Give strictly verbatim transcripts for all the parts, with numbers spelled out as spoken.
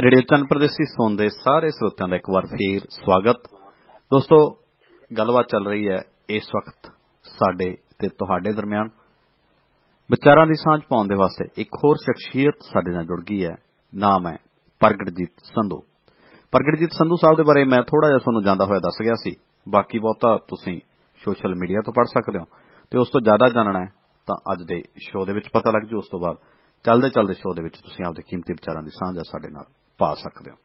Radio Chann Pardesi सुन दे सारे श्रोताओं का एक बार फिर स्वागत। दोस्तों, गलबात चल रही है इस वक्त साडे ते तुहाडे दरमियान विचारां दी सांझ पाउण दे वास्ते एक होर शख्सियत साडे नाल जुड़ गई है। नाम है प्रगटजीत संधु। प्रगटजीत संधु साहब दे बारे मैं थोड़ा जिहा तुहानूं जांदा होया दस गया सी, बाकी बहुता तुसीं सोशल मीडिया तो पढ़ सकदे हो, ते उस तो ज्यादा जानना है तां अज दे शो दे विच पता लग जू। उस तो बाद चलदे चलदे शो दे विच तुसीं आपदे कीमती विचारां दी सांझ साडे नाल पा सकते हो।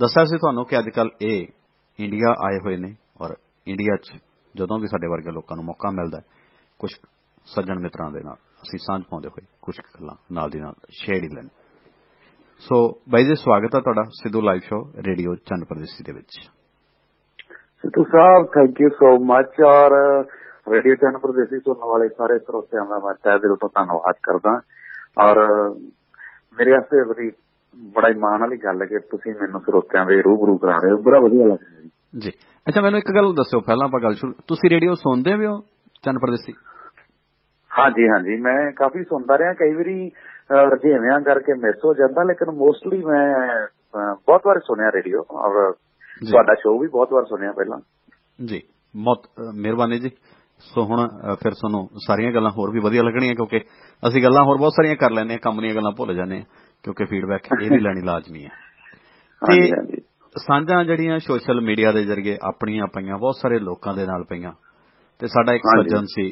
दस्या सी तुहानूं कि अजकल यह इंडिया आए हुए ने और इंडिया च जदों भी साडे वर्गे लोकां नूं मौका मिलदा कुछ सज्जण मित्रां दे नाल असीं सांझ पाउंदे होए कुछ गल्लां नाल दी नाल शेयर ही लैण। सो बाई जी, स्वागत है तुहाडा Sidhu live show radio Chann Pardesi दे विच। सिद्धू साहब, थैंक यू सो मच। और रेडियो चन्न प्रदेसी सुनने वाले सारे श्रोतियां दा मैं तहे दिल तों धन्नवाद करदा। और मेरे वास्ते बड़ी बड़ा ही माण वाली गल है कि तुसीं मैनूं स्रोतियां दे रूबरू करा रहे हो। बड़ा वधिया लग रहा जी। अच्छा, मैनूं एक गल दस्सो, पहलां आपां गल शुरू, तुसीं रेडियो सुणदे हो चन्न प्रदेसी? हां जी, हां जी, मैं काफी सुनदा रहा। कई वारी रझेवियां करके मिस हो जांदा, लेकिन मोस्टली मैं बहुत बार सुनिया रेडियो। और तुहाडा शो भी बहुत बार सुनिया पहला जी। बहुत मेहरबानी जी। ਸੋ ਹੁਣ ਫਿਰ ਤੁਹਾਨੂੰ ਸਾਰੀਆਂ ਗੱਲਾਂ ਹੋਰ ਵੀ ਵਧੀਆ ਲੱਗਣੀਆਂ, ਕਿਉਂਕਿ ਅਸੀਂ ਗੱਲਾਂ ਹੋਰ ਬਹੁਤ ਸਾਰੀਆਂ ਕਰ ਲੈਂਦੇ ਹਾਂ, ਕੰਮ ਦੀਆਂ ਗੱਲਾਂ ਭੁੱਲ ਜਾਂਦੇ ਹਾਂ, ਕਿਉਂਕਿ ਫੀਡਬੈਕ ਇਹ ਵੀ ਲੈਣੀ ਲਾਜ਼ਮੀ ਹੈ। ਤੇ ਸਾਂਝਾਂ ਜਿਹੜੀਆਂ ਸੋਸ਼ਲ ਮੀਡੀਆ ਦੇ ਜ਼ਰੀਏ ਆਪਣੀਆਂ ਪਈਆਂ ਬਹੁਤ ਸਾਰੇ ਲੋਕਾਂ ਦੇ ਨਾਲ ਪਈਆਂ, ਤੇ ਸਾਡਾ ਇੱਕ ਸੱਜਣ ਸੀ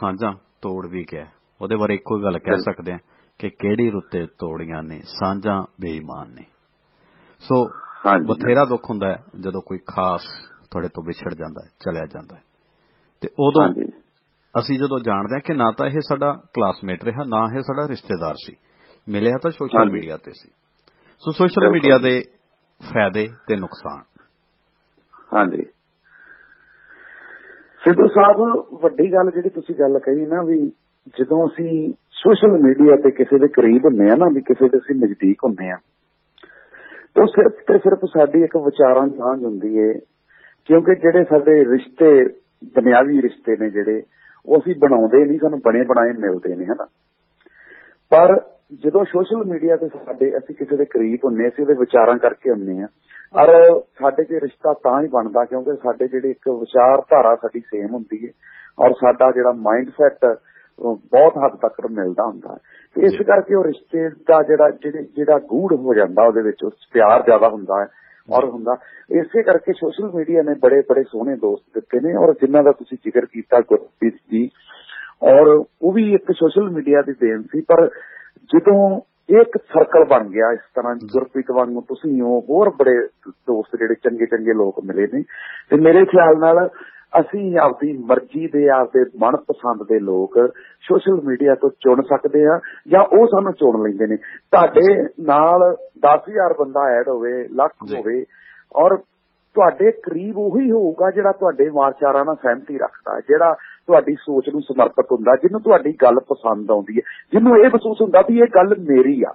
ਸਾਂਝਾਂ ਤੋੜ ਵੀ ਗਿਆ, ਉਹਦੇ ਬਾਰੇ ਇੱਕੋ ਗੱਲ ਕਹਿ ਸਕਦੇ ਹਾਂ ਕਿ ਕਿਹੜੀ ਰੁੱਤੇ ਤੋੜੀਆਂ ਨੇ ਸਾਂਝਾਂ ਬੇਈਮਾਨ ਨੇ। ਸੋ ਬਥੇਰਾ ਦੁੱਖ ਹੁੰਦਾ ਜਦੋਂ ਕੋਈ ਖਾਸ ਤੁਹਾਡੇ ਤੋਂ ਵਿਛੜ ਜਾਂਦਾ, ਚਲਿਆ ਜਾਂਦਾ। ਉਦੋਂ ਅਸੀਂ ਜਦੋਂ ਜਾਣਦੇ ਹਾਂ ਕਿ ਨਾ ਤਾਂ ਇਹ ਸਾਡਾ ਕਲਾਸਮੇਟ ਰਿਹਾ, ਨਾ ਇਹ ਸਾਡਾ ਰਿਸ਼ਤੇਦਾਰ ਸੀ, ਮਿਲਿਆ ਤਾਂ ਸੋਸ਼ਲ ਮੀਡੀਆ ਤੇ ਸੀ। ਸੋ ਸੋਸ਼ਲ ਮੀਡੀਆ ਦੇ ਫਾਇਦੇ ਤੇ ਨੁਕਸਾਨ। ਹਾਂਜੀ ਸਿੱਧੂ ਸਾਹਿਬ, ਵੱਡੀ ਗੱਲ ਜਿਹੜੀ ਤੁਸੀਂ ਗੱਲ ਕਹੀ ਨਾ, ਵੀ ਜਦੋਂ ਅਸੀਂ ਸੋਸ਼ਲ ਮੀਡੀਆ ਤੇ ਕਿਸੇ ਦੇ ਕਰੀਬ ਹੁੰਦੇ ਆ ਨਾ, ਵੀ ਕਿਸੇ ਦੇ ਅਸੀਂ ਨਜ਼ਦੀਕ ਹੁੰਦੇ ਆ, ਤਾਂ ਸਿਰਫ ਤੇ ਸਿਰਫ ਸਾਡੀ ਇੱਕ ਵਿਚਾਰਾਂ ਸਾਂਝ ਹੁੰਦੀ ਏ। ਕਿਉਂਕਿ ਜਿਹੜੇ ਸਾਡੇ ਰਿਸ਼ਤੇ, ਦੁਨਿਆਵੀ ਰਿਸ਼ਤੇ ਨੇ ਜਿਹੜੇ, ਉਹ ਅਸੀਂ ਬਣਾਉਂਦੇ ਨਹੀਂ, ਸਾਨੂੰ ਬਣੇ ਬਣਾਏ ਮਿਲਦੇ ਨੇ, ਹਨਾ। ਪਰ ਜਦੋਂ ਸੋਸ਼ਲ ਮੀਡੀਆ ਤੇ ਸਾਡੇ ਅਸੀਂ ਕਿਸੇ ਦੇ ਕਰੀਬ ਹੁੰਦੇ, ਅਸੀਂ ਉਹਦੇ ਵਿਚਾਰਾਂ ਕਰਕੇ ਹੁੰਦੇ ਹਾਂ, ਔਰ ਸਾਡੇ ਚ ਰਿਸ਼ਤਾ ਤਾਂ ਹੀ ਬਣਦਾ ਕਿਉਂਕਿ ਸਾਡੇ ਜਿਹੜੇ ਇੱਕ ਵਿਚਾਰਧਾਰਾ ਸਾਡੀ ਸੇਮ ਹੁੰਦੀ ਹੈ, ਔਰ ਸਾਡਾ ਜਿਹੜਾ ਮਾਈਂਡ ਸੈਟ ਬਹੁਤ ਹੱਦ ਤੱਕ ਮਿਲਦਾ ਹੁੰਦਾ। ਇਸ ਕਰਕੇ ਉਹ ਰਿਸ਼ਤੇ ਦਾ ਜਿਹੜਾ ਜਿਹੜਾ ਗੂੜ ਹੋ ਜਾਂਦਾ, ਉਹਦੇ ਵਿੱਚ ਉਸ ਪਿਆਰ ਜ਼ਿਆਦਾ ਹੁੰਦਾ ਹੈ ਔਰ ਹੁੰਦਾ। ਇਸੇ ਕਰਕੇ ਸੋਸ਼ਲ ਮੀਡੀਆ ਨੇ ਬੜੇ ਬੜੇ ਸੋਹਣੇ ਦੋਸਤ ਦਿੱਤੇ ਨੇ, ਔਰ ਜਿਨ੍ਹਾਂ ਦਾ ਤੁਸੀਂ ਜ਼ਿਕਰ ਕੀਤਾ ਗੁਰਪ੍ਰੀਤ ਜੀ, ਔਰ ਉਹ ਵੀ ਇੱਕ ਸੋਸ਼ਲ ਮੀਡੀਆ ਦੀ ਦੇਣ ਸੀ। ਪਰ ਜਦੋਂ ਇੱਕ ਸਰਕਲ ਬਣ ਗਿਆ ਇਸ ਤਰ੍ਹਾਂ, ਗੁਰਪ੍ਰੀਤ ਵਾਂਗੂ ਤੁਸੀਂ ਹੋ, ਹੋਰ ਬੜੇ ਦੋਸਤ ਜਿਹੜੇ ਚੰਗੇ ਚੰਗੇ ਲੋਕ ਮਿਲੇ ਨੇ, ਤੇ ਮੇਰੇ ਖਿਆਲ ਨਾਲ ਅਸੀਂ ਆਪਦੀ ਮਰਜ਼ੀ ਦੇ, ਆਪਦੇ ਮਨਪਸੰਦ ਦੇ ਲੋਕ ਸੋਸ਼ਲ ਮੀਡੀਆ ਤੋਂ ਚੁਣ ਸਕਦੇ ਹਾਂ, ਜਾਂ ਉਹ ਸਾਨੂੰ ਚੁਣ ਲੈਂਦੇ ਨੇ। ਤੁਹਾਡੇ ਨਾਲ ਦਸ ਹਜ਼ਾਰ ਬੰਦਾ ਐਡ ਹੋਵੇ, ਲੱਖ ਹੋਵੇ, ਔਰ ਤੁਹਾਡੇ ਕਰੀਬ ਉਹੀ ਹੋਊਗਾ ਜਿਹੜਾ ਤੁਹਾਡੇ ਵਿਚਾਰਾਂ ਨਾਲ ਸਹਿਮਤੀ ਰੱਖਦਾ, ਜਿਹੜਾ ਤੁਹਾਡੀ ਸੋਚ ਨੂੰ ਸਮਰਪਿਤ ਹੁੰਦਾ, ਜਿਹਨੂੰ ਤੁਹਾਡੀ ਗੱਲ ਪਸੰਦ ਆਉਂਦੀ ਹੈ, ਜਿਹਨੂੰ ਇਹ ਮਹਿਸੂਸ ਹੁੰਦਾ ਵੀ ਇਹ ਗੱਲ ਮੇਰੀ ਆ,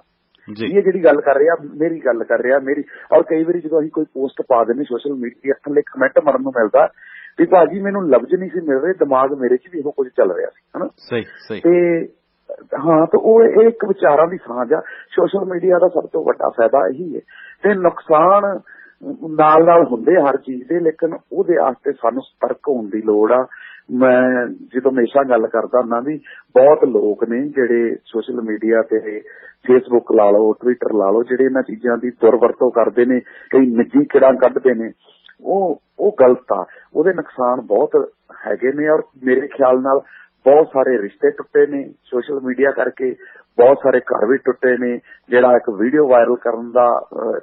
ਇਹ ਜਿਹੜੀ ਗੱਲ ਕਰ ਰਿਹਾ ਮੇਰੀ ਗੱਲ ਕਰ ਰਿਹਾ ਮੇਰੀ। ਔਰ ਕਈ ਵਾਰੀ ਜਦੋਂ ਅਸੀਂ ਕੋਈ ਪੋਸਟ ਪਾ ਦਿੰਦੇ ਸੋਸ਼ਲ ਮੀਡੀਆ ਥੱਲੇ ਕਮੈਂਟ ਮਰਨ ਨੂੰ ਮਿਲਦਾ ਵੀ ਭਾਜੀ ਮੈਨੂੰ ਲਫ਼ਜ਼ ਨਹੀਂ ਸੀ ਮਿਲ ਰਹੇ, ਦਿਮਾਗ ਮੇਰੇ ਚ ਵੀ ਇਹੋ ਕੁਝ ਚੱਲ ਰਿਹਾ ਸੀ, ਹਨਾ। ਤੇ ਹਾਂ, ਤੇ ਉਹ ਇਹ ਇੱਕ ਵਿਚਾਰਾਂ ਦੀ ਸਾਂਝ ਆ। ਸੋਸ਼ਲ ਮੀਡੀਆ ਦਾ ਸਭ ਤੋਂ ਵੱਡਾ ਫਾਇਦਾ ਇਹੀ ਹੈ। ਤੇ ਨੁਕਸਾਨ ਨਾਲ ਨਾਲ ਹੁੰਦੇ ਹਰ ਚੀਜ਼ ਦੇ, ਲੇਕਿਨ ਉਹਦੇ ਵਾਸਤੇ ਸਾਨੂੰ ਸਤਰਕ ਹੋਣ ਦੀ ਲੋੜ ਆ। ਮੈਂ ਜਦੋਂ ਹਮੇਸ਼ਾ ਗੱਲ ਕਰਦਾ ਹੁੰਦਾ ਵੀ ਬਹੁਤ ਲੋਕ ਨੇ ਜਿਹੜੇ ਸੋਸ਼ਲ ਮੀਡੀਆ ਤੇ ਫੇਸਬੁੱਕ ਲਾ ਲਓ, ਟਵਿੱਟਰ ਲਾ ਲਓ, ਜਿਹੜੇ ਇਹਨਾਂ ਚੀਜ਼ਾਂ ਦੀ ਦੁਰਵਰਤੋਂ ਕਰਦੇ ਨੇ, ਕਈ ਨਿੱਜੀ ਕਿਹੜਾ ਕੱਢਦੇ ਨੇ, ਉਹ ਉਹ ਗਲਤ ਆ। ਉਹਦੇ ਨੁਕਸਾਨ ਬਹੁਤ ਹੈਗੇ ਨੇ, ਔਰ ਮੇਰੇ ਖਿਆਲ ਨਾਲ ਬਹੁਤ ਸਾਰੇ ਰਿਸ਼ਤੇ ਟੁੱਟੇ ਨੇ ਸੋਸ਼ਲ ਮੀਡੀਆ ਕਰਕੇ, ਬਹੁਤ ਸਾਰੇ ਘਰ ਵੀ ਟੁੱਟੇ ਨੇ। ਜਿਹੜਾ ਇੱਕ ਵੀਡੀਓ ਵਾਇਰਲ ਕਰਨ ਦਾ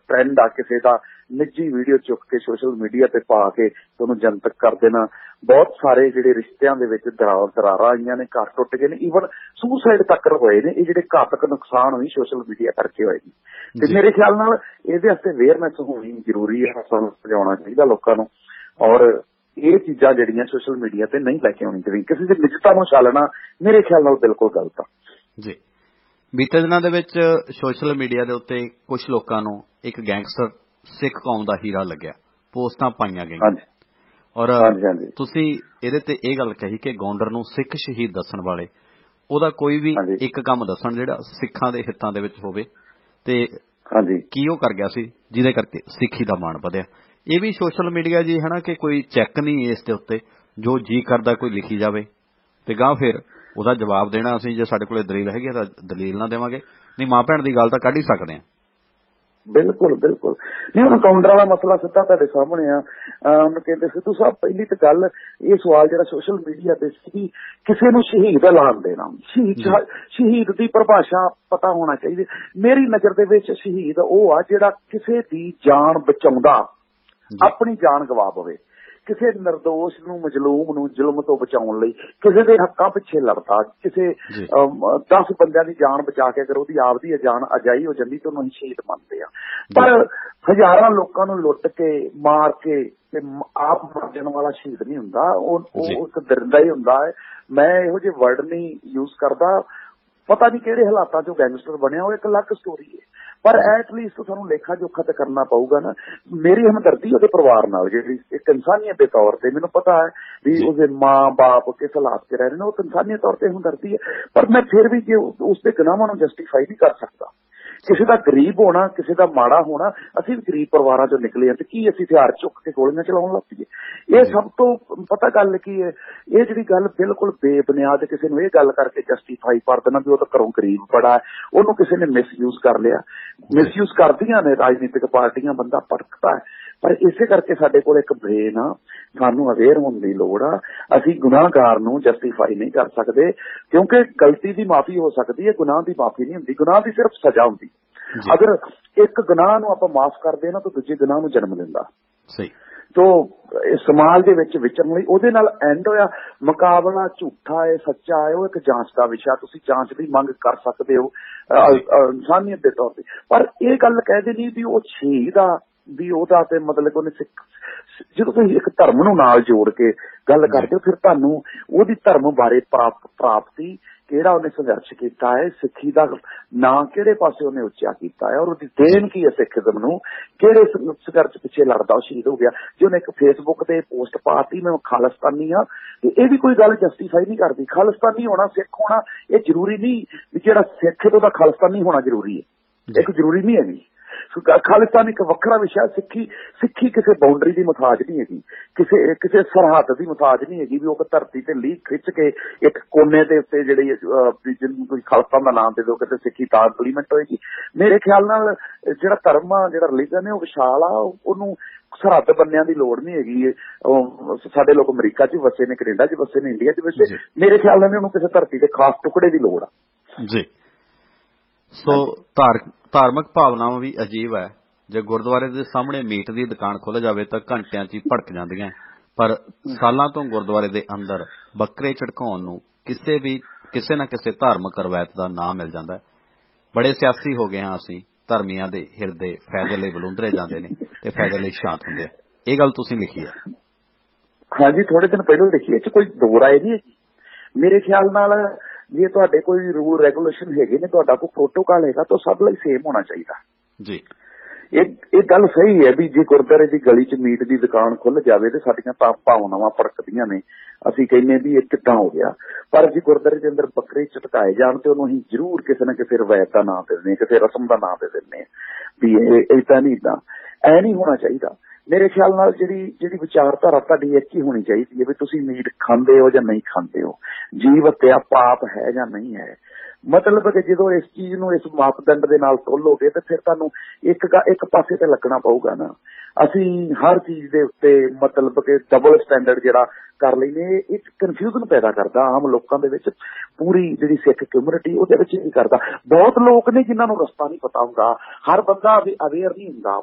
ਟ੍ਰੈਂਡ ਆ, ਕਿਸੇ ਦਾ ਨਿੱਜੀ ਵੀਡੀਓ ਚੁੱਕ ਕੇ ਸੋਸ਼ਲ ਮੀਡੀਆ ਤੇ ਪਾ ਕੇ ਉਹਨੂੰ ਜਨਤਕ ਕਰ ਦੇਣਾ, ਬਹੁਤ ਸਾਰੇ ਜਿਹੜੇ ਰਿਸ਼ਤਿਆਂ ਦੇ ਵਿੱਚ ਦਰਾਰ ਦਰਾਰਾਂ ਆਈਆਂ ਨੇ, ਘਰ ਟੁੱਟ ਗਏ ਨੇ, ਈਵਨ ਸੁਸਾਈਡ ਤੱਕ ਹੋਏ ਨੇ। ਇਹ ਜਿਹੜੇ ਘਾਤਕ ਨੁਕਸਾਨ ਹੋਈ ਸੋਸ਼ਲ ਮੀਡੀਆ ਕਰਕੇ ਹੋਏ ਨੇ। ਤੇ ਮੇਰੇ ਖਿਆਲ ਨਾਲ ਇਹਦੇ ਵਾਸਤੇ ਅਵੇਅਰਨੈਸ ਹੋਣੀ ਜ਼ਰੂਰੀ ਹੈ, ਸਾਨੂੰ ਸਮਝਾਉਣਾ ਚਾਹੀਦਾ ਲੋਕਾਂ ਨੂੰ, ਔਰ ਇਹ ਚੀਜ਼ਾਂ ਜਿਹੜੀਆਂ ਸੋਸ਼ਲ ਮੀਡੀਆ ਤੇ ਨਹੀਂ ਲੈ ਕੇ ਆਉਣੀ ਚਾਹੀਦੀ। ਕਿਸੇ ਦੀ ਨਿੱਜਤਾ ਨੂੰ ਛਾਲਣਾ ਮੇਰੇ ਖਿਆਲ ਨਾਲ ਬਿਲਕੁਲ ਗਲਤ ਆ ਜੀ। ਬੀਤੇ ਦਿਨਾਂ ਦੇ ਵਿੱਚ ਸੋਸ਼ਲ ਮੀਡੀਆ ਦੇ ਉੱਤੇ ਕੁਝ ਲੋਕਾਂ ਨੂੰ ਇੱਕ ਗੈਂਗਸਟਰ ਸਿੱਖ ਕੌਮ ਦਾ ਹੀਰਾ ਲੱਗਿਆ, ਪੋਸਟਾਂ ਪਾਈਆਂ ਗਈਆਂ, ਔਰ ਤੁਸੀਂ ਇਹਦੇ ਤੇ ਇਹ ਗੱਲ ਕਹੀ ਕਿ ਗੌਂਡਰ ਨੂੰ ਸਿੱਖ ਸ਼ਹੀਦ ਦੱਸਣ ਵਾਲੇ ਉਹਦਾ ਕੋਈ ਵੀ ਇੱਕ ਕੰਮ ਦੱਸਣ ਜਿਹੜਾ ਸਿੱਖਾਂ ਦੇ ਹਿੱਤਾਂ ਦੇ ਵਿੱਚ ਹੋਵੇ, ਤੇ ਹਾਂਜੀ ਕੀ ਉਹ ਕਰ ਗਿਆ ਸੀ ਜਿਹਦੇ ਕਰਕੇ ਸਿੱਖੀ ਦਾ ਮਾਣ ਵਧਿਆ। ਇਹ ਵੀ ਸੋਸ਼ਲ ਮੀਡੀਆ ਜੀ ਹੈ ਨਾ ਕਿ ਕੋਈ ਚੈੱਕ ਨਹੀਂ ਇਸ ਦੇ ਉੱਤੇ, ਜੋ ਜੀ ਕਰਦਾ ਕੋਈ ਲਿਖੀ ਜਾਵੇ ਤੇ ਗਾਂ ਫਿਰ ਉਹਦਾ ਜਵਾਬ ਦੇਣਾ। ਅਸੀਂ ਜੇ ਸਾਡੇ ਕੋਲ ਦਲੀਲ ਹੈਗੀ ਤਾਂ ਦਲੀਲ ਨਾ ਦੇਵਾਂਗੇ, ਨਹੀਂ ਮਾਂ ਭੈਣ ਦੀ ਗੱਲ ਤਾਂ ਕੱਢ ਹੀ ਸਕਦੇ ਹਾਂ। ਬਿਲਕੁਲ ਬਿਲਕੁਲ ਨਹੀਂ, ਹੁਣ ਕਾਊਂਟਰਾਂ ਦਾ ਮਸਲਾ ਸਿੱਧਾ ਤੁਹਾਡੇ ਸਾਹਮਣੇ ਆ। ਹੁਣ ਕਹਿੰਦੇ ਸਿੱਧੂ ਸਾਹਿਬ ਪਹਿਲੀ ਤਾਂ ਗੱਲ ਇਹ ਸਵਾਲ ਜਿਹੜਾ ਸੋਸ਼ਲ ਮੀਡੀਆ ਤੇ ਸੀ ਕਿ ਕਿਸੇ ਨੂੰ ਸ਼ਹੀਦ ਦਾ ਐਲਾਨ ਦੇਣਾ, ਸ਼ਹੀਦ ਸ਼ਹੀਦ ਦੀ ਪਰਿਭਾਸ਼ਾ ਪਤਾ ਹੋਣਾ ਚਾਹੀਦੀ। ਮੇਰੀ ਨਜ਼ਰ ਦੇ ਵਿੱਚ ਸ਼ਹੀਦ ਉਹ ਆ ਜਿਹੜਾ ਕਿਸੇ ਦੀ ਜਾਨ ਬਚਾਉਂਦਾ ਆਪਣੀ ਜਾਨ ਗਵਾ ਪਵੇ, ਕਿਸੇ ਨਿਰਦੋਸ਼ ਨੂੰ ਮਜਲੂਮ ਨੂੰ ਜ਼ੁਲਮ ਤੋਂ ਬਚਾਉਣ ਲਈ ਕਿਸੇ ਦੇ ਹੱਕਾਂ ਪਿੱਛੇ ਲੜਦਾ, ਕਿਸੇ ਦਸ ਬੰਦਿਆਂ ਦੀ ਜਾਨ ਬਚਾ ਕੇ ਅਗਰ ਉਹਦੀ ਆਪਦੀ ਜਾਨ ਅਜਾਈ ਹੋ ਜਾਂਦੀ ਤਾਂ ਉਹਨੂੰ ਸ਼ਹੀਦ ਮੰਨਦੇ ਆ। ਪਰ ਹਜ਼ਾਰਾਂ ਲੋਕਾਂ ਨੂੰ ਲੁੱਟ ਕੇ ਮਾਰ ਕੇ ਤੇ ਆਪ ਮਰ ਜਾਣ ਵਾਲਾ ਸ਼ਹੀਦ ਨਹੀਂ ਹੁੰਦਾ, ਉਹ ਇੱਕ ਦਰਿੰਦਾ ਹੀ ਹੁੰਦਾ ਹੈ। ਮੈਂ ਇਹੋ ਜਿਹੇ ਵਰਡ ਨਹੀਂ ਯੂਜ਼ ਕਰਦਾ, ਪਤਾ ਨੀ ਕਿਹੜੇ ਹਾਲਾਤਾਂ ਚ ਗੈਂਗਸਟਰ ਬਣਿਆ, ਉਹ ਇੱਕ ਅਲੱਗ ਸਟੋਰੀ ਹੈ। ਪਰ ਐਟਲੀਸਟ ਤੁਹਾਨੂੰ ਲੇਖਾ ਜੋਖਾ ਤੇ ਕਰਨਾ ਪਊਗਾ ਨਾ। ਮੇਰੀ ਹਮਦਰਦੀ ਉਹਦੇ ਪਰਿਵਾਰ ਨਾਲ ਜਿਹੜੀ ਇੱਕ ਇਨਸਾਨੀਅਤ ਦੇ ਤੌਰ ਤੇ, ਮੈਨੂੰ ਪਤਾ ਹੈ ਵੀ ਉਹਦੇ ਮਾਂ ਬਾਪ ਕਿਸ ਹਾਲਾਤ ਚ ਰਹਿ ਰਹੇ ਨੇ, ਉਹ ਇਨਸਾਨੀਅਤ ਤੌਰ ਤੇ ਹਮਦਰਦੀ ਹੈ। ਪਰ ਮੈਂ ਫਿਰ ਵੀ ਜੇ ਉਸਦੇ ਗੁਨਾਹਾਂ ਨੂੰ ਜਸਟੀਫਾਈ ਨਹੀਂ ਕਰ ਸਕਦਾ, ਕਿਸੇ ਦਾ ਗਰੀਬ ਹੋਣਾ ਕਿਸੇ ਦਾ ਮਾੜਾ ਹੋਣਾ, ਅਸੀਂ ਵੀ ਗਰੀਬ ਪਰਿਵਾਰਾਂ ਚੋਂ ਨਿਕਲੇ ਹਾਂ ਤੇ ਕੀ ਅਸੀਂ ਹਥਿਆਰ ਚੁੱਕ ਕੇ ਗੋਲੀਆਂ ਚਲਾਉਣ ਲੱਗ ਪਈਏ? ਇਹ ਸਭ ਤੋਂ ਪਤਾ ਗੱਲ ਕੀ ਹੈ, ਇਹ ਜਿਹੜੀ ਗੱਲ ਬਿਲਕੁਲ ਬੇਬੁਨਿਆਦ ਕਿਸੇ ਨੂੰ ਇਹ ਗੱਲ ਕਰਕੇ ਜਸਟੀਫਾਈ ਕਰ ਦੇਣਾ ਵੀ ਉਹ ਤਾਂ ਘਰੋਂ ਗਰੀਬ ਬੜਾ, ਉਹਨੂੰ ਕਿਸੇ ਨੇ ਮਿਸਯੂਜ਼ ਕਰ ਲਿਆ। ਮਿਸਯੂਜ਼ ਕਰਦੀਆਂ ਨੇ ਰਾਜਨੀਤਿਕ ਪਾਰਟੀਆਂ, ਬੰਦਾ ਭੜਕਦਾ ਹੈ। ਪਰ ਇਸੇ ਕਰਕੇ ਸਾਡੇ ਕੋਲ ਇੱਕ ਬ੍ਰੇਨ ਆ, ਸਾਨੂੰ ਅਵੇਅਰ ਹੋਣ ਦੀ ਲੋੜ ਆ। ਅਸੀਂ ਗੁਨਾਹਗਾਰ ਨੂੰ ਜਸਟੀਫਾਈ ਨਹੀਂ ਕਰ ਸਕਦੇ, ਕਿਉਂਕਿ ਗਲਤੀ ਦੀ ਮਾਫ਼ੀ ਹੋ ਸਕਦੀ ਹੈ, ਗੁਨਾਹ ਦੀ ਮਾਫ਼ੀ ਨਹੀਂ ਹੁੰਦੀ, ਗੁਨਾਹ ਦੀ ਸਿਰਫ ਸਜ਼ਾ ਹੁੰਦੀ। ਅਗਰ ਇੱਕ ਗੁਨਾਹ ਨੂੰ ਆਪਾਂ ਮਾਫ਼ ਕਰਦੇ ਨਾ ਤਾਂ ਦੂਜੇ ਗੁਨਾਹ ਨੂੰ ਜਨਮ ਦਿੰਦਾ। ਸਹੀ ਤੋ ਸਮਾਜ ਦੇ ਵਿੱਚ ਵਿਚਰਨ ਲਈ ਉਹਦੇ ਨਾਲ ਐਂਡ ਹੋਇਆ ਮੁਕਾਬਲਾ ਝੂਠਾ ਹੈ ਸੱਚਾ ਹੈ, ਉਹ ਇੱਕ ਜਾਂਚ ਦਾ ਵਿਸ਼ਾ, ਤੁਸੀਂ ਜਾਂਚ ਦੀ ਮੰਗ ਕਰ ਸਕਦੇ ਹੋ ਇਨਸਾਨੀਅਤ ਦੇ ਤੌਰ ਤੇ। ਪਰ ਇਹ ਗੱਲ ਕਹਿ ਦੇਣੀ ਵੀ ਉਹ ਛੇ ਦਾ ਵੀ ਉਹਦਾ ਤੇ ਮਤਲਬ ਉਹਨੇ ਸਿੱਖ, ਜਦੋਂ ਤੁਸੀਂ ਇੱਕ ਧਰਮ ਨੂੰ ਨਾਲ ਜੋੜ ਕੇ ਗੱਲ ਕਰਦੇ ਹੋ ਫਿਰ ਤੁਹਾਨੂੰ ਉਹਦੀ ਧਰਮ ਬਾਰੇ ਪ੍ਰਾਪਤੀ ਕਿਹੜਾ ਉਹਨੇ ਸੰਘਰਸ਼ ਕੀਤਾ ਹੈ, ਸਿੱਖੀ ਦਾ ਨਾਂ ਕਿਹੜੇ ਪਾਸੇ ਉਹਨੇ ਉੱਚਾ ਕੀਤਾ ਹੈ, ਔਰ ਉਹਦੀ ਦੇਣ ਕੀ ਹੈ ਸਿੱਖੀਜ਼ਮ ਨੂੰ, ਕਿਹੜੇ ਸੰਘਰਸ਼ ਪਿੱਛੇ ਲੜਦਾ ਉਹ ਸ਼ਹੀਦ ਹੋ ਗਿਆ। ਜੇ ਉਹਨੇ ਇੱਕ ਫੇਸਬੁੱਕ ਤੇ ਪੋਸਟ ਪਾਤੀ ਮੈਂ ਖਾਲਿਸਤਾਨੀ ਆ, ਤੇ ਇਹ ਵੀ ਕੋਈ ਗੱਲ ਜਸਟੀਫਾਈ ਨਹੀਂ ਕਰਦੀ। ਖਾਲਿਸਤਾਨੀ ਹੋਣਾ ਸਿੱਖ ਹੋਣਾ ਇਹ ਜ਼ਰੂਰੀ ਨਹੀਂ ਵੀ ਜਿਹੜਾ ਸਿੱਖ ਹੈ ਉਹਦਾ ਖਾਲਿਸਤਾਨੀ ਹੋਣਾ ਜ਼ਰੂਰੀ ਹੈ, ਇੱਕ ਜ਼ਰੂਰੀ ਨਹੀਂ ਹੈਗੀ। ਖਾਲਿਸਤਾਨ ਇੱਕ ਵੱਖਰਾ ਵਿਸ਼ਾ, ਸਿੱਖੀ ਸਿੱਖੀ ਕਿਸੇ ਬਾਉਂਡਰੀ ਦੀ ਮੁਤਾਜ ਨਹੀਂ ਹੈਗੀ, ਕਿਸੇ ਕਿਸੇ ਸਰਹੱਦ ਦੀ ਮੁਤਾਜ ਨਹੀਂ ਹੈਗੀ ਵੀ ਉਹ ਧਰਤੀ ਤੇ ਲੀਹ ਖਿੱਚ ਕੇ ਇੱਕ ਕੋਨੇ ਦੇ ਉੱਤੇ ਜਿਹੜੀ ਜਿਹਨੂੰ ਕੋਈ ਖਾਲਿਸਤਾਨ ਦਾ ਨਾਮ ਦੇ ਦੋ ਕਿਤੇ ਸਿੱਖੀ ਤਾਂ ਇੰਪਲੀਮੈਂਟ ਹੋਏਗੀ। ਮੇਰੇ ਖਿਆਲ ਨਾਲ ਜਿਹੜਾ ਧਰਮ ਆ ਜਿਹੜਾ ਰਿਲੀਜਨ ਹੈ ਉਹ ਵਿਸ਼ਾਲ ਆ, ਉਹਨੂੰ ਸਰਹੱਦ ਬੰਨਿਆਂ ਦੀ ਲੋੜ ਨਹੀਂ ਹੈਗੀ। ਸਾਡੇ ਲੋਕ ਅਮਰੀਕਾ ਚ ਵਸੇ ਨੇ, ਕੈਨੇਡਾ ਚ ਵਸੇ ਨੇ, ਇੰਡੀਆ ਚ ਵਸੇ, ਮੇਰੇ ਖਿਆਲ ਨਾਲ ਉਹਨੂੰ ਕਿਸੇ ਧਰਤੀ ਦੇ ਖਾਸ ਟੁਕੜੇ ਦੀ ਲੋੜ ਆ ਜੀ। ਸੋ ਧਾਰਮਿਕ ਭਾਵਨਾਵਾਂ ਵੀ ਅਜੀਬ ਹੈ, ਜੇ ਗੁਰਦੁਆਰੇ ਦੇ ਸਾਹਮਣੇ ਮੀਟ ਦੀ ਦੁਕਾਨ ਖੁੱਲ ਜਾਵੇ ਤਾਂ ਘੰਟਿਆਂ 'ਚ ਹੀ ਭੜਕ ਜਾਂਦੀਆਂ, ਪਰ ਸਾਲਾਂ ਤੋਂ ਗੁਰਦੁਆਰੇ ਦੇ ਅੰਦਰ ਬੱਕਰੇ ਝਟਕਾਉਣ ਨੂੰ ਕਿਸੇ ਵੀ ਕਿਸੇ ਨਾ ਕਿਸੇ ਧਾਰਮਿਕ ਰਵਾਇਤ ਦਾ ਨਾਂ ਮਿਲ ਜਾਂਦਾ ਹੈ। ਬੜੇ ਸਿਆਸੀ ਹੋ ਗਏ ਹਾਂ ਅਸੀਂ, ਧਰਮੀਆਂ ਦੇ ਹਿਰਦੇ ਫਾਇਦੇ ਲਈ ਬਲੂੰਦਰੇ ਜਾਂਦੇ ਨੇ ਤੇ ਫਾਇਦੇ ਲਈ ਸ਼ਾਂਤ ਹੁੰਦੇ ਆ। ਇਹ ਗੱਲ ਤੁਸੀਂ ਲਿਖੀ ਹੈ। ਹਾਂਜੀ, ਥੋੜੇ ਦਿਨ ਪਹਿਲਾਂ ਲਿਖੀ, ਇਹ 'ਚ ਕੋਈ ਦੋ ਰਾਏ ਨਹੀਂ ਹੈਗੀ ਮੇਰੇ ਖਿਆਲ ਨਾਲ। ਜੇ ਤੁਹਾਡੇ ਕੋਈ ਰੂਲ ਰੈਗੂਲੇਸ਼ਨ ਹੈਗੇ ਨੇ, ਤੁਹਾਡਾ ਕੋਈ ਪ੍ਰੋਟੋਕਾਲ ਹੈਗਾ ਤਾਂ ਸਭ ਲਈ ਸੇਮ ਹੋਣਾ ਚਾਹੀਦਾ ਜੀ। ਇਹ ਗੱਲ ਸਹੀ ਹੈ ਵੀ ਜੇ ਗੁਰਦੁਆਰੇ ਦੀ ਗਲੀ 'ਚ ਮੀਟ ਦੀ ਦੁਕਾਨ ਖੁੱਲ ਜਾਵੇ ਤੇ ਸਾਡੀਆਂ ਭਾਵਨਾਵਾਂ ਭੜਕਦੀਆਂ ਨੇ, ਅਸੀਂ ਕਹਿੰਦੇ ਵੀ ਇਹ ਕਿੱਦਾਂ ਹੋ ਗਿਆ। ਪਰ ਜੇ ਗੁਰਦੁਆਰੇ ਦੇ ਅੰਦਰ ਬੱਕਰੇ ਝਟਕਾਏ ਜਾਣ ਤੇ ਉਹਨੂੰ ਅਸੀਂ ਜ਼ਰੂਰ ਕਿਸੇ ਨਾ ਕਿਸੇ ਰਵਾਇਤ ਦਾ ਨਾਂ ਦੇ ਦਿੰਦੇ, ਕਿਸੇ ਰਸਮ ਦਾ ਨਾਂ ਦੇ ਦਿੰਦੇ ਵੀ ਇਹ ਏਦਾਂ ਨਹੀਂ, ਇੱਦਾਂ ਐ ਨਹੀਂ ਹੋਣਾ ਚਾਹੀਦਾ। ਮੇਰੇ ਖਿਆਲ ਨਾਲ ਜਿਹੜੀ ਜਿਹੜੀ ਵਿਚਾਰਧਾਰਾ ਤੁਹਾਡੀ ਇੱਕ ਹੀ ਹੋਣੀ ਚਾਹੀਦੀ ਹੈ ਵੀ ਤੁਸੀਂ ਮੀਟ ਖਾਂਦੇ ਹੋ ਜਾਂ ਨਹੀਂ ਖਾਂਦੇ ਹੋ, ਜੀਵ ਹੱਤਿਆ ਪਾਪ ਹੈ ਜਾਂ ਨਹੀਂ ਹੈ। ਮਤਲਬ ਕਿ ਜਦੋਂ ਇਸ ਚੀਜ਼ ਨੂੰ ਇਸ ਮਾਪਦੰਡ ਦੇ ਨਾਲ ਤੋਲੋਗੇ ਤੇ ਫਿਰ ਤੁਹਾਨੂੰ ਇੱਕ ਇੱਕ ਪਾਸੇ ਤੇ ਲੱਗਣਾ ਪਊਗਾ ਨਾ। ਅਸੀਂ ਹਰ ਚੀਜ਼ ਦੇ ਉੱਤੇ ਮਤਲਬ ਕਿ ਡਬਲ ਸਟੈਂਡਰਡ ਜਿਹੜਾ ਕਰ ਲੈਂਦੇ, ਇੱਕ ਕਨਫਿਊਜ਼ਨ ਪੈਦਾ ਕਰਦਾ ਆਮ ਲੋਕਾਂ ਦੇ ਵਿੱਚ, ਪੂਰੀ ਜਿਹੜੀ ਸਿੱਖ ਕਮਿਊਨਿਟੀ ਉਹਦੇ ਵਿੱਚ ਵੀ ਕਰਦਾ। ਬਹੁਤ ਲੋਕ ਨੇ ਜਿਨ੍ਹਾਂ ਨੂੰ ਰਸਤਾ ਨਹੀਂ ਪਤਾ ਹੁੰਦਾ, ਹਰ ਬੰਦਾ ਵੀ ਅਵੇਅਰ ਨਹੀਂ ਹੁੰਦਾ।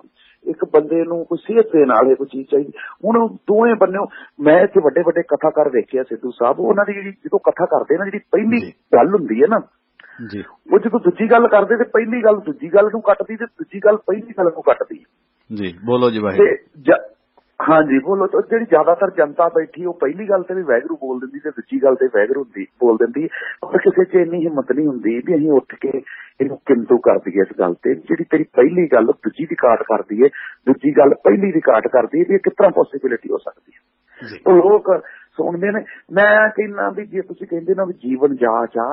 ਇੱਕ ਬੰਦੇ ਨੂੰ ਕੋਈ ਸਿਹਤ ਦੇ ਨਾਲ ਇਹ ਕੋਈ ਚੀਜ਼ ਚਾਹੀਦੀ, ਹੁਣ ਦੋਵੇਂ ਬੰਨਿਓ ਮੈਂ ਇੱਥੇ ਵੱਡੇ ਵੱਡੇ ਕਥਾਕਾਰ ਵੇਖਿਆ ਸਿੱਧੂ ਸਾਹਿਬ, ਉਹਨਾਂ ਦੀ ਜਿਹੜੀ ਜਦੋਂ ਕਥਾ ਕਰਦੇ ਨਾ ਜਿਹੜੀ ਪਹਿਲੀ ਗੱਲ ਹੁੰਦੀ ਹੈ ਨਾ ਜੀ, ਉਹ ਜਦੋਂ ਦੂਜੀ ਗੱਲ ਕਰਦੇ ਤੇ ਪਹਿਲੀ ਗੱਲ ਦੂਜੀ ਗੱਲ ਨੂੰ ਕੱਟਦੀ ਤੇ ਦੂਜੀ ਗੱਲ ਪਹਿਲੀ ਗੱਲ ਨੂੰ ਕੱਟਦੀ ਜੀ। ਬੋਲੋ ਜੀ ਵਾਹਿਗੁਰੂ। ਹਾਂਜੀ ਬੋਲੋ। ਜਿਹੜੀ ਜ਼ਿਆਦਾਤਰ ਜਨਤਾ ਬੈਠੀ ਉਹ ਪਹਿਲੀ ਗੱਲ ਤੇ ਵੀ ਵਾਹਿਗੁਰੂ ਬੋਲ ਦਿੰਦੀ ਤੇ ਦੂਜੀ ਗੱਲ ਤੇ ਵਾਹਿਗੁਰੂ ਬੋਲ ਦਿੰਦੀ, ਪਰ ਕਿਸੇ 'ਚ ਇੰਨੀ ਹਿੰਮਤ ਨਹੀਂ ਹੁੰਦੀ ਵੀ ਅਸੀਂ ਉੱਠ ਕੇ ਇਹਨੂੰ ਕਿੰਤੂ ਕਰਦੀ ਹੈ ਇਸ ਗੱਲ ਤੇ। ਜਿਹੜੀ ਤੇਰੀ ਪਹਿਲੀ ਗੱਲ ਦੂਜੀ ਦੀ ਕਾਟ ਕਰਦੀ ਹੈ, ਦੂਜੀ ਗੱਲ ਪਹਿਲੀ ਦੀ ਕਾਟ ਕਰਦੀ ਹੈ, ਵੀ ਇਹ ਕਿਤਨਾ ਪੋਸੀਬਿਲਿਟੀ ਹੋ ਸਕਦੀ ਹੈ? ਉਹ ਲੋਕ ਸੁਣਦੇ ਨੇ। ਮੈਂ ਕਹਿੰਦਾ ਵੀ ਜੇ ਤੁਸੀਂ ਕਹਿੰਦੇ ਨਾ ਵੀ ਜੀਵਨ ਜਾਚ ਆ,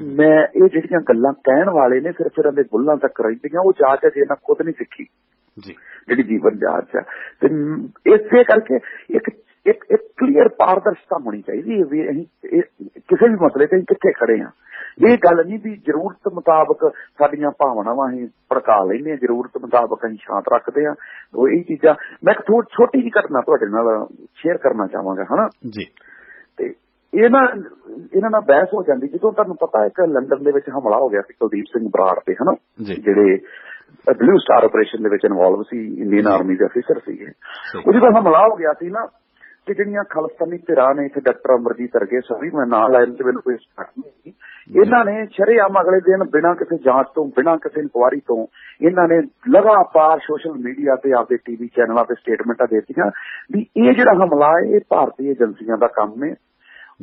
मैं ये जिहड़ियां गल्लां कहण वाले ने सिर्फ इहनां दे बुल्लां तक रहिंदियां वो जाच अजे इहनां खुद नहीं सीखी जी जिहड़ी जीवन जाच है। ते इसे करके एक एक एक क्लीयर पारदर्शिता होनी चाहिए भी अहीं किसी भी मसले ते किथे खड़े हां। ਇਹ ਗੱਲ ਨਹੀਂ ਵੀ ਜ਼ਰੂਰਤ ਮੁਤਾਬਕ ਸਾਡੀਆਂ ਭਾਵਨਾਵਾਂ ਅਸੀਂ ਭੜਕਾ ਲੈਂਦੇ ਹਾਂ, ਜ਼ਰੂਰਤ ਮੁਤਾਬਕ ਅਸੀਂ ਸ਼ਾਂਤ ਰੱਖਦੇ ਹਾਂ। ਉਹ ਇਹ ਚੀਜ਼ਾਂ ਮੈਂ ਇੱਕ ਛੋਟੀ ਜਿਹੀ ਘਟਨਾ ਤੁਹਾਡੇ ਨਾਲ ਸ਼ੇਅਰ ਕਰਨਾ ਚਾਹਾਂਗਾ ਹਨਾ ਜੀ। ਤੇ ਇਹ ਨਾ ਇਹਨਾਂ ਨਾਲ ਬਹਿਸ ਹੋ ਜਾਂਦੀ ਜਦੋਂ ਤੁਹਾਨੂੰ ਪਤਾ ਇੱਕ ਲੰਡਨ ਦੇ ਵਿੱਚ ਹਮਲਾ ਹੋ ਗਿਆ ਸੀ ਕੁਲਦੀਪ ਸਿੰਘ ਬਰਾੜ ਤੇ ਹਨਾ, ਜਿਹੜੇ ਬਲੂ ਸਟਾਰ ਆਪਰੇਸ਼ਨ ਦੇ ਵਿੱਚ ਇਨਵੋਲਵ ਸੀ, ਇੰਡੀਅਨ ਆਰਮੀ ਦੇ ਅਫੀਸਰ ਸੀਗੇ। ਉਹ ਜਦੋਂ ਹਮਲਾ ਹੋ ਗਿਆ ਸੀ ਨਾ ਤੇ ਜਿਹੜੀਆਂ ਖਾਲਸਤਾਨੀ ਧਿਰਾਂ ਨੇ ਇੱਥੇ ਡਾਕਟਰ ਅਮਰਜੀਤ ਅਰਗੇ ਸਭੀ ਮੈਂ ਨਾਲ ਆਇਆ ਤੇ ਮੈਨੂੰ ਕੋਈ ਸ਼ੱਕ ਨਹੀਂ, ਇਹਨਾਂ ਨੇ ਸ਼ਰੇਆਮ ਅਗਲੇ ਦਿਨ ਬਿਨਾਂ ਕਿਸੇ ਜਾਂਚ ਤੋਂ ਬਿਨਾਂ ਕਿਸੇ ਇਨਕੁਆਇਰੀ ਤੋਂ ਇਹਨਾਂ ਨੇ ਲਗਾਤਾਰ ਸੋਸ਼ਲ ਮੀਡੀਆ ਤੇ ਆਪਦੇ ਟੀਵੀ ਚੈਨਲਾਂ ਤੇ ਸਟੇਟਮੈਂਟਾਂ ਦੇ ਦਿੱਤੀਆਂ ਵੀ ਇਹ ਜਿਹੜਾ ਹਮਲਾ ਹੈ ਇਹ ਭਾਰਤੀ ਏਜੰਸੀਆਂ ਦਾ ਕੰਮ ਹੈ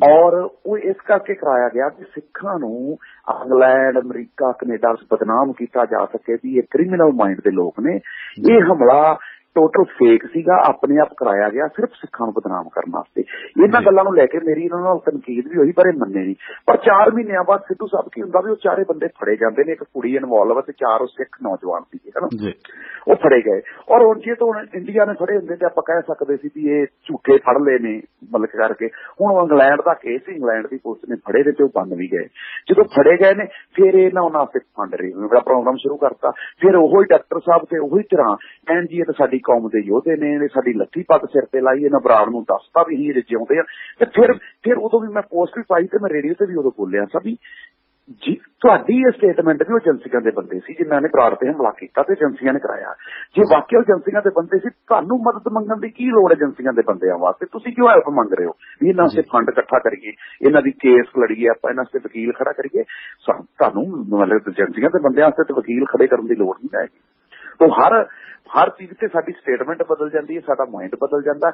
ਔਰ ਉਹ ਇਸ ਕਰਕੇ ਕਰਾਇਆ ਗਿਆ ਕਿ ਸਿੱਖਾਂ ਨੂੰ ਇੰਗਲੈਂਡ, ਅਮਰੀਕਾ, ਕੈਨੇਡਾ ਬਦਨਾਮ ਕੀਤਾ ਜਾ ਸਕੇ ਵੀ ਇਹ ਕ੍ਰਿਮੀਨਲ ਮਾਈਂਡ ਦੇ ਲੋਕ ਨੇ। ਇਹ ਹਮਲਾ ਟੋਟਲ ਫੇਕ ਸੀਗਾ, ਆਪਣੇ ਆਪ ਕਰਾਇਆ ਗਿਆ ਸਿਰਫ ਸਿੱਖਾਂ ਨੂੰ ਬਦਨਾਮ ਕਰਨ ਵਾਸਤੇ। ਇਹਨਾਂ ਗੱਲਾਂ ਨੂੰ ਲੈ ਕੇ ਮੇਰੀ ਇਹਨਾਂ ਨਾਲ ਤਨਕੀਦ ਵੀ ਹੋਈ ਪਰ ਇਹ ਮੰਨੇ ਨਹੀਂ। ਪਰ ਚਾਰ ਮਹੀਨਿਆਂ ਬਾਅਦ ਸਿੱਧੂ ਸਾਹਿਬ ਕੀ ਹੁੰਦਾ ਵੀ ਉਹ ਚਾਰੇ ਬੰਦੇ ਫੜੇ ਜਾਂਦੇ ਨੇ, ਇੱਕ ਕੁੜੀ ਇਨਵੋਲਵ ਤੇ ਚਾਰ ਉਹ ਸਿੱਖ ਨੌਜਵਾਨ ਸੀਗੇ ਹਨਾ, ਉਹ ਫੜੇ ਗਏ। ਔਰ ਹੁਣ ਜੇ ਤੋਂ ਇੰਡੀਆ ਨੇ ਫੜੇ ਹੁੰਦੇ ਤੇ ਆਪਾਂ ਕਹਿ ਸਕਦੇ ਸੀ ਵੀ ਇਹ ਝੂਠੇ ਫੜ ਲਏ ਨੇ ਮਤਲਬ ਕਰਕੇ। ਹੁਣ ਇੰਗਲੈਂਡ ਦਾ ਕੇਸ, ਇੰਗਲੈਂਡ ਦੀ ਪੁਲਿਸ ਨੇ ਫੜੇ ਨੇ ਤੇ ਉਹ ਬੰਦ ਵੀ ਗਏ। ਜਦੋਂ ਫੜੇ ਗਏ ਨੇ ਫਿਰ ਇਹਨਾਂ ਉਹਨਾਂ ਵਾਸਤੇ ਫੰਡ ਰੇਜ਼ ਦਾ ਪ੍ਰੋਗਰਾਮ ਸ਼ੁਰੂ ਕਰਤਾ। ਫਿਰ ਉਹੀ ਡਾਕਟਰ ਸਾਹਿਬ ਤੇ ਉਹੀ ਤਰ੍ਹਾਂ ਐਨ ਜੀ ਤੇ ਸਾਡੀ ਕੌਮ ਦੇ ਯੋਧੇ ਨੇ, ਇਹਨੇ ਸਾਡੀ ਲੱਠੀ ਪੱਗ ਸਿਰ ਤੇ ਲਾਈ, ਇਹਨਾਂ ਬਰਾੜ ਨੂੰ ਦੱਸਤਾ ਵੀ ਅਸੀਂ ਜਿਉਂਦੇ ਆ। ਤੇ ਫਿਰ ਫਿਰ ਉਦੋਂ ਵੀ ਮੈਂ ਪੋਸਟ ਵੀ ਪਾਈ ਤੇ ਮੈਂ ਰੇਡੀਓ ਤੇ ਵੀ ਉਦੋਂ ਬੋਲਿਆ ਸੀ ਜੀ ਤੁਹਾਡੀ ਇਹ ਸਟੇਟਮੈਂਟ ਵੀ ਉਹ ਏਜੰਸੀਆਂ ਦੇ ਬੰਦੇ ਸੀ ਜਿਨ੍ਹਾਂ ਨੇ ਬਰਾੜ ਤੇ ਹਮਲਾ ਕੀਤਾ ਤੇ ਏਜੰਸੀਆਂ ਨੇ ਕਰਾਇਆ। ਜੇ ਵਾਕਿਆ ਏਜੰਸੀਆਂ ਦੇ ਬੰਦੇ ਸੀ ਤੁਹਾਨੂੰ ਮਦਦ ਮੰਗਣ ਦੀ ਕੀ ਲੋੜ ਏਜੰਸੀਆਂ ਦੇ ਬੰਦਿਆਂ ਵਾਸਤੇ, ਤੁਸੀਂ ਕਿਉਂ ਹੈਲਪ ਮੰਗ ਰਹੇ ਹੋ ਵੀ ਇਹਨਾਂ ਸੇ ਫੰਡ ਇਕੱਠਾ ਕਰੀਏ, ਇਹਨਾਂ ਦੀ ਕੇਸ ਲੜੀਏ, ਆਪਾਂ ਇਹਨਾਂ ਸੇ ਵਕੀਲ ਖੜਾ ਕਰੀਏ। ਤੁਹਾਨੂੰ ਮਤਲਬ ਏਜੰਸੀਆਂ ਦੇ ਬੰਦਿਆਂ ਵਾਸਤੇ ਵਕੀਲ ਖੜੇ ਕਰਨ ਦੀ ਲੋੜ ਨਹੀਂ ਹੈਗੀ। तो हर हर चीज से साडी स्टेटमेंट बदल जाती है, साडा माइंड बदल जाता।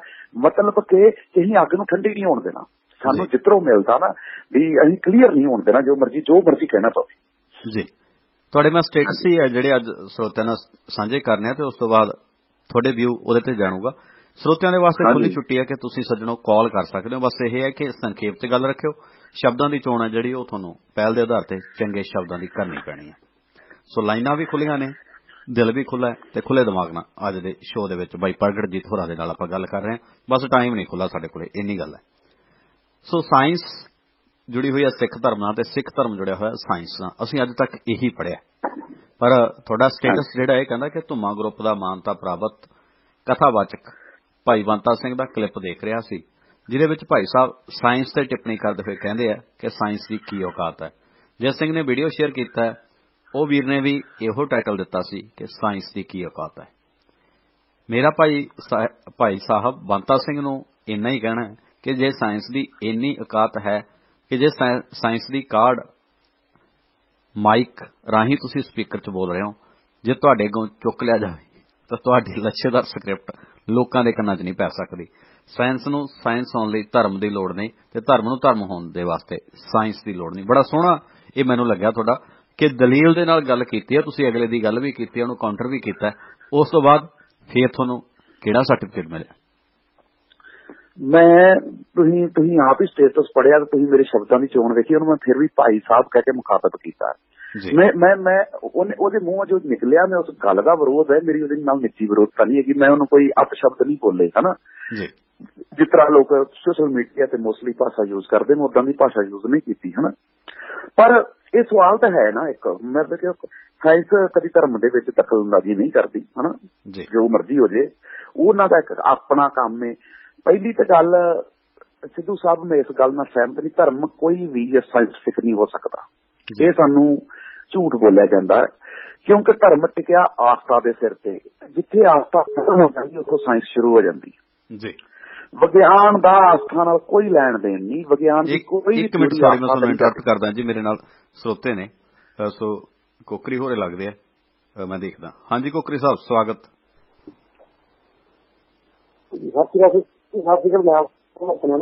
मतलब के कहीं अग नूं ठंडी नहीं होने देना, सानू जिधरों मिलता ना भी अहीं क्लीयर नहीं होने देना, जो मर्जी जो मर्जी कहना पवे जी। तुहाडे मैं स्टेटस ही है जिहड़े अज श्रोतिआं नाल सांझे करने ते उस तों बाद तुहाडे व्यू ओहदे ते जाणूगा। श्रोतिआं दे वास्ते खुली छुट्टी है कि तुसीं सज्जणों कॉल कर सकदे हो, बस इह है कि संखेप च गल रखिओ, शब्दां दी चोण है जिहड़ी ओह तुहानू पहल दे आधार ते चंगे शब्दां दी करनी पैणी है। सो लाइनां भी खुल्लियां ने, दिल भी खुला है ते खुले दिमाग नाल अज दे शो दे विच बाई प्रगटजीत होरां दे नाल आपां गल कर रहे हैं। बस टाइम नहीं खुला साडे कोले, इन्नी गल है। सो साइंस जुड़ी हुई है सिख धर्म नाल ते सिख धर्म जुड़िया होया साइंस नाल, असीं अज तक इही पढ़िया। पर तुहाडा स्टेटस जिहड़ा इह कहंदा कि धुम्मा ग्रुप दा मानता प्राप्त कथावाचक भाई बंता सिंह दा क्लिप देख रिहा सी, जिहदे विच भाई साहब साइंस ते टिप्पणी करदे होए कहंदे आ कि साइंस दी की औकात है। जिस सिंह ने वीडियो शेयर कीता है ਉਹ ਵੀਰ ਨੇ ਵੀ ਇਹੋ ਟਾਈਟਲ ਦਿੱਤਾ ਸੀ ਕਿ ਸਾਇੰਸ ਦੀ ਕੀ ਔਕਾਤ ਹੈ। ਮੇਰਾ ਭਾਈ ਭਾਈ ਸਾਹਿਬ ਬੰਤਾ ਸਿੰਘ ਨੂੰ ਇੰਨਾ ਹੀ ਕਹਿਣਾ ਹੈ ਕਿ ਜੇ ਸਾਇੰਸ ਦੀ ਇੰਨੀ ਔਕਾਤ ਹੈ ਕਿ ਜੇ ਸਾਇੰਸ ਦੀ ਕਾਢ ਮਾਈਕ ਰਾਹੀਂ ਤੁਸੀਂ ਸਪੀਕਰ 'ਚ ਬੋਲ ਰਹੇ ਹੋ, ਜੇ ਤੁਹਾਡੇ ਕੋਲ ਚੁੱਕ ਲਿਆ ਜਾਵੇ ਤਾਂ ਤੁਹਾਡੀ ਲੱਛੇਦਾਰ ਸਕ੍ਰਿਪਟ ਲੋਕਾਂ ਦੇ ਕੰਨਾਂ 'ਚ ਨਹੀਂ ਪੈ ਸਕਦੀ। ਸਾਇੰਸ ਨੂੰ ਸਾਇੰਸ ਹੋਣ ਲਈ ਧਰਮ ਦੀ ਲੋੜ ਨਹੀਂ ਤੇ ਧਰਮ ਨੂੰ ਧਰਮ ਹੋਣ ਦੇ ਵਾਸਤੇ ਸਾਇੰਸ ਦੀ ਲੋੜ ਨਹੀਂ। ਬੜਾ ਸੋਹਣਾ ਇਹ ਮੈਨੂੰ ਲੱਗਿਆ ਤੁਹਾਡਾ ਕਿ ਦਲੀਲ ਦੇ ਨਾਲ ਗੱਲ ਕੀਤੀ ਹੈ, ਤੁਸੀਂ ਅਗਲੇ ਦੀ ਗੱਲ ਵੀ ਕੀਤੀ, ਉਹਨੂੰ ਕਾਊਂਟਰ ਵੀ ਕੀਤਾ। ਉਸ ਤੋਂ ਬਾਅਦ ਫਿਰ ਤੁਹਾਨੂੰ ਕਿਹੜਾ ਸਰਟੀਫਿਕੇਟ ਮਿਲਿਆ? ਮੈਂ ਤੁਸੀਂ ਤੁਸੀਂ ਆਪ ਹੀ ਸਟੇਟਸ ਪੜਿਆ, ਤੁਸੀਂ ਮੇਰੇ ਸ਼ਬਦਾਂ ਦੀ ਚੋਣ ਵੇਖੀ, ਉਹਨੂੰ ਮੈਂ ਫਿਰ ਵੀ ਭਾਈ ਸਾਹਿਬ ਕਹਿ ਕੇ ਮੁਖਾਤਬ ਕੀਤਾ। ਮੈਂ ਮੈਂ ਮੈਂ ਉਹਨੇ ਉਹਦੇ ਮੂੰਹ ਜੋ ਨਿਕਲਿਆ ਮੈਂ ਉਸ ਗੱਲ ਦਾ ਵਿਰੋਧ ਹੈ, ਮੇਰੀ ਉਹਦੇ ਨਾਲ ਨਿੱਜੀ ਵਿਰੋਧਤਾ ਨਹੀਂ ਹੈਗੀ। ਮੈਂ ਉਹਨੂੰ ਕੋਈ ਅਪਸ਼ਬਦ ਨਹੀਂ ਬੋਲੇ ਹਨਾ, ਜਿਸ ਤਰ੍ਹਾਂ ਲੋਕ ਸੋਸ਼ਲ ਮੀਡੀਆ ਤੇ ਮੋਸਟਲੀ ਭਾਸ਼ਾ ਯੂਜ਼ ਕਰਦੇ ਨੇ ਉਦਾਂ ਦੀ ਭਾਸ਼ਾ ਯੂਜ਼ ਨਹੀਂ ਕੀਤੀ ਹਨਾ। ਪਰ ਇਹ ਸਵਾਲ ਤਾਂ ਹੈ ਨਾ, ਇੱਕ ਮੈਂ ਕਿ ਸਾਇੰਸ ਕਦੀ ਧਰਮ ਦੇ ਵਿੱਚ ਦਖਲਅੰਦਾਜ਼ੀ ਨਹੀਂ ਕਰਦੀ ਹਨਾ, ਜੋ ਮਰਜ਼ੀ ਹੋ ਜੇ ਉਹਨਾਂ ਦਾ ਇੱਕ ਆਪਣਾ ਕੰਮ ਹੈ। ਪਹਿਲੀ ਤਾਂ ਗੱਲ ਸਿੱਧੂ ਸਾਹਿਬ ਨੇ ਇਸ ਗੱਲ ਨਾਲ ਸਹਿਮਤ ਨਹੀਂ, ਧਰਮ ਕੋਈ ਵੀ ਸਾਇੰਸਫਿਕ ਨਹੀਂ ਹੋ ਸਕਦਾ, ਇਹ ਸਾਨੂੰ ਝੂਠ ਬੋਲਿਆ ਜਾਂਦਾ ਕਿਉਂਕਿ ਧਰਮ ਟਿਕਿਆ ਆਸਥਾ ਦੇ ਸਿਰ ਤੇ। ਜਿੱਥੇ ਆਸਥਾ ਖਤਮ ਹੋ ਜਾਂਦੀ ਉੱਥੋਂ ਸਾਇੰਸ ਸ਼ੁਰੂ ਹੋ ਜਾਂਦੀ ਜੀ। ਵਿਗਿਆਨ ਦਾ ਆਸਥਾ ਨਾਲ ਕੋਈ ਲੈਣ ਦੇਣ ਨਹੀਂ, ਵਿਗਿਆਨ ਦੀ ਕੋਈ। ਇੱਕ ਮਿੰਟ ਸੌਰੀ ਮੈਂ ਤੁਹਾਨੂੰ ਇੰਟਰਪਟ ਕਰਦਾ ਜੀ, ਮੇਰੇ ਨਾਲ ਸਰੋਤੇ ਨੇ। ਸੋ ਕੋਕਰੀ ਹੋਰੇ ਲੱਗਦੇ ਆ ਮੈਂ ਦੇਖਦਾ। ਹਾਂਜੀ ਕੋਕਰੀ ਸਾਹਿਬ ਸਵਾਗਤ। ਸਤਿ ਸ਼੍ਰੀ ਅਕਾਲ, ਸਤਿ ਸ਼੍ਰੀ ਅਕਾਲ, ਸਤਿ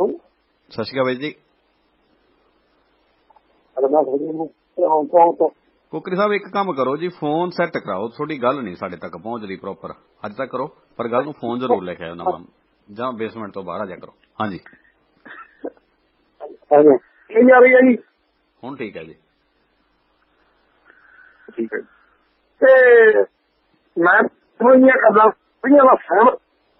ਸ਼੍ਰੀ ਅਕਾਲ ਬਾਈ ਜੀ। ਕੋਕਰੀ ਸਾਹਿਬ ਇੱਕ ਕੰਮ ਕਰੋ ਜੀ, ਫੋਨ ਸੈੱਟ ਕਰਾਓ, ਤੁਹਾਡੀ ਗੱਲ ਨਹੀਂ ਸਾਡੇ ਤੱਕ ਪਹੁੰਚ ਰਹੀ ਪ੍ਰੋਪਰ। ਅੱਜ ਤੱਕ ਕਰੋ ਪਰ ਗੱਲ ਨੂੰ ਫੋਨ ਜ਼ਰੂਰ ਲੈ ਕੇ ਆਓ ਨਾ ਜਾਂ ਬੇਸਮੈਂਟ ਤੋਂ ਬਾਹਰ ਆ ਜਾ ਕਰੋ। ਹਾਂਜੀ ਹੁਣ ਠੀਕ ਹੈ ਜੀ। ठीक है ते मैं ये करना मैं सुन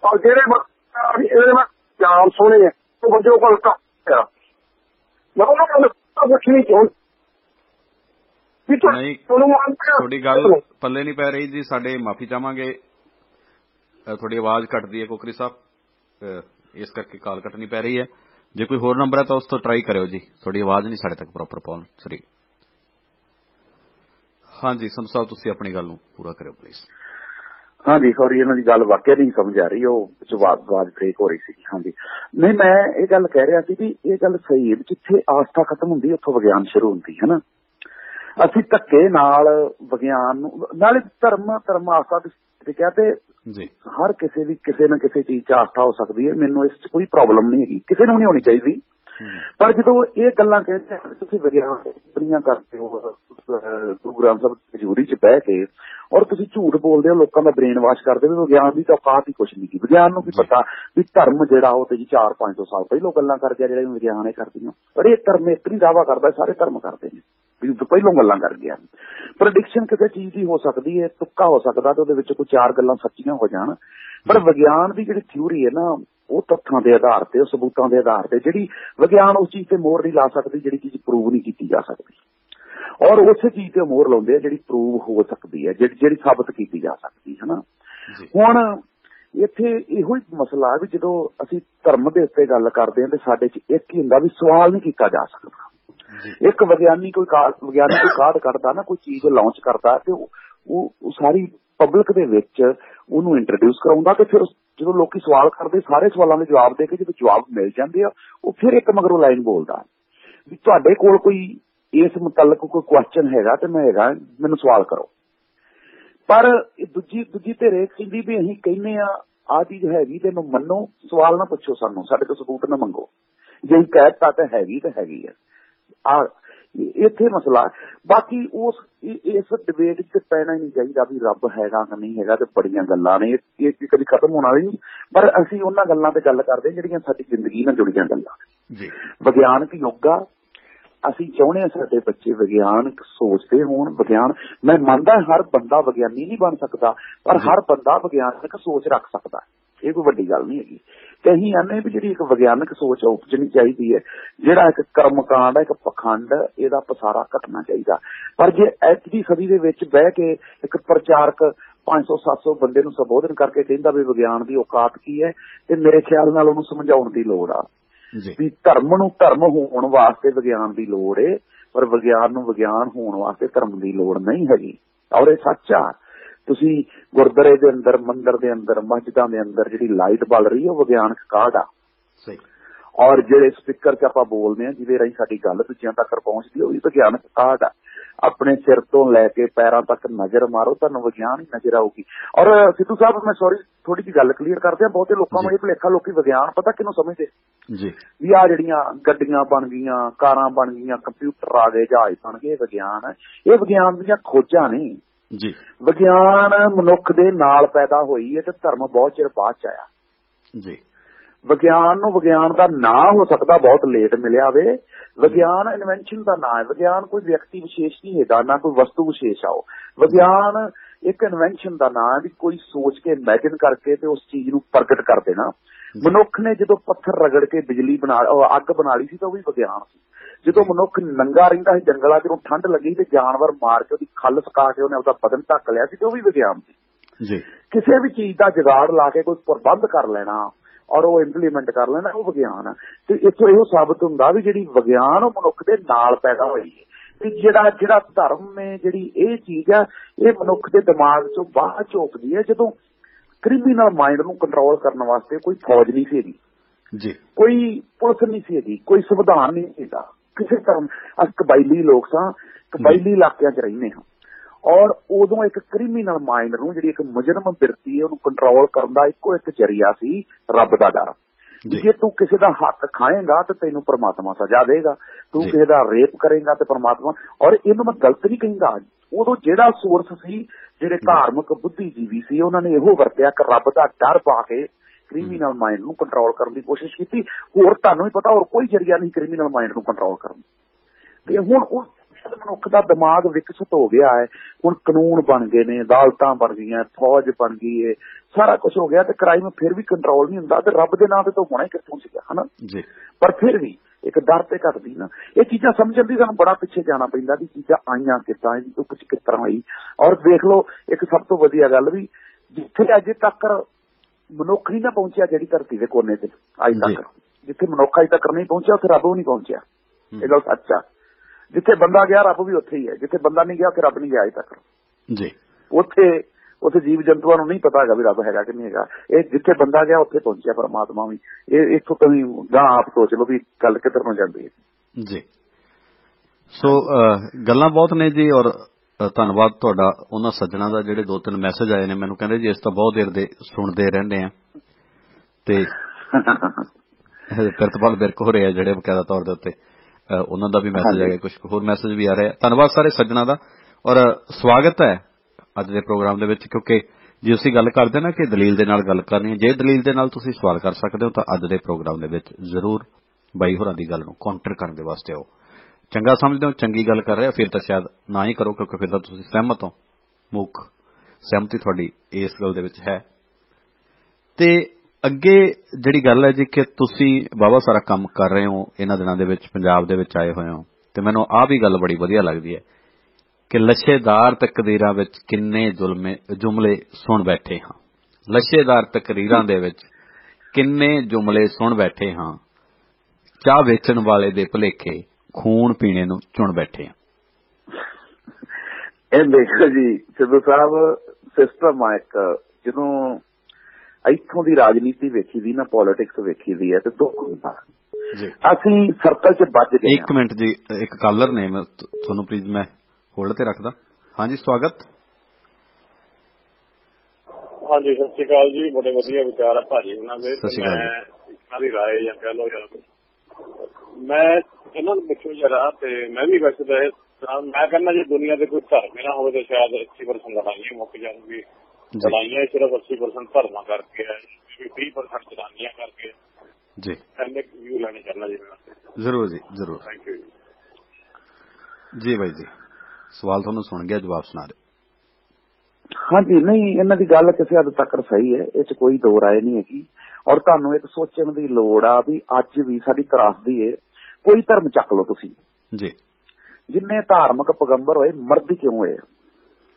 और जेरे मैं नाम सुने हैं तो बच्चों को कुछ नहीं चाहूँ नहीं थोड़ी गल पल्ले नहीं पै रही जी साडे माफी चाहांगे थोड़ी आवाज कटदी है कोकरी साहब इस करके कॉल कटनी पै रही है जो कोई होर नंबर है तो उस तो ट्राई करो जी थोड़ी आवाज नहीं साडे तक प्रॉपर पहुंच रही। हां जी संत साहब तुसी अपनी गल नूं पूरा करो प्लीज। हां जी सॉरी इन्हां दी गल वाकई नहीं समझ आ रही ओ जवाब आवाज ब्रेक हो रही सी। हां जी नहीं मैं ये गल कह रहा सी कि ये गल सही है जिथे आस्था खत्म हुंदी उत्थों विज्ञान शुरू हुंदी है ना असि धक्के नाल विज्ञान नाल धर्म धर्म आस्था दी कहते जी हर किसी भी किसी ना किसी चीज आस्था हो सकती है मैनू इस कोई प्रॉब्लम नहीं है किसी नूं नहीं होनी चाहिए पर जो ये गल्लां कहते हैं तुसीं विज्ञान करते हो गुरु ग्रंथ साहिब हजूरी च बह के और तुसीं झूठ बोलते हो लोगों का ब्रेन वाश करते हो विज्ञान की तो औकात ही कुछ नहीं की विज्ञान नूं की पता भी धर्म जिहड़ा हो चार पांच सौ साल पहलों गल्लां कर गया जिहड़ा विज्ञान करदियां पर ये धर्म इतनी दावा करता सारे धर्म करते हैं पहलों गल्लां कर गया प्रडिक्शन किसी चीज की हो सकती है तुक्का हो सकता तो उहदे विच कोई चार गल्लां सच्चियां हो जाण पर विज्ञान की जिहड़ी थ्योरी है ना ਉਹ ਤੱਥਾਂ ਦੇ ਆਧਾਰ ਤੇ ਉਹ ਸਬੂਤਾਂ ਦੇ ਆਧਾਰ ਤੇ ਜਿਹੜੀ ਵਿਗਿਆਨ ਉਸ ਚੀਜ਼ ਤੇ ਮੋਹਰ ਨਹੀਂ ਲਾ ਸਕਦੀ ਜਿਹੜੀ ਚੀਜ਼ ਪ੍ਰੂਵ ਨਹੀਂ ਕੀਤੀ ਜਾ ਸਕਦੀ ਔਰ ਉਸੇ ਚੀਜ਼ ਤੇ ਮੋਹਰ ਲਾਉਂਦੇ ਆ ਜਿਹੜੀ ਪ੍ਰੂਵ ਹੋ ਸਕਦੀ ਹੈ ਜਿਹੜੀ ਸਾਬਤ ਕੀਤੀ ਜਾ ਸਕਦੀ ਹੈ ਨਾ। ਹੁਣ ਇੱਥੇ ਇਹੋ ਹੀ ਮਸਲਾ ਵੀ ਜਦੋਂ ਅਸੀਂ ਧਰਮ ਦੇ ਉੱਤੇ ਗੱਲ ਕਰਦੇ ਹਾਂ ਤੇ ਸਾਡੇ ਚ ਇੱਕ ਹੀ ਹੁੰਦਾ ਵੀ ਸਵਾਲ ਨਹੀਂ ਕੀਤਾ ਜਾ ਸਕਦਾ ਇੱਕ ਵਿਗਿਆਨੀ ਕੋਈ ਵਿਗਿਆਨੀ ਕੋਈ ਕਾਢ ਕੱਢਦਾ ਨਾ ਕੋਈ ਚੀਜ਼ ਲਾਂਚ ਕਰਦਾ ਤੇ ਉਹ ਸਾਰੀ ਪਬਲਿਕ ਦੇ ਵਿੱਚ ਉਹਨੂੰ ਇੰਟਰੋਡਿਊਸ ਕਰਾਉਂਦਾ ਤੇ ਫਿਰ ਜਦੋਂ ਲੋਕੀ ਸਵਾਲ ਕਰਦੇ ਸਾਰੇ ਸਵਾਲਾਂ ਦੇ ਜਵਾਬ ਦੇ ਕੇ ਜਦੋਂ ਜਵਾਬ ਮਿਲ ਜਾਂਦੇ ਆ ਉਹ ਫਿਰ ਇੱਕ ਮਗਰੋਂ ਲਾਈਨ ਬੋਲਦਾ ਵੀ ਤੁਹਾਡੇ ਕੋਲ ਕੋਈ ਇਸ ਮੁਤਲਕ ਕੋਈ ਕੁਐਸਚਨ ਹੈਗਾ ਤੇ ਮੈਂ ਹੈਗਾ ਮੈਨੂੰ ਸਵਾਲ ਕਰੋ ਪਰ ਦੂਜੀ ਦੂਜੀ ਧਿਰੇ ਕਹਿੰਦੀ ਵੀ ਅਸੀਂ ਕਹਿੰਦੇ ਆ ਆਹ ਚੀਜ਼ ਹੈਗੀ ਤੇ ਇਹਨੂੰ ਮੰਨੋ ਸਵਾਲ ਨਾ ਪੁੱਛੋ ਸਾਨੂੰ ਸਾਡੇ ਤੋਂ ਸਬੂਤ ਨਾ ਮੰਗੋ ਜੇ ਕਹਿ ਦਿੱਤਾ ਤਾਂ ਹੈਗੀ ਤਾਂ ਹੈਗੀ ਆ ਆਹ ਇੱਥੇ ਮਸਲਾ ਬਾਕੀ ਉਸ ਇਸ ਡਿਬੇਟ ਚ ਪੈਣਾ ਹੀ ਨਹੀਂ ਚਾਹੀਦਾ ਵੀ ਰੱਬ ਹੈਗਾ ਕਿ ਨਹੀਂ ਹੈਗਾ ਤੇ ਬੜੀਆਂ ਗੱਲਾਂ ਨੇ ਇਹ ਕਦੀ ਖਤਮ ਹੋਣ ਵਾਲੀ ਨਹੀਂ ਪਰ ਅਸੀਂ ਉਹਨਾਂ ਗੱਲਾਂ ਤੇ ਗੱਲ ਕਰਦੇ ਜਿਹੜੀਆਂ ਸਾਡੀ ਜ਼ਿੰਦਗੀ ਨਾਲ ਜੁੜੀਆਂ ਗੱਲਾਂ ਜੀ ਵਿਗਿਆਨਕ ਯੁੱਗ ਆ ਅਸੀਂ ਚਾਹੁੰਦੇ ਹਾਂ ਸਾਡੇ ਬੱਚੇ ਵਿਗਿਆਨਕ ਸੋਚਦੇ ਹੋਣ ਵਿਗਿਆਨ ਮੈਂ ਮੰਨਦਾ ਹਰ ਬੰਦਾ ਵਿਗਿਆਨੀ ਨਹੀਂ ਬਣ ਸਕਦਾ ਪਰ ਹਰ ਬੰਦਾ ਵਿਗਿਆਨਕ ਸੋਚ ਰੱਖ ਸਕਦਾ ਇਹ ਕੋਈ ਵੱਡੀ ਗੱਲ ਨਹੀਂ ਹੈਗੀ ਤੇ ਅਸੀਂ ਆਨੇ ਵੀ ਜਿਹੜੀ ਇੱਕ ਵਿਗਿਆਨਕ ਸੋਚ ਉਪਜਣੀ ਚਾਹੀਦੀ ਹੈ ਜਿਹੜਾ ਇੱਕ ਕਰਮਕਾਂਡ ਇੱਕ ਪਖੰਡ ਇਹਦਾ ਪਸਾਰਾ ਘਟਣਾ ਚਾਹੀਦਾ ਪਰ ਜੇ ਅੱਜ ਦੀ ਸਦੀ ਦੇ ਵਿੱਚ ਬਹਿ ਕੇ ਇੱਕ ਪ੍ਰਚਾਰਕ ਪੰਜ ਸੌ ਸੱਤ ਸੌ ਬੰਦੇ ਨੂੰ ਸੰਬੋਧਨ ਕਰਕੇ ਕਹਿੰਦਾ ਵੀ ਵਿਗਿਆਨ ਦੀ ਔਕਾਤ ਕੀ ਹੈ ਤੇ ਮੇਰੇ ਖਿਆਲ ਨਾਲ ਉਹਨੂੰ ਸਮਝਾਉਣ ਦੀ ਲੋੜ ਆ ਵੀ ਧਰਮ ਨੂੰ ਧਰਮ ਹੋਣ ਵਾਸਤੇ ਵਿਗਿਆਨ ਦੀ ਲੋੜ ਏ ਪਰ ਵਿਗਿਆਨ ਨੂੰ ਵਿਗਿਆਨ ਹੋਣ ਵਾਸਤੇ ਧਰਮ ਦੀ ਲੋੜ ਨਹੀਂ ਹੈਗੀ ਔਰ ਇਹ ਸੱਚ ਆ ਤੁਸੀਂ ਗੁਰਦੁਆਰੇ ਦੇ ਅੰਦਰ ਮੰਦਿਰ ਦੇ ਅੰਦਰ ਮਸਜਿਦਾਂ ਦੇ ਅੰਦਰ ਜਿਹੜੀ ਲਾਈਟ ਬਲ ਰਹੀ ਹੈ ਉਹ ਵਿਗਿਆਨਕ ਕਾਢ ਆ ਸਹੀ ਔਰ ਜਿਹੜੇ ਸਪੀਕਰ 'ਚ ਆਪਾਂ ਬੋਲਦੇ ਹਾਂ ਜਿਹਦੇ ਰਾਹੀਂ ਸਾਡੀ ਗੱਲ ਦੂਜਿਆਂ ਤੱਕ ਪਹੁੰਚਦੀ ਉਹ ਵੀ ਵਿਗਿਆਨਕ ਕਾਢ ਆ ਆਪਣੇ ਸਿਰ ਤੋਂ ਲੈ ਕੇ ਪੈਰਾਂ ਤੱਕ ਨਜ਼ਰ ਮਾਰੋ ਤੁਹਾਨੂੰ ਵਿਗਿਆਨ ਹੀ ਨਜ਼ਰ ਆਊਗੀ ਔਰ ਸਿੱਧੂ ਸਾਹਿਬ ਮੈਂ ਸੌਰੀ ਥੋੜੀ ਜਿਹੀ ਗੱਲ ਕਲੀਅਰ ਕਰਦੇ ਹਾਂ ਬਹੁਤੇ ਲੋਕਾਂ ਨੂੰ ਇਹ ਭੁਲੇਖਾ ਲੋਕੀ ਵਿਗਿਆਨ ਪਤਾ ਕਿਹਨੂੰ ਸਮਝਦੇ ਜੀ ਵੀ ਆਹ ਜਿਹੜੀਆਂ ਗੱਡੀਆਂ ਬਣ ਗਈਆਂ ਕਾਰਾਂ ਬਣ ਗਈਆਂ ਕੰਪਿਊਟਰ ਆ ਗਏ ਜਹਾਜ਼ ਬਣ ਗਏ ਵਿਗਿਆਨ ਇਹ ਵਿਗਿਆਨ ਦੀਆਂ ਖੋਜਾਂ ਨੇ ਜੀ ਵਿਗਿਆਨ ਮਨੁੱਖ ਦੇ ਨਾਲ ਪੈਦਾ ਹੋਈ ਹੈ ਤੇ ਧਰਮ ਬਹੁਤ ਚਿਰ ਬਾਅਦ ਚ ਆਇਆ ਜੀ ਵਿਗਿਆਨ ਨੂੰ ਵਿਗਿਆਨ ਦਾ ਨਾਂ ਹੋ ਸਕਦਾ ਬਹੁਤ ਲੇਟ ਮਿਲਿਆ ਵੇ ਵਿਗਿਆਨ ਇਨਵੈਂਸ਼ਨ ਦਾ ਨਾਂ ਹੈ ਵਿਗਿਆਨ ਕੋਈ ਵਿਅਕਤੀ ਵਿਸ਼ੇਸ਼ ਨਹੀਂ ਹੈਗਾ ਨਾ ਕੋਈ ਵਸਤੂ ਵਿਸ਼ੇਸ਼ ਆਓ ਵਿਗਿਆਨ ਇੱਕ ਇਨਵੈਂਸ਼ਨ ਦਾ ਨਾਂ ਹੈ ਵੀ ਕੋਈ ਸੋਚ ਕੇ ਇਮੈਜਿਨ ਕਰਕੇ ਤੇ ਉਸ ਚੀਜ਼ ਨੂੰ ਪ੍ਰਗਟ ਕਰ ਦੇਣਾ ਮਨੁੱਖ ਨੇ ਜਦੋਂ ਪੱਥਰ ਰਗੜ ਕੇ ਬਿਜਲੀ ਬਣਾ ਅੱਗ ਬਣਾ ਲਈ ਸੀ ਤਾਂ ਉਹ ਵੀ ਵਿਗਿਆਨ ਸੀ ਜਦੋਂ ਮਨੁੱਖ ਨੰਗਾ ਰਹਿੰਦਾ ਸੀ ਜੰਗਲਾਂ ਚ ਠੰਡ ਲੱਗੀ ਤੇ ਜਾਨਵਰ ਮਾਰ ਕੇ ਉਹਦੀ ਖੱਲ ਸੁਕਾ ਕੇ ਉਹਨੇ ਆਪਦਾ ਬਦਨ ਢੱਕ ਲਿਆ ਸੀ ਤੇ ਉਹ ਵੀ ਵਿਗਿਆਨ ਸੀ ਜੀ ਕਿਸੇ ਵੀ ਚੀਜ਼ ਦਾ ਜੁਗਾੜ ਲਾ ਕੇ ਕੋਈ ਪ੍ਰਬੰਧ ਕਰ ਲੈਣਾ ਔਰ ਉਹ ਇੰਪਲੀਮੈਂਟ ਕਰ ਲੈਣਾ ਉਹ ਵਿਗਿਆਨ ਆ ਤੇ ਇੱਥੋਂ ਇਹੋ ਸਾਬਤ ਹੁੰਦਾ ਵੀ ਜਿਹੜੀ ਵਿਗਿਆਨ ਉਹ ਮਨੁੱਖ ਦੇ ਨਾਲ ਪੈਦਾ ਹੋਈ ਹੈ ਤੇ ਜਿਹੜਾ ਜਿਹੜਾ ਧਰਮ ਹੈ ਜਿਹੜੀ ਇਹ ਚੀਜ਼ ਆ ਇਹ ਮਨੁੱਖ ਦੇ ਦਿਮਾਗ ਚੋਂ ਬਾਹਰ ਝੋਕਦੀ ਹੈ ਜਦੋਂ ਕ੍ਰਿਮੀਨਲ ਮਾਈਂਡ ਨੂੰ ਕੰਟਰੋਲ ਕਰਨ ਵਾਸਤੇ ਕੋਈ ਫੌਜ ਨਹੀਂ ਸੀ ਜੀ ਕੋਈ ਪੁਲਿਸ ਨਹੀਂ ਸੀ ਹੈਗੀ ਕੋਈ ਸੰਵਿਧਾਨ ਨਹੀਂ ਸੀਗਾ ਕਿਸੇ ਧਰਮ ਅਸੀਂ ਕਬਾਇਲੀ ਲੋਕ ਸਾਂ ਕਬਾਇਲੀ ਇਲਾਕਿਆਂ ਚ ਰਹਿੰਦੇ ਹਾਂ ਔਰ ਉਦੋਂ ਇੱਕ ਕ੍ਰਿਮੀਨਲ ਮਾਈਂਡ ਨੂੰ ਜਿਹੜੀ ਇੱਕ ਮੁਜਰਮ ਬਿਰਤੀ ਹੈ ਉਹਨੂੰ ਕੰਟਰੋਲ ਕਰਨ ਦਾ ਇੱਕੋ ਇੱਕ ਜ਼ਰੀਆ ਸੀ ਰੱਬ ਦਾ ਡਰ ਜੇ ਤੂੰ ਕਿਸੇ ਦਾ ਹੱਕ ਖਾਏਗਾ ਤੇ ਤੈਨੂੰ ਪ੍ਰਮਾਤਮਾ ਸਜ਼ਾ ਦੇਗਾ ਤੂੰ ਕਿਸੇ ਦਾ ਰੇਪ ਕਰੇਗਾ ਤੇ ਪ੍ਰਮਾਤਮਾ ਔਰ ਇਹਨੂੰ ਮੈਂ ਗਲਤ ਨਹੀਂ ਕਹਿੰਦਾ ਉਦੋਂ ਜਿਹੜਾ ਸੋਰਸ ਸੀ ਜਿਹੜੇ ਧਾਰਮਿਕ ਬੁੱਧੀਜੀਵੀ ਸੀ ਉਹਨਾਂ ਨੇ ਇਹੋ ਵਰਤਿਆ ਕਿ ਰੱਬ ਦਾ ਡਰ ਪਾ ਕੇ ਕ੍ਰਿਮੀਨਲ ਮਾਈਂਡ ਨੂੰ ਕੰਟਰੋਲ ਕਰਨ ਦੀ ਕੋਸ਼ਿਸ਼ ਕੀਤੀ ਹੋਰ ਤੁਹਾਨੂੰ ਵੀ ਪਤਾ ਹੋਰ ਕੋਈ ਜ਼ਰੀਆ ਨਹੀਂ ਕ੍ਰਿਮੀਨਲ ਮਾਈਂਡ ਨੂੰ ਕੰਟਰੋਲ ਕਰਨ ਤੇ ਹੁਣ ਉਹ शायद मनुख का दिमाग विकसित हो गया है। हुण कानून बन गए ने, अदालतां बन गई, फौज बन गई है, सारा कुछ हो गया तो क्राइम फिर भी कंट्रोल नहीं हुंदा। ते रब दे नाम ते होना ही कित्थों सीगा, है ना। पर फिर भी एक डर तो घटदी ना, ये चीजा समझण दी सानूं बड़ा पिछे जाना पैंदा कि चीजा आईयां किदां, इहदी कुछ किस तरह होई। और देख लो एक सब तो वधिया गल भी, जिथे अजे तक मनुख नहीं ना पहुंचिया, जिहड़ी धरती दे कोने ते अज तक जिथे मनुख अज तक नहीं पहुंचिया, उत्थे रब भी नहीं पहुंचिया। ਇਹ ਗੱਲ ਸੱਚ ਆ, ਜਿੱਥੇ ਬੰਦਾ ਗਿਆ ਰੱਬ ਵੀ ਉੱਥੇ ਹੀ ਹੈ, ਜਿੱਥੇ ਬੰਦਾ ਨਹੀਂ ਗਿਆ ਉੱਥੇ ਰੱਬ ਨਹੀਂ ਗਿਆ ਅਜੇ ਤੱਕ ਜੀ। ਉੱਥੇ ਉੱਥੇ ਜੀਵ ਜੰਤੂਆਂ ਨੂੰ ਨਹੀਂ ਪਤਾ ਹੈਗਾ ਵੀ ਰੱਬ ਹੈਗਾ ਕਿ ਨਹੀਂ ਹੈਗਾ। ਇਹ ਜਿੱਥੇ ਬੰਦਾ ਗਿਆ ਉੱਥੇ ਪਹੁੰਚਿਆ ਪਰਮਾਤਮਾ ਵੀ। ਇਹ ਇੱਥੋਂ ਤੁਸੀਂ ਗਾਂ ਆਪ ਸੋਚ ਲਓ ਵੀ ਗੱਲ ਕਿੱਧਰ ਨੂੰ ਜਾਂਦੀ ਹੈ ਜੀ। ਸੋ ਗੱਲਾਂ ਬਹੁਤ ਨੇ ਜੀ, ਔਰ ਧੰਨਵਾਦ ਤੁਹਾਡਾ ਉਹਨਾਂ ਸੱਜਣਾ ਦਾ ਜਿਹੜੇ ਦੋ ਤਿੰਨ ਮੈਸੇਜ ਆਏ ਨੇ ਮੈਨੂੰ, ਕਹਿੰਦੇ ਜੀ ਇਸ ਤੋਂ ਬਹੁਤ ਦੇਰ ਦੇ ਸੁਣਦੇ ਰਹਿੰਦੇ ਆ ਤੇ ਕਿਰਤਪਾਲ ਬਿਰਕ ਹੋ ਰਿਹਾ ਜਿਹੜੇ ਬਕਾਇਦਾ ਤੌਰ ਦੇ ਉੱਤੇ ਉਹਨਾਂ ਦਾ ਵੀ ਮੈਸੇਜ ਆ ਗਿਆ, ਕੁਝ ਹੋਰ ਮੈਸੇਜ ਵੀ ਆ ਰਿਹਾ। ਧੰਨਵਾਦ ਸਾਰੇ ਸੱਜਣਾ ਦਾ ਔਰ ਸਵਾਗਤ ਹੈ ਅੱਜ ਦੇ ਪ੍ਰੋਗਰਾਮ ਦੇ ਵਿੱਚ, ਕਿਉਂਕਿ ਜੇ ਅਸੀਂ ਗੱਲ ਕਰਦੇ ਨਾ ਕਿ ਦਲੀਲ ਦੇ ਨਾਲ ਗੱਲ ਕਰਨੀ ਹੈ, ਜੇ ਦਲੀਲ ਦੇ ਨਾਲ ਤੁਸੀਂ ਸਵਾਲ ਕਰ ਸਕਦੇ ਹੋ ਤਾਂ ਅੱਜ ਦੇ ਪ੍ਰੋਗਰਾਮ ਦੇ ਵਿੱਚ ਜ਼ਰੂਰ ਬਾਈ ਹੋਰਾਂ ਦੀ ਗੱਲ ਨੂੰ ਕਾਊਂਟਰ ਕਰਨ ਦੇ ਵਾਸਤੇ ਆਓ। ਚੰਗਾ ਸਮਝਦੇ ਹੋ, ਚੰਗੀ ਗੱਲ ਕਰ ਰਹੇ ਹੋ, ਫਿਰ ਤਾਂ ਸ਼ਾਇਦ ਨਾ ਹੀ ਕਰੋ, ਕਿਉਂਕਿ ਫਿਰ ਤਾਂ ਤੁਸੀਂ ਸਹਿਮਤ ਹੋ, ਮੁੱਖ ਸਹਿਮਤੀ ਤੁਹਾਡੀ ਇਸ ਗੱਲ ਦੇ ਵਿੱਚ ਹੈ। ਤੇ ਅੱਗੇ ਜਿਹੜੀ ਗੱਲ ਹੈ ਜੀ ਕਿ ਤੁਸੀਂ ਬਾਬਾ ਸਾਰਾ ਕੰਮ ਕਰ ਰਹੇ ਹੋ ਇਹਨਾਂ ਦਿਨਾਂ ਦੇ ਵਿੱਚ, ਪੰਜਾਬ ਦੇ ਵਿੱਚ ਆਏ ਹੋਏ ਹੋ, ਤੇ ਮੈਨੂੰ ਆਹ ਵੀ ਗੱਲ ਬੜੀ ਵਧੀਆ ਲੱਗਦੀ ਹੈ ਕਿ ਲਸ਼ੇਦਾਰ ਤਕਰੀਰਾਂ ਵਿੱਚ ਕਿੰਨੇ ਜ਼ੁਲਮੇ ਜੁਮਲੇ ਸੁਣ ਬੈਠੇ ਹਾਂ, ਲਸ਼ੇਦਾਰ ਤਕਰੀਰਾਂ ਦੇ ਵਿੱਚ ਕਿੰਨੇ ਜੁਮਲੇ ਸੁਣ ਬੈਠੇ ਹਾਂ, ਚਾਹ ਵੇਚਣ ਵਾਲੇ ਦੇ ਭੁਲੇਖੇ ਖੂਨ ਪੀਣੇ ਨੂੰ ਚੁਣ ਬੈਠੇ ਹਾਂ। ਇਹ ਦੇਖੋ ਜੀ ਸਿੱਧੂ ਸਾਹਿਬ, ਸਿਸਟਮ ਆ ਇੱਕ, ਜਦੋਂ ਇੱਥੋਂ ਦੀ ਰਾਜਨੀਤੀ ਵੇਖੀ ਦੀ ਨਾ, ਪੋਲੀਟਿਕਸ ਵੇਖੀ ਦੀ ਹੈ ਤੇ ਦੁੱਖ ਹੁੰਦਾ ਅਸੀਂ ਸਰਕਲ ਚ ਵੱਜ ਗਏ। ਇੱਕ ਮਿੰਟ ਜੀ, ਇੱਕ ਕਾਲਰ ਨੇ, ਮੈਂ ਤੁਹਾਨੂੰ ਪਲੀਜ਼ ਮੈਂ ਹੋਲਡ ਤੇ ਰੱਖਦਾ। ਹਾਂਜੀ ਸਵਾਗਤ। ਹਾਂਜੀ ਸਤਿ ਸ਼੍ਰੀ ਅਕਾਲ ਜੀ, ਬੜੇ ਵਧੀਆ ਵਿਚਾਰ ਆ ਭਾਜੀ ਉਹਨਾਂ ਦੇ, ਸਾਰੀ ਰਾਏ ਜਾਂ ਕਹਿ ਲਓ ਯਾਰ। ਮੈਂ ਇਹਨਾਂ ਨੂੰ ਪੁੱਛੋ ਜਰਾ, ਤੇ ਮੈਂ ਵੀ ਵੈਸੇ ਮੈਂ ਕਹਿੰਦਾ ਜੇ ਦੁਨੀਆ ਦੇ ਕੋਈ ਧਰਮ ਨਾ ਹੋਵੇ ਤਾਂ ਸ਼ਾਇਦ ਅੱਛੀ ਪਰਸਨ ਲੜਾਈਆਂ ਮੁੱਕ ਜਾਣਗੀ। ਲੜਾਈਆਂ ਸਿਰਫ ਅੱਸੀ ਪਰਸੈਂਟ ਧਰਮਾਂ ਕਰਕੇ ਹੈ, ਵੀਹ ਪਰਸੈਂਟ ਜਨਾਨੀਆਂ ਕਰਕੇ ਜੀ। ਵਿਊ ਲੈਣੇ ਚਾਹੁੰਦਾ ਜੀ ਮੈਂ। ਜ਼ਰੂਰ ਜੀ, ਜ਼ਰੂਰ, ਥੈਂਕ ਯੂ ਜੀ ਬਾਈ ਜੀ। ਸਵਾਲ ਤੁਹਾਨੂੰ ਸੁਣ ਗਿਆ, ਜਵਾਬ ਸੁਣਾ ਦਿਓ। ਹਾਂਜੀ ਨਹੀਂ, ਇਹਨਾਂ ਦੀ ਗੱਲ ਕਿਸੇ ਹੱਦ ਤੱਕ ਸਹੀ ਹੈ, ਇਹ ਚ ਕੋਈ ਦੋ ਰਾਏ ਨਹੀਂ ਹੈਗੀ। ਔਰ ਤੁਹਾਨੂੰ ਇੱਕ ਸੋਚਣ ਦੀ ਲੋੜ ਆ ਵੀ ਅੱਜ ਵੀ ਸਾਡੀ ਤਰਾਸਦੀ ਹੈ, ਕੋਈ ਧਰਮ ਚੱਕ ਲਓ ਤੁਸੀਂ ਜੀ, ਜਿੰਨੇ ਧਾਰਮਿਕ ਪੈਗੰਬਰ ਹੋਏ ਮਰਦ ਕਿਉਂ ਹੋਏ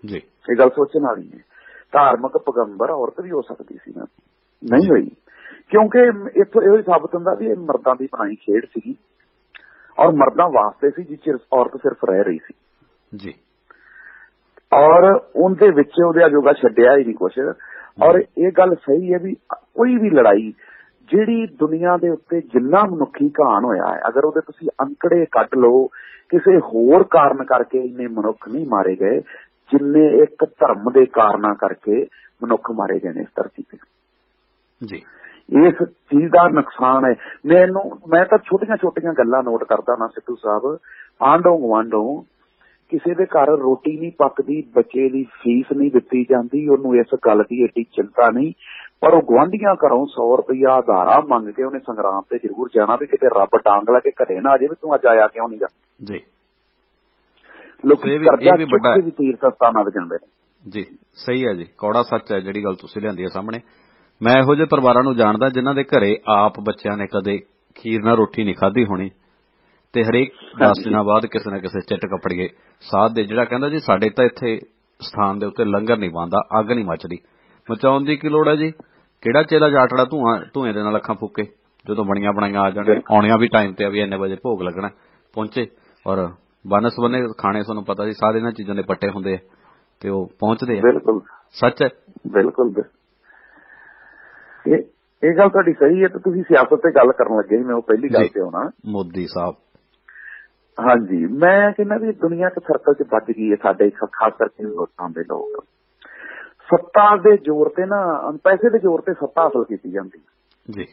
ਜੀ, ਇਹ ਗੱਲ ਸੋਚਣ ਵਾਲੀ ਹੈ। ਧਾਰਮਿਕ ਪੈਗੰਬਰ ਔਰਤ ਵੀ ਹੋ ਸਕਦੀ ਸੀ ਨਾ, ਨਹੀਂ ਹੋਈ, ਕਿਉਂਕਿ ਇੱਥੋਂ ਇਹੋ ਹੀ ਸਾਬਤ ਹੁੰਦਾ ਵੀ ਇਹ ਮਰਦਾਂ ਦੀ ਬਣਾਈ ਖੇਡ ਸੀਗੀ ਔਰ ਮਰਦਾਂ ਵਾਸਤੇ ਸੀ, ਜਿਸ ਚ ਔਰਤ ਸਿਰਫ ਰਹਿ ਰਹੀ ਸੀ ਜੀ। ਔਰ ਉਹਦੇ ਵਿੱਚ ਉਹਦੇ ਅਜੋਗਾ ਛੱਡਿਆ ਹੀ ਨਹੀਂ ਕੁਛ। ਔਰ ਇਹ ਗੱਲ ਸਹੀ ਹੈ ਵੀ ਕੋਈ ਵੀ ਲੜਾਈ ਜਿਹੜੀ ਦੁਨੀਆ ਦੇ ਉੱਤੇ ਜਿੰਨਾ ਮਨੁੱਖੀ ਘਾਣ ਹੋਇਆ ਹੈ, ਅਗਰ ਉਹਦੇ ਤੁਸੀਂ ਅੰਕੜੇ ਕੱਢ ਲਓ, ਕਿਸੇ ਹੋਰ ਕਾਰਨ ਕਰਕੇ ਇੰਨੇ ਮਨੁੱਖ ਨਹੀਂ ਮਾਰੇ ਗਏ ਜਿੰਨੇ ਇੱਕ ਧਰਮ ਦੇ ਕਾਰਨਾਂ ਕਰਕੇ ਮਨੁੱਖ ਮਾਰੇ ਗਏ ਨੇ ਇਸ ਧਰਤੀ ਤੇ ਜੀ। ਇਸ ਚੀਜ਼ ਦਾ ਨੁਕਸਾਨ ਹੈ। ਮੈਨੂੰ ਮੈਂ ਤਾਂ ਛੋਟੀਆਂ ਛੋਟੀਆਂ ਗੱਲਾਂ ਨੋਟ ਕਰਦਾ ਨਾ ਸਿੱਧੂ ਸਾਹਿਬ, ਆਂਢੋਂ ਗੁਆਂਢੋਂ ਕਿਸੇ ਦੇ ਘਰ ਰੋਟੀ ਨਹੀਂ ਪੱਕਦੀ, ਬੱਚੇ ਦੀ ਫੀਸ ਨਹੀਂ ਦਿੱਤੀ ਜਾਂਦੀ, ਉਹਨੂੰ ਇਸ ਗੱਲ ਦੀ ਏਡੀ ਚਿੰਤਾ ਨਹੀਂ, ਪਰ ਉਹ ਗੁਆਂਢੀਆਂ ਘਰੋਂ ਸੌ ਰੁਪਇਆ ਆਧਾਰਾ ਮੰਗ ਕੇ ਉਹਨੇ ਸੰਗਰਾਮ ਤੇ ਜ਼ਰੂਰ ਜਾਣਾ ਵੀ ਕਿਤੇ ਰੱਬ ਡਾਂਗ ਲਾ ਕੇ ਘਰੇ ਨਾ ਆ ਜਾਵੇ, ਤੂੰ ਅੱਜ ਆਇਆ ਕਿਉਂ ਨਹੀਂ ਗਾ ਜੀ। ਲੋਕੀ ਕਰਜ਼ਾ ਚੁੱਕ ਵੀ ਤੀਰਥ ਸਥਾਨਾਂ ਤੇ ਜਾਂਦੇ ਨੇ ਜੀ। ਸਹੀ ਹੈ ਜੀ, ਕੌੜਾ ਸੱਚ ਹੈ ਜਿਹੜੀ ਗੱਲ ਤੁਸੀਂ ਲਿਆਂਦੀ ਹੈ ਸਾਹਮਣੇ। ਮੈਂ ਇਹੋ ਜਿਹੇ ਪਰਿਵਾਰਾਂ ਨੂੰ ਜਾਣਦਾ ਜਿਨ੍ਹਾਂ ਦੇ ਘਰੇ ਆਪ ਬੱਚਿਆਂ ਨੇ ਕਦੇ ਖੀਰ ਨਾਲ ਰੋਟੀ ਨਹੀਂ ਖਾਧੀ ਹੋਣੀ, ਤੇ ਹਰੇਕ ਦਸ ਦਿਨਾਂ ਬਾਅਦ ਕਿਸੇ ਨਾ ਕਿਸੇ ਚਿੱਟ ਕੱਪੜੀਏ ਸਾਧ ਦੇ ਜਿਹੜਾ ਕਹਿੰਦਾ ਜੀ ਸਾਡੇ ਤਾਂ ਇੱਥੇ ਸਥਾਨ ਦੇ ਉੱਤੇ ਲੰਗਰ ਨਹੀਂ ਬਣਦਾ, ਅੱਗ ਨਹੀਂ ਮੱਚਦੀ। ਮਚਾਉਣ ਦੀ ਕੀ ਲੋੜ ਹੈ ਜੀ, ਕਿਹੜਾ ਚੇਲਾ ਜਾਟੜਾ ਧੂਆਂ ਧੂਏ ਦੇ ਨਾਲ ਅੱਖਾਂ ਫੂਕੇ, ਜਦੋਂ ਬਣੀਆਂ ਬਣਾਈਆਂ ਆ ਜਾਣ, ਆਉਣੀਆਂ ਵੀ ਟਾਈਮ ਤੇ ਆ ਵੀ ਇੰਨੇ ਵਜੇ ਭੋਗ ਲੱਗਣਾ, ਪਹੁੰਚੇ ਔਰ ਬਨਸ ਬਨੇ ਖਾਣੇ, ਤੁਹਾਨੂੰ ਪਤਾ ਜੀ ਸਾਰੇ ਇਹਨਾਂ ਚੀਜ਼ਾਂ ਦੇ ਪੱਟੇ ਹੁੰਦੇ ਆ ਤੇ ਉਹ ਪਹੁੰਚਦੇ ਆ। ਬਿਲਕੁਲ ਸੱਚ ਹੈ, ਬਿਲਕੁਲ ਇਹ ਗੱਲ ਤੁਹਾਡੀ ਸਹੀ ਹੈ। ਤੇ ਤੁਸੀਂ ਸਿਆਸਤ ਤੇ ਗੱਲ ਕਰਨ ਲੱਗੇ ਸੀ, ਮੈਂ ਉਹ ਪਹਿਲੀ ਗੱਲ ਤੇ ਆਉਣਾ, ਮੋਦੀ ਸਾਹਿਬ। ਹਾਂਜੀ ਮੈਂ ਕਹਿੰਦਾ ਵੀ ਦੁਨੀਆ ਚ ਸਰਕਲ ਚ ਵੱਜ ਗਈ ਹੈ ਸਾਡੇ, ਖਾਸ ਕਰਕੇ ਲੋਕਾਂ ਦੇ ਲੋਕ ਸੱਤਾ ਦੇ ਜ਼ੋਰ ਤੇ ਨਾ, ਪੈਸੇ ਦੇ ਜ਼ੋਰ ਤੇ ਸੱਤਾ ਹਾਸਲ ਕੀਤੀ ਜਾਂਦੀ ਜੀ,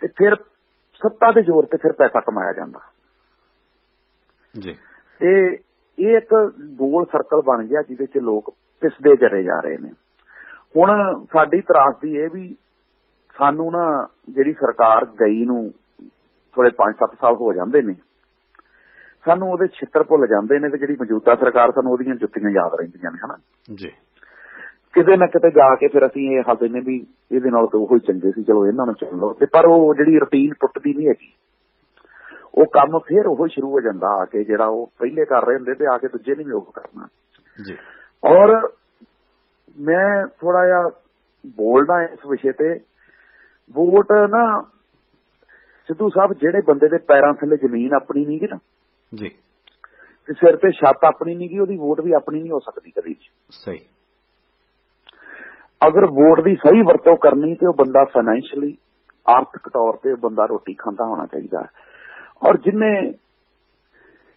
ਤੇ ਫਿਰ ਸੱਤਾ ਦੇ ਜ਼ੋਰ ਤੇ ਫਿਰ ਪੈਸਾ ਕਮਾਇਆ ਜਾਂਦਾ ਜੀ। ਤੇ ਇਹ ਇੱਕ ਗੋਲ ਸਰਕਲ ਬਣ ਗਿਆ ਜਿਹਦੇ ਚ ਲੋਕ ਪਿਸਦੇ ਚਲੇ ਜਾ ਰਹੇ ਨੇ। ਹੁਣ ਸਾਡੀ ਤਰਾਸਦੀ ਇਹ ਵੀ ਸਾਨੂੰ ਨਾ, ਜਿਹੜੀ ਸਰਕਾਰ ਗਈ ਨੂੰ ਥੋੜੇ ਪੰਜ ਸੱਤ ਸਾਲ ਹੋ ਜਾਂਦੇ ਨੇ, सानू ओहदे छित्तर भुल जांदे ने ते जिहड़ी मौजूदा सरकार सानू ओहदीयां जुत्तियां याद रहिंदियां ने, है ना जी। किते ना किते जाके फिर असीं इह हादसे ने भी इहदे नाल तां ओही चंगे सी, चलो इहनां नूं चुन लओ ते पर ओह जिहड़ी रूटीन टुटदी नहीं हैगी, ओह काम फिर ओही शुरू हो जांदा कि जिहड़ा ओह पहले कर रहे हुंदे ते आके दूजे ने भी ओह करना जी। और मैं थोड़ा जिहा बोलना इस विषय ते, वोट ना सिद्धू साहब जेडे बंदे दे पैरां थले जमीन अपनी नहीं गी ना जी, सिर ते छत अपनी नहीं गी, ओहदी वोट भी अपनी नहीं हो सकदी कदी सही। अगर वोट दी सही वरतों करनी तो बंदा फाइनेंशियली आर्थिक तौर ते बंदा रोटी खांदा होना चाहिए। और जिन्ने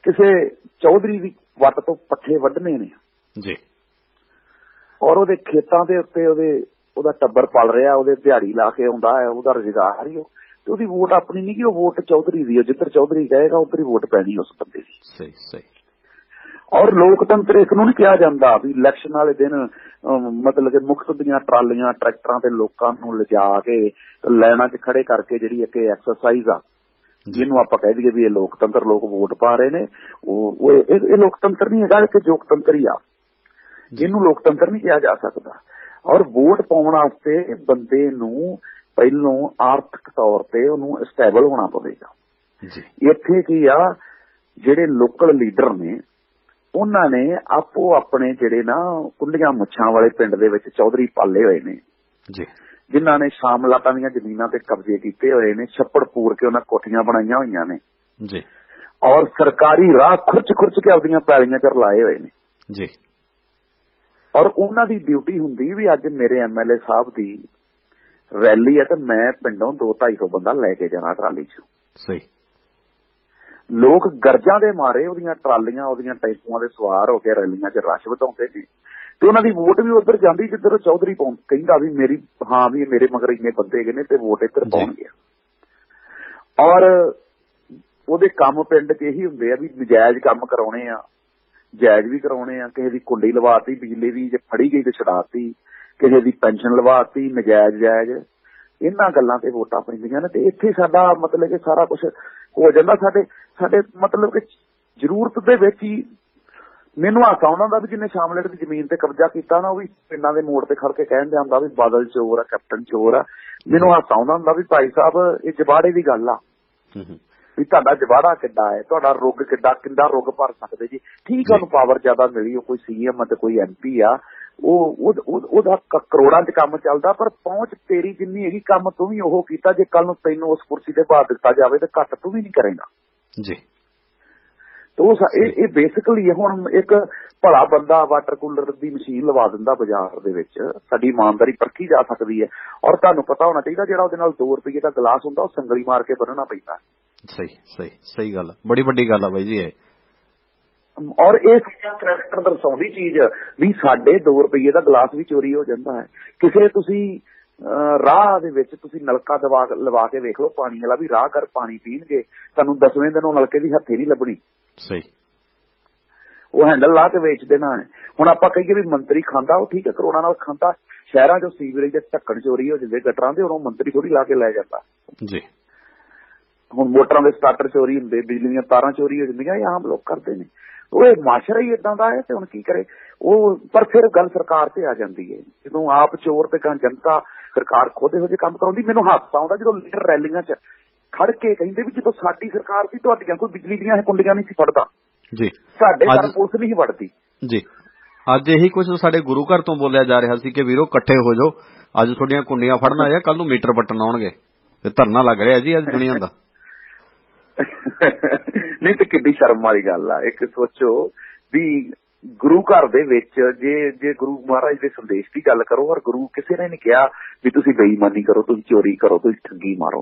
किसी चौधरी दी वट तो पट्ठे वड्ढने ने जी और ओहदे खेतां दे उत्ते ओहदे ओहदा टब्बर पल रहा, ओहदे दिहाड़ी ला के आउंदा है, ओहदा रोजगार ही तो ओहदी वोट अपनी नहीं कि ओह वोट चौधरी दी, जिधर चौधरी कहेगा उधर ही वोट पैनी उस बंदे दी सही सही। और लोकतंत्र इस नूं नहीं कहा जांदा भी इलैक्शन वाले दिन मतलब कि मुक्त दीयां ट्रालियां ट्रैक्टरां ते लोकां नूं लिजा के लाइनां च खड़े करके जिहड़ी इक एक्सरसाइज आ जिहनूं आपां कह दईए भी इह लोकतंत्र, लोक वोट पा रहे ने, ओह इह लोकतंत्र नहीं हैगा, इह जोकतंत्र ही आ, जिहनूं लोकतंत्र नहीं कहा जा सकदा। और वोट पाउण वास्ते बंदे नूं पहलों आर्थिक तौर ते उहनूं स्टेबल होना पवेगा। इत्थे की आ जिहड़े लोकल लीडर ने उन्हां ने आपो अपने जिहड़े ना कुंडियां मुच्छां वाले पिंड दे विच चौधरी पाले होए ने जिन्हां ने शामलातां दीयां जमीनां ते कब्जे कीते होए ने, छप्पड़ पूर के उन्हां कोठियां बनाईयां होईयां ने जी। और सरकारी राह खुर्च खुर्च के अपणीआं पैलियां च लाए होए ने जी। और उन्हां दी ड्यूटी हुंदी भी अज्ज मेरे एमएलए साहब दी रैली है तो मैं पिंडों दो ढाई सौ बंदा लैके जाना ट्राली च सही। लोग गरजा दे मारे ओदियां ट्रालियां ओदियां टैंपुआं दे सवार होके रैलियां च रश वधाउंदे ने ते उन्हां दी वोट भी उधर जांदी जिधर चौधरी कहिंदा भी मेरी हां भी मेरे मगर इन्ने बंदे गए ने ते वोट इधर पाउणगे। और ओहदे काम पिंड च इही हुंदे आ भी नजायज काम कराउणे आ, जायज भी कराउणे आ, किसी दी कुंडी लवाती बिजली दी जे फड़ी गई ते छडाती, किसी की पेंशन लवाती नजायज जायज, इन्हां गल्लां ते वोटां पैंदियां ने। ते इत्थे साडा मतलब कि सारा कुछ हो जांदा साडे साडे मतलब कि जरूरत दे विच ही। मैनूं आसा उन्हां दा भी जिन्हें शामलेट दी जमीन ते कब्जा कीता ना, ओह भी पिंडां दे मोड़ ते खड़ के कहण दे आंदा भी बादल चोर आ, कैप्टन चोर आ। मैनूं आसा उन्हां दा भी भाई साहब इह जबाड़े दी गल्ल आ भी तुहाडा जबाड़ा किड्डा है, तुहाडा रुग किड्डा किंदा रुग भर सकदे जी। ठीक आ, पावर ज्यादा मिली, ओह कोई सीएम ते कोई एमपी आ, करोड़ां च काम चलदा पर पहुंच तेरी जिन्नी हैगी काम तू भी ओह कीता। जे कल नूं तैनूं उस कुर्सी ते पा दित्ता जावे ते घट तू भी नहीं करेगा जी। तो इह बेसिकली हुण इक भला बंदा वाटर कूलर दी मशीन लवा दिंदा बाजार दे विच, साडी ईमानदारी परखी जा सकदी है। और तुहानूं पता होना चाहीदा जिहड़ा ओहदे नाल दो रुपये दा गिलास हुंदा ओह संगली मार के बन्नणा पैंदा सही सही सही गल, बड़ी वड्डी गल आ बाई जी। और इस करैक्टर दर्शाउंदी चीज भी साढ़े दो रुपये का गिलास भी चोरी हो जाता है। किसी तुसी राह दे विच तुसी नलका दवा लवा के वेख लो पानी वाला, भी राह कर पानी पीणगे तुहानू दसवें दिन ओह नलके दी हत्थे नहीं लभणी सही, ओह हैंडल ला के वेच देना है। हुण आपां कहिए भी मंत्री खांदा, ओह ठीक है करोड़ां नाल खांदा, शहरां चों सीवरेज दे ढक्कण चोरी हो जांदे गटरां दे, हुण ओह मंत्री थोड़ी ला के लै जांदा जी। हुण मोटरां दे स्टार्टर चोरी हुंदे, बिजली दीयां तारां चोरी हो जांदियां, इह आम लोक करदे ने। ਉਹ ਮਾਸ਼ਰਾ ਹੀ ਇਦਾਂ ਦਾ ਹੈ ਤੇ ਹੁਣ ਕੀ ਕਰੇ ਉਹ। ਪਰ ਫਿਰ ਗੱਲ ਸਰਕਾਰ ਤੇ ਆ ਜਾਂਦੀ ਹੈ, ਜਦੋਂ ਆਪ ਚੋਰ ਤੇ ਜਨਤਾ ਸਰਕਾਰ ਖੁਦ ਇਹੋ ਜਿਹੇ ਕੰਮ ਕਰਾਉਂਦੀ। ਮੈਨੂੰ ਹਾਸਾ ਆਉਂਦਾ ਜਦੋਂ ਲੀਡਰ ਰੈਲੀਆਂ ਚ ਖੜ ਕੇ ਕਹਿੰਦੇ ਵੀ ਜਦੋਂ ਸਾਡੀ ਸਰਕਾਰ ਸੀ ਤੁਹਾਡੀਆਂ ਕੋਈ ਬਿਜਲੀ ਦੀਆਂ ਕੁੰਡੀਆਂ ਨਹੀਂ ਸੀ ਫੜਦਾ ਜੀ, ਸਾਡੇ ਘਰ ਪੁਲਿਸ ਨਹੀਂ ਵੜਦੀ ਜੀ। ਅੱਜ ਇਹੀ ਕੁਝ ਸਾਡੇ ਗੁਰੂ ਘਰ ਤੋਂ ਬੋਲਿਆ ਜਾ ਰਿਹਾ ਸੀ ਕਿ ਵੀਰੋ ਇਕੱਠੇ ਹੋ ਜਾਓ, ਅੱਜ ਤੁਹਾਡੀਆਂ ਕੁੰਡੀਆਂ ਫੜਨ ਆਇਆ, ਕੱਲ ਨੂੰ ਮੀਟਰ ਪੱਟਣ ਆਉਣਗੇ ਤੇ ਧਰਨਾ ਲੱਗ ਰਿਹਾ ਜੀ ਅੱਜ ਦੁਨੀਆ ਦਾ। नहीं तो कि शर्म वाली गल आ। एक सोचो भी गुरु घर दे विच जे जे गुरु महाराज दे संदेश की गल करो और गुरु किसी ने नहीं कहा भी तुसी बेईमानी करो, तुसी चोरी करो, तुसी ठगी मारो।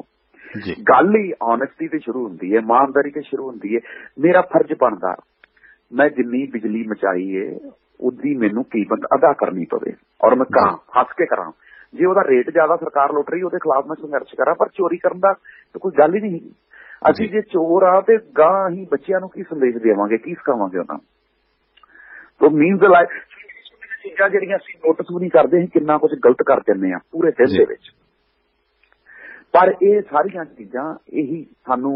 गल ही ऑनेस्टी ते शुरू हुंदी है, ईमानदारी ते शुरू हुंदी है। मेरा फर्ज बनदा मैं जिन्नी बिजली मचाई है ओदी मैनू कीमत अदा करनी पवे और मैं करा हस के करा। जे ओहदा रेट ज्यादा सरकार लुट रही ओहदे खिलाफ मैं संघर्ष करा, पर चोरी करन दा तो कोई गल ही नहीं। ਅਸੀਂ ਜੇ ਚੋਰ ਆ ਤੇ ਗਾਂ ਹੀ ਬੱਚਿਆਂ ਨੂੰ ਕੀ ਸੰਦੇਸ਼ ਦੇਵਾਂਗੇ, ਕੀ ਸਿਖਾਵਾਂਗੇ ਉਹਨਾਂ ਨੂੰ। ਤੋ ਮੀਨਸ ਲਾਈਫ ਛੋਟੀਆਂ ਚੀਜ਼ਾਂ ਜਿਹੜੀਆਂ ਅਸੀਂ ਨੋਟਿਸ ਵੀ ਨਹੀਂ ਕਰਦੇ ਅਸੀਂ ਕਿੰਨਾ ਕੁਝ ਗਲਤ ਕਰ ਦਿੰਦੇ ਆ ਪੂਰੇ ਦਿਨ ਦੇ ਵਿੱਚ। ਪਰ ਇਹ ਸਾਰੀਆਂ ਚੀਜ਼ਾਂ ਇਹੀ ਸਾਨੂੰ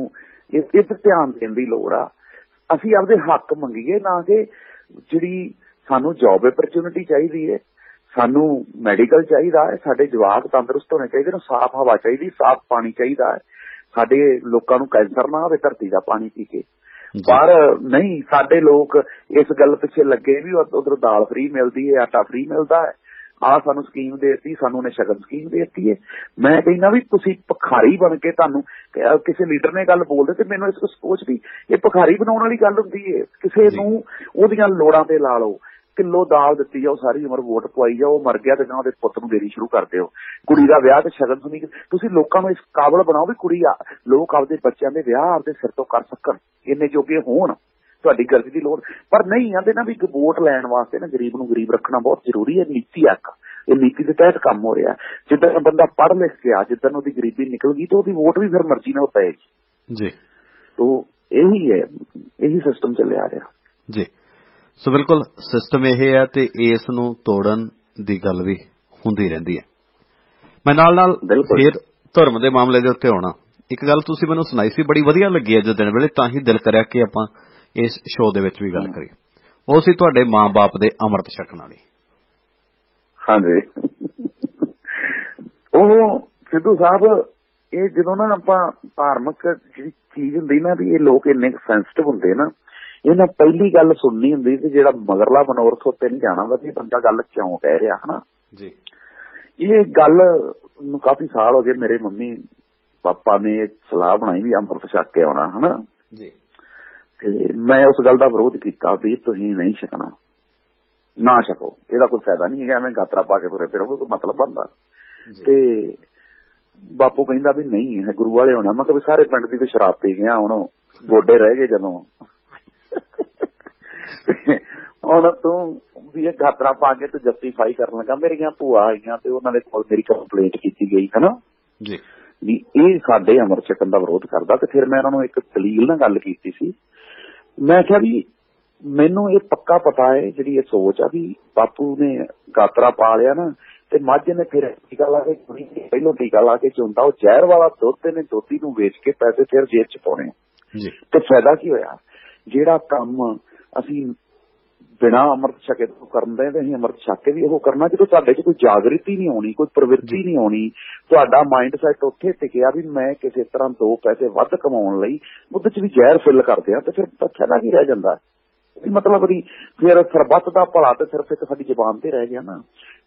ਇਸ ਤੇ ਧਿਆਨ ਦੇਣ ਦੀ ਲੋੜ ਆ। ਅਸੀਂ ਆਪਦੇ ਹੱਕ ਮੰਗੀਏ, ਨਾ ਕਿ ਜਿਹੜੀ ਸਾਨੂੰ ਜੌਬ ਅਪਰਚੁਨਿਟੀ ਚਾਹੀਦੀ ਹੈ, ਸਾਨੂੰ ਮੈਡੀਕਲ ਚਾਹੀਦਾ ਹੈ, ਸਾਡੇ ਜਵਾਕ ਤੰਦਰੁਸਤ ਹੋਣੇ ਚਾਹੀਦੇ ਨੇ, ਸਾਫ਼ ਹਵਾ ਚਾਹੀਦੀ, ਸਾਫ਼ ਪਾਣੀ ਚਾਹੀਦਾ ਹੈ, ਸਾਡੇ ਲੋਕਾਂ ਨੂੰ ਕੈਂਸਰ ਨਾ ਹੋਵੇ ਧਰਤੀ ਦਾ ਪਾਣੀ ਪੀ ਕੇ। ਪਰ ਨਹੀਂ, ਸਾਡੇ ਲੋਕ ਇਸ ਗੱਲ ਪਿੱਛੇ ਲੱਗੇ ਵੀ ਉਧਰ ਦਾਲ ਫ੍ਰੀ ਮਿਲਦੀ ਹੈ, ਆਟਾ ਫ੍ਰੀ ਮਿਲਦਾ ਹੈ, ਆਹ ਸਾਨੂੰ ਸਕੀਮ ਦੇਤੀ, ਸਾਨੂੰ ਨੇ ਸ਼ਗਨ ਸਕੀਮ ਦੇਤੀ ਹੈ। ਮੈਂ ਕਹਿੰਦਾ ਵੀ ਤੁਸੀਂ ਭਿਖਾਰੀ ਬਣ ਕੇ, ਤੁਹਾਨੂੰ ਕਿਸੇ ਲੀਡਰ ਨੇ ਗੱਲ ਬੋਲਦੇ ਤੇ ਮੈਨੂੰ ਇਸ ਸੋਚ ਵੀ ਇਹ ਭਿਖਾਰੀ ਬਣਾਉਣ ਵਾਲੀ ਗੱਲ ਹੁੰਦੀ ਹੈ। ਕਿਸੇ ਨੂੰ ਉਹਦੀਆਂ ਲੋੜਾਂ ਤੇ ਲਾ ਲਓ, ਕਿੱਲੋ ਦਾਲ ਦਿੱਤੀ ਜਾਓ, ਸਾਰੀ ਉਮਰ ਵੋਟ ਪਵਾਈ ਜਾਓ, ਮਰ ਗਿਆ ਤੇ ਜਾਂ ਉਹਦੇ ਪੁੱਤ ਨੂੰ ਦੇਣੀ ਸ਼ੁਰੂ ਕਰ ਦਿਓ, ਕੁੜੀ ਦਾ ਵਿਆਹ ਤੇ ਸ਼ਗਨ ਸੁਣੀ। ਤੁਸੀਂ ਲੋਕਾਂ ਨੂੰ ਇਸ ਕਾਬਲ ਬਣਾਓ ਵੀ ਕੁੜੀ ਲੋਕ ਆਪਦੇ ਬੱਚਿਆਂ ਦੇ ਵਿਆਹ ਆਪਦੇ ਸਿਰ ਤੋਂ ਕਰ ਸਕਣ, ਇੰਨੇ ਜੋਗੇ ਹੋਣ, ਤੁਹਾਡੀ ਗਰਜ਼ ਦੀ ਲੋੜ। ਪਰ ਨਹੀਂ ਆਂਦੇ ਨਾ ਵੀ ਵੋਟ ਲੈਣ ਵਾਸਤੇ ਨਾ ਗਰੀਬ ਨੂੰ ਗਰੀਬ ਰੱਖਣਾ ਬਹੁਤ ਜ਼ਰੂਰੀ ਹੈ। ਨੀਤੀ ਆਕਾ ਇਹ ਨੀਤੀ ਦੇ ਤਹਿਤ ਕੰਮ ਹੋ ਰਿਹਾ। ਜਿੱਦਾਂ ਬੰਦਾ ਪੜ੍ਹ ਲਿਖ ਗਿਆ, ਜਿੱਦਾਂ ਉਹਦੀ ਗਰੀਬੀ ਨਿਕਲ ਗਈ ਤੇ ਉਹਦੀ ਵੋਟ ਵੀ ਫਿਰ ਮਰਜ਼ੀ ਨਾਲ ਪਏਗੀ ਜੀ। ਤੋ ਇਹੀ ਹੈ, ਇਹੀ ਸਿਸਟਮ ਚੱਲਿਆ ਆ ਰਿਹਾ ਜੀ। ਸੋ ਬਿਲਕੁਲ ਸਿਸਟਮ ਇਹ ਹੈ ਤੇ ਇਸ ਨੂੰ ਤੋੜਨ ਦੀ ਗੱਲ ਵੀ ਹੁੰਦੀ ਰਹਿੰਦੀ ਹੈ। ਮੈਂ ਨਾਲ ਨਾਲ ਫਿਰ ਧਰਮ ਦੇ ਮਾਮਲੇ ਦੇ ਉੱਤੇ ਆਉਣਾ। ਇੱਕ ਗੱਲ ਤੁਸੀਂ ਮੈਨੂੰ ਸੁਣਾਈ ਸੀ, ਬੜੀ ਵਧੀਆ ਲੱਗੀ ਅੱਜ ਦਿਨ ਵੇਲੇ, ਤਾਂ ਹੀ ਦਿਲ ਕਰਿਆ ਕਿ ਆਪਾਂ ਇਸ ਸ਼ੋਅ ਦੇ ਵਿੱਚ ਵੀ ਗੱਲ ਕਰੀਏ। ਉਹ ਸੀ ਤੁਹਾਡੇ ਮਾਂ ਬਾਪ ਦੇ ਅੰਮ੍ਰਿਤ ਛਕਣ ਵਾਲੀ। ਹਾਂਜੀ, ਉਹ ਸਿੱਧੂ ਸਾਹਿਬ, ਇਹ ਜਦੋਂ ਨਾ ਆਪਾਂ ਧਾਰਮਿਕ ਜਿਹੜੀ ਚੀਜ਼ ਹੁੰਦੀ ਨਾ ਵੀ ਇਹ ਲੋਕ ਇੰਨੇ ਸੈਂਸਿਟਿਵ ਹੁੰਦੇ ਨਾ, ਇਹਨਾਂ ਪਹਿਲੀ ਗੱਲ ਸੁਣਨੀ ਹੁੰਦੀ ਤੇ ਜਿਹੜਾ ਮਗਰਲਾ ਮਨੋਰਥ ਉੱਤੇ ਨਹੀਂ ਜਾਣਾ ਵੀ ਬੰਦਾ ਗੱਲ ਕਿਉਂ ਕਹਿ ਰਿਹਾ ਹਨਾ ਜੀ। ਇਹ ਗੱਲ ਨੂੰ ਕਾਫੀ ਸਾਲ ਹੋ ਗਏ, ਮੇਰੇ ਮੰਮੀ ਪਾਪਾ ਨੇ ਸਲਾਹ ਬਣਾਈ ਵੀ ਅੰਮ੍ਰਿਤ ਛਕ ਕੇ ਆਉਣਾ ਹਨਾ ਜੀ। ਤੇ ਮੈਂ ਉਸ ਗੱਲ ਦਾ ਵਿਰੋਧ ਕੀਤਾ ਵੀ ਤੁਸੀਂ ਨਹੀਂ ਛਕਣਾ, ਨਾ ਛਕੋ, ਇਹਦਾ ਕੋਈ ਫਾਇਦਾ ਨਹੀਂ ਹੈਗਾ, ਐਵੇਂ ਗਾਤਰਾ ਪਾ ਕੇ ਤੁਰੇ ਫਿਰੋਗੇ, ਕੋਈ ਮਤਲਬ ਬਣਦਾ। ਤੇ ਬਾਪੂ ਕਹਿੰਦਾ ਵੀ ਨਹੀਂ ਗੁਰੂ ਵਾਲੇ ਆਉਣਾ। ਮੈਂ ਕਿਹਾ ਵੀ ਸਾਰੇ ਪਿੰਡ ਦੀ ਤੇ ਸ਼ਰਾਬ ਪੀ ਗਿਆ, ਹੁਣ ਗੋਡੇ ਰਹਿ ਗਏ ਜਦੋਂ, ਹੁਣ ਤੂੰ ਵੀ ਇਹ ਗਾਤਰਾ ਪਾ ਕੇ ਤੂੰ ਜਸਟੀਫਾਈ ਕਰਨ ਲੱਗਾ। ਮੇਰੀਆਂ ਭੂਆ ਆਈਆਂ ਤੇ ਉਹਨਾਂ ਦੇ ਕੋਲ ਮੇਰੀ ਕੰਪਲੇਂਟ ਕੀਤੀ ਗਈ ਹਨਾ ਜੀ ਵੀ ਇਹ ਸਾਡੇ ਅੰਮ੍ਰਿਤ ਛਕਣ ਦਾ ਵਿਰੋਧ ਕਰਦਾ। ਤੇ ਫਿਰ ਮੈਂ ਉਹਨਾਂ ਨੂੰ ਇੱਕ ਦਲੀਲ ਨਾਲ ਗੱਲ ਕੀਤੀ ਸੀ। ਮੈਂ ਕਿਹਾ ਵੀ ਮੈਨੂੰ ਇਹ ਪੱਕਾ ਪਤਾ ਹੈ, ਜਿਹੜੀ ਇਹ ਸੋਚ ਆ ਵੀ ਬਾਪੂ ਨੇ ਗਾਤਰਾ ਪਾ ਲਿਆ ਨਾ ਤੇ ਮੱਝ ਨੇ ਫਿਰ ਟੀਕਾ ਲਾ ਕੇ, ਪਹਿਲੋਂ ਟੀਕਾ ਲਾ ਕੇ ਚੁੰਦਾ ਉਹ ਜ਼ਹਿਰ ਵਾਲਾ ਦੁੱਧ, ਇਹਨੇ ਦੋਤੀ ਨੂੰ ਵੇਚ ਕੇ ਪੈਸੇ ਫਿਰ ਜੇਬ ਚ ਪਾਉਣੇ ਜੀ, ਤੇ ਫਾਇਦਾ ਕੀ ਹੋਇਆ। ਜਿਹੜਾ ਕੰਮ ਅਸੀਂ ਬਿਨਾਂ ਅੰਮ੍ਰਿਤ ਛਕੇ ਤੋਂ ਕਰਦੇ ਤੇ ਅਸੀਂ ਅੰਮ੍ਰਿਤ ਛਕ ਕੇ ਵੀ ਉਹ ਕਰਨਾ, ਜਦੋਂ ਤੁਹਾਡੇ ਚ ਕੋਈ ਜਾਗ੍ਰਿਤੀ ਨਹੀਂ ਆਉਣੀ, ਕੋਈ ਪ੍ਰਵਿਰਤੀ ਨਹੀਂ ਆਉਣੀ, ਤੁਹਾਡਾ ਮਾਈਂਡ ਸੈਟ ਉੱਥੇ ਟਿਕਿਆ ਵੀ ਮੈਂ ਕਿਸੇ ਤਰ੍ਹਾਂ ਦੋ ਪੈਸੇ ਵੱਧ ਕਮਾਉਣ ਲਈ ਉਹਦੇ ਚ ਵੀ ਜ਼ਹਿਰ ਫਿਲ ਕਰਦੇ ਆ, ਤੇ ਫਿਰ ਫਾਇਦਾ ਕੀ ਰਹਿ ਜਾਂਦਾ। ਮਤਲਬ ਵੀ ਫਿਰ ਸਰਬੱਤ ਦਾ ਭਲਾ ਤੇ ਸਿਰਫ ਇੱਕ ਸਾਡੀ ਜ਼ਬਾਨ ਤੇ ਰਹਿ ਗਿਆ ਨਾ।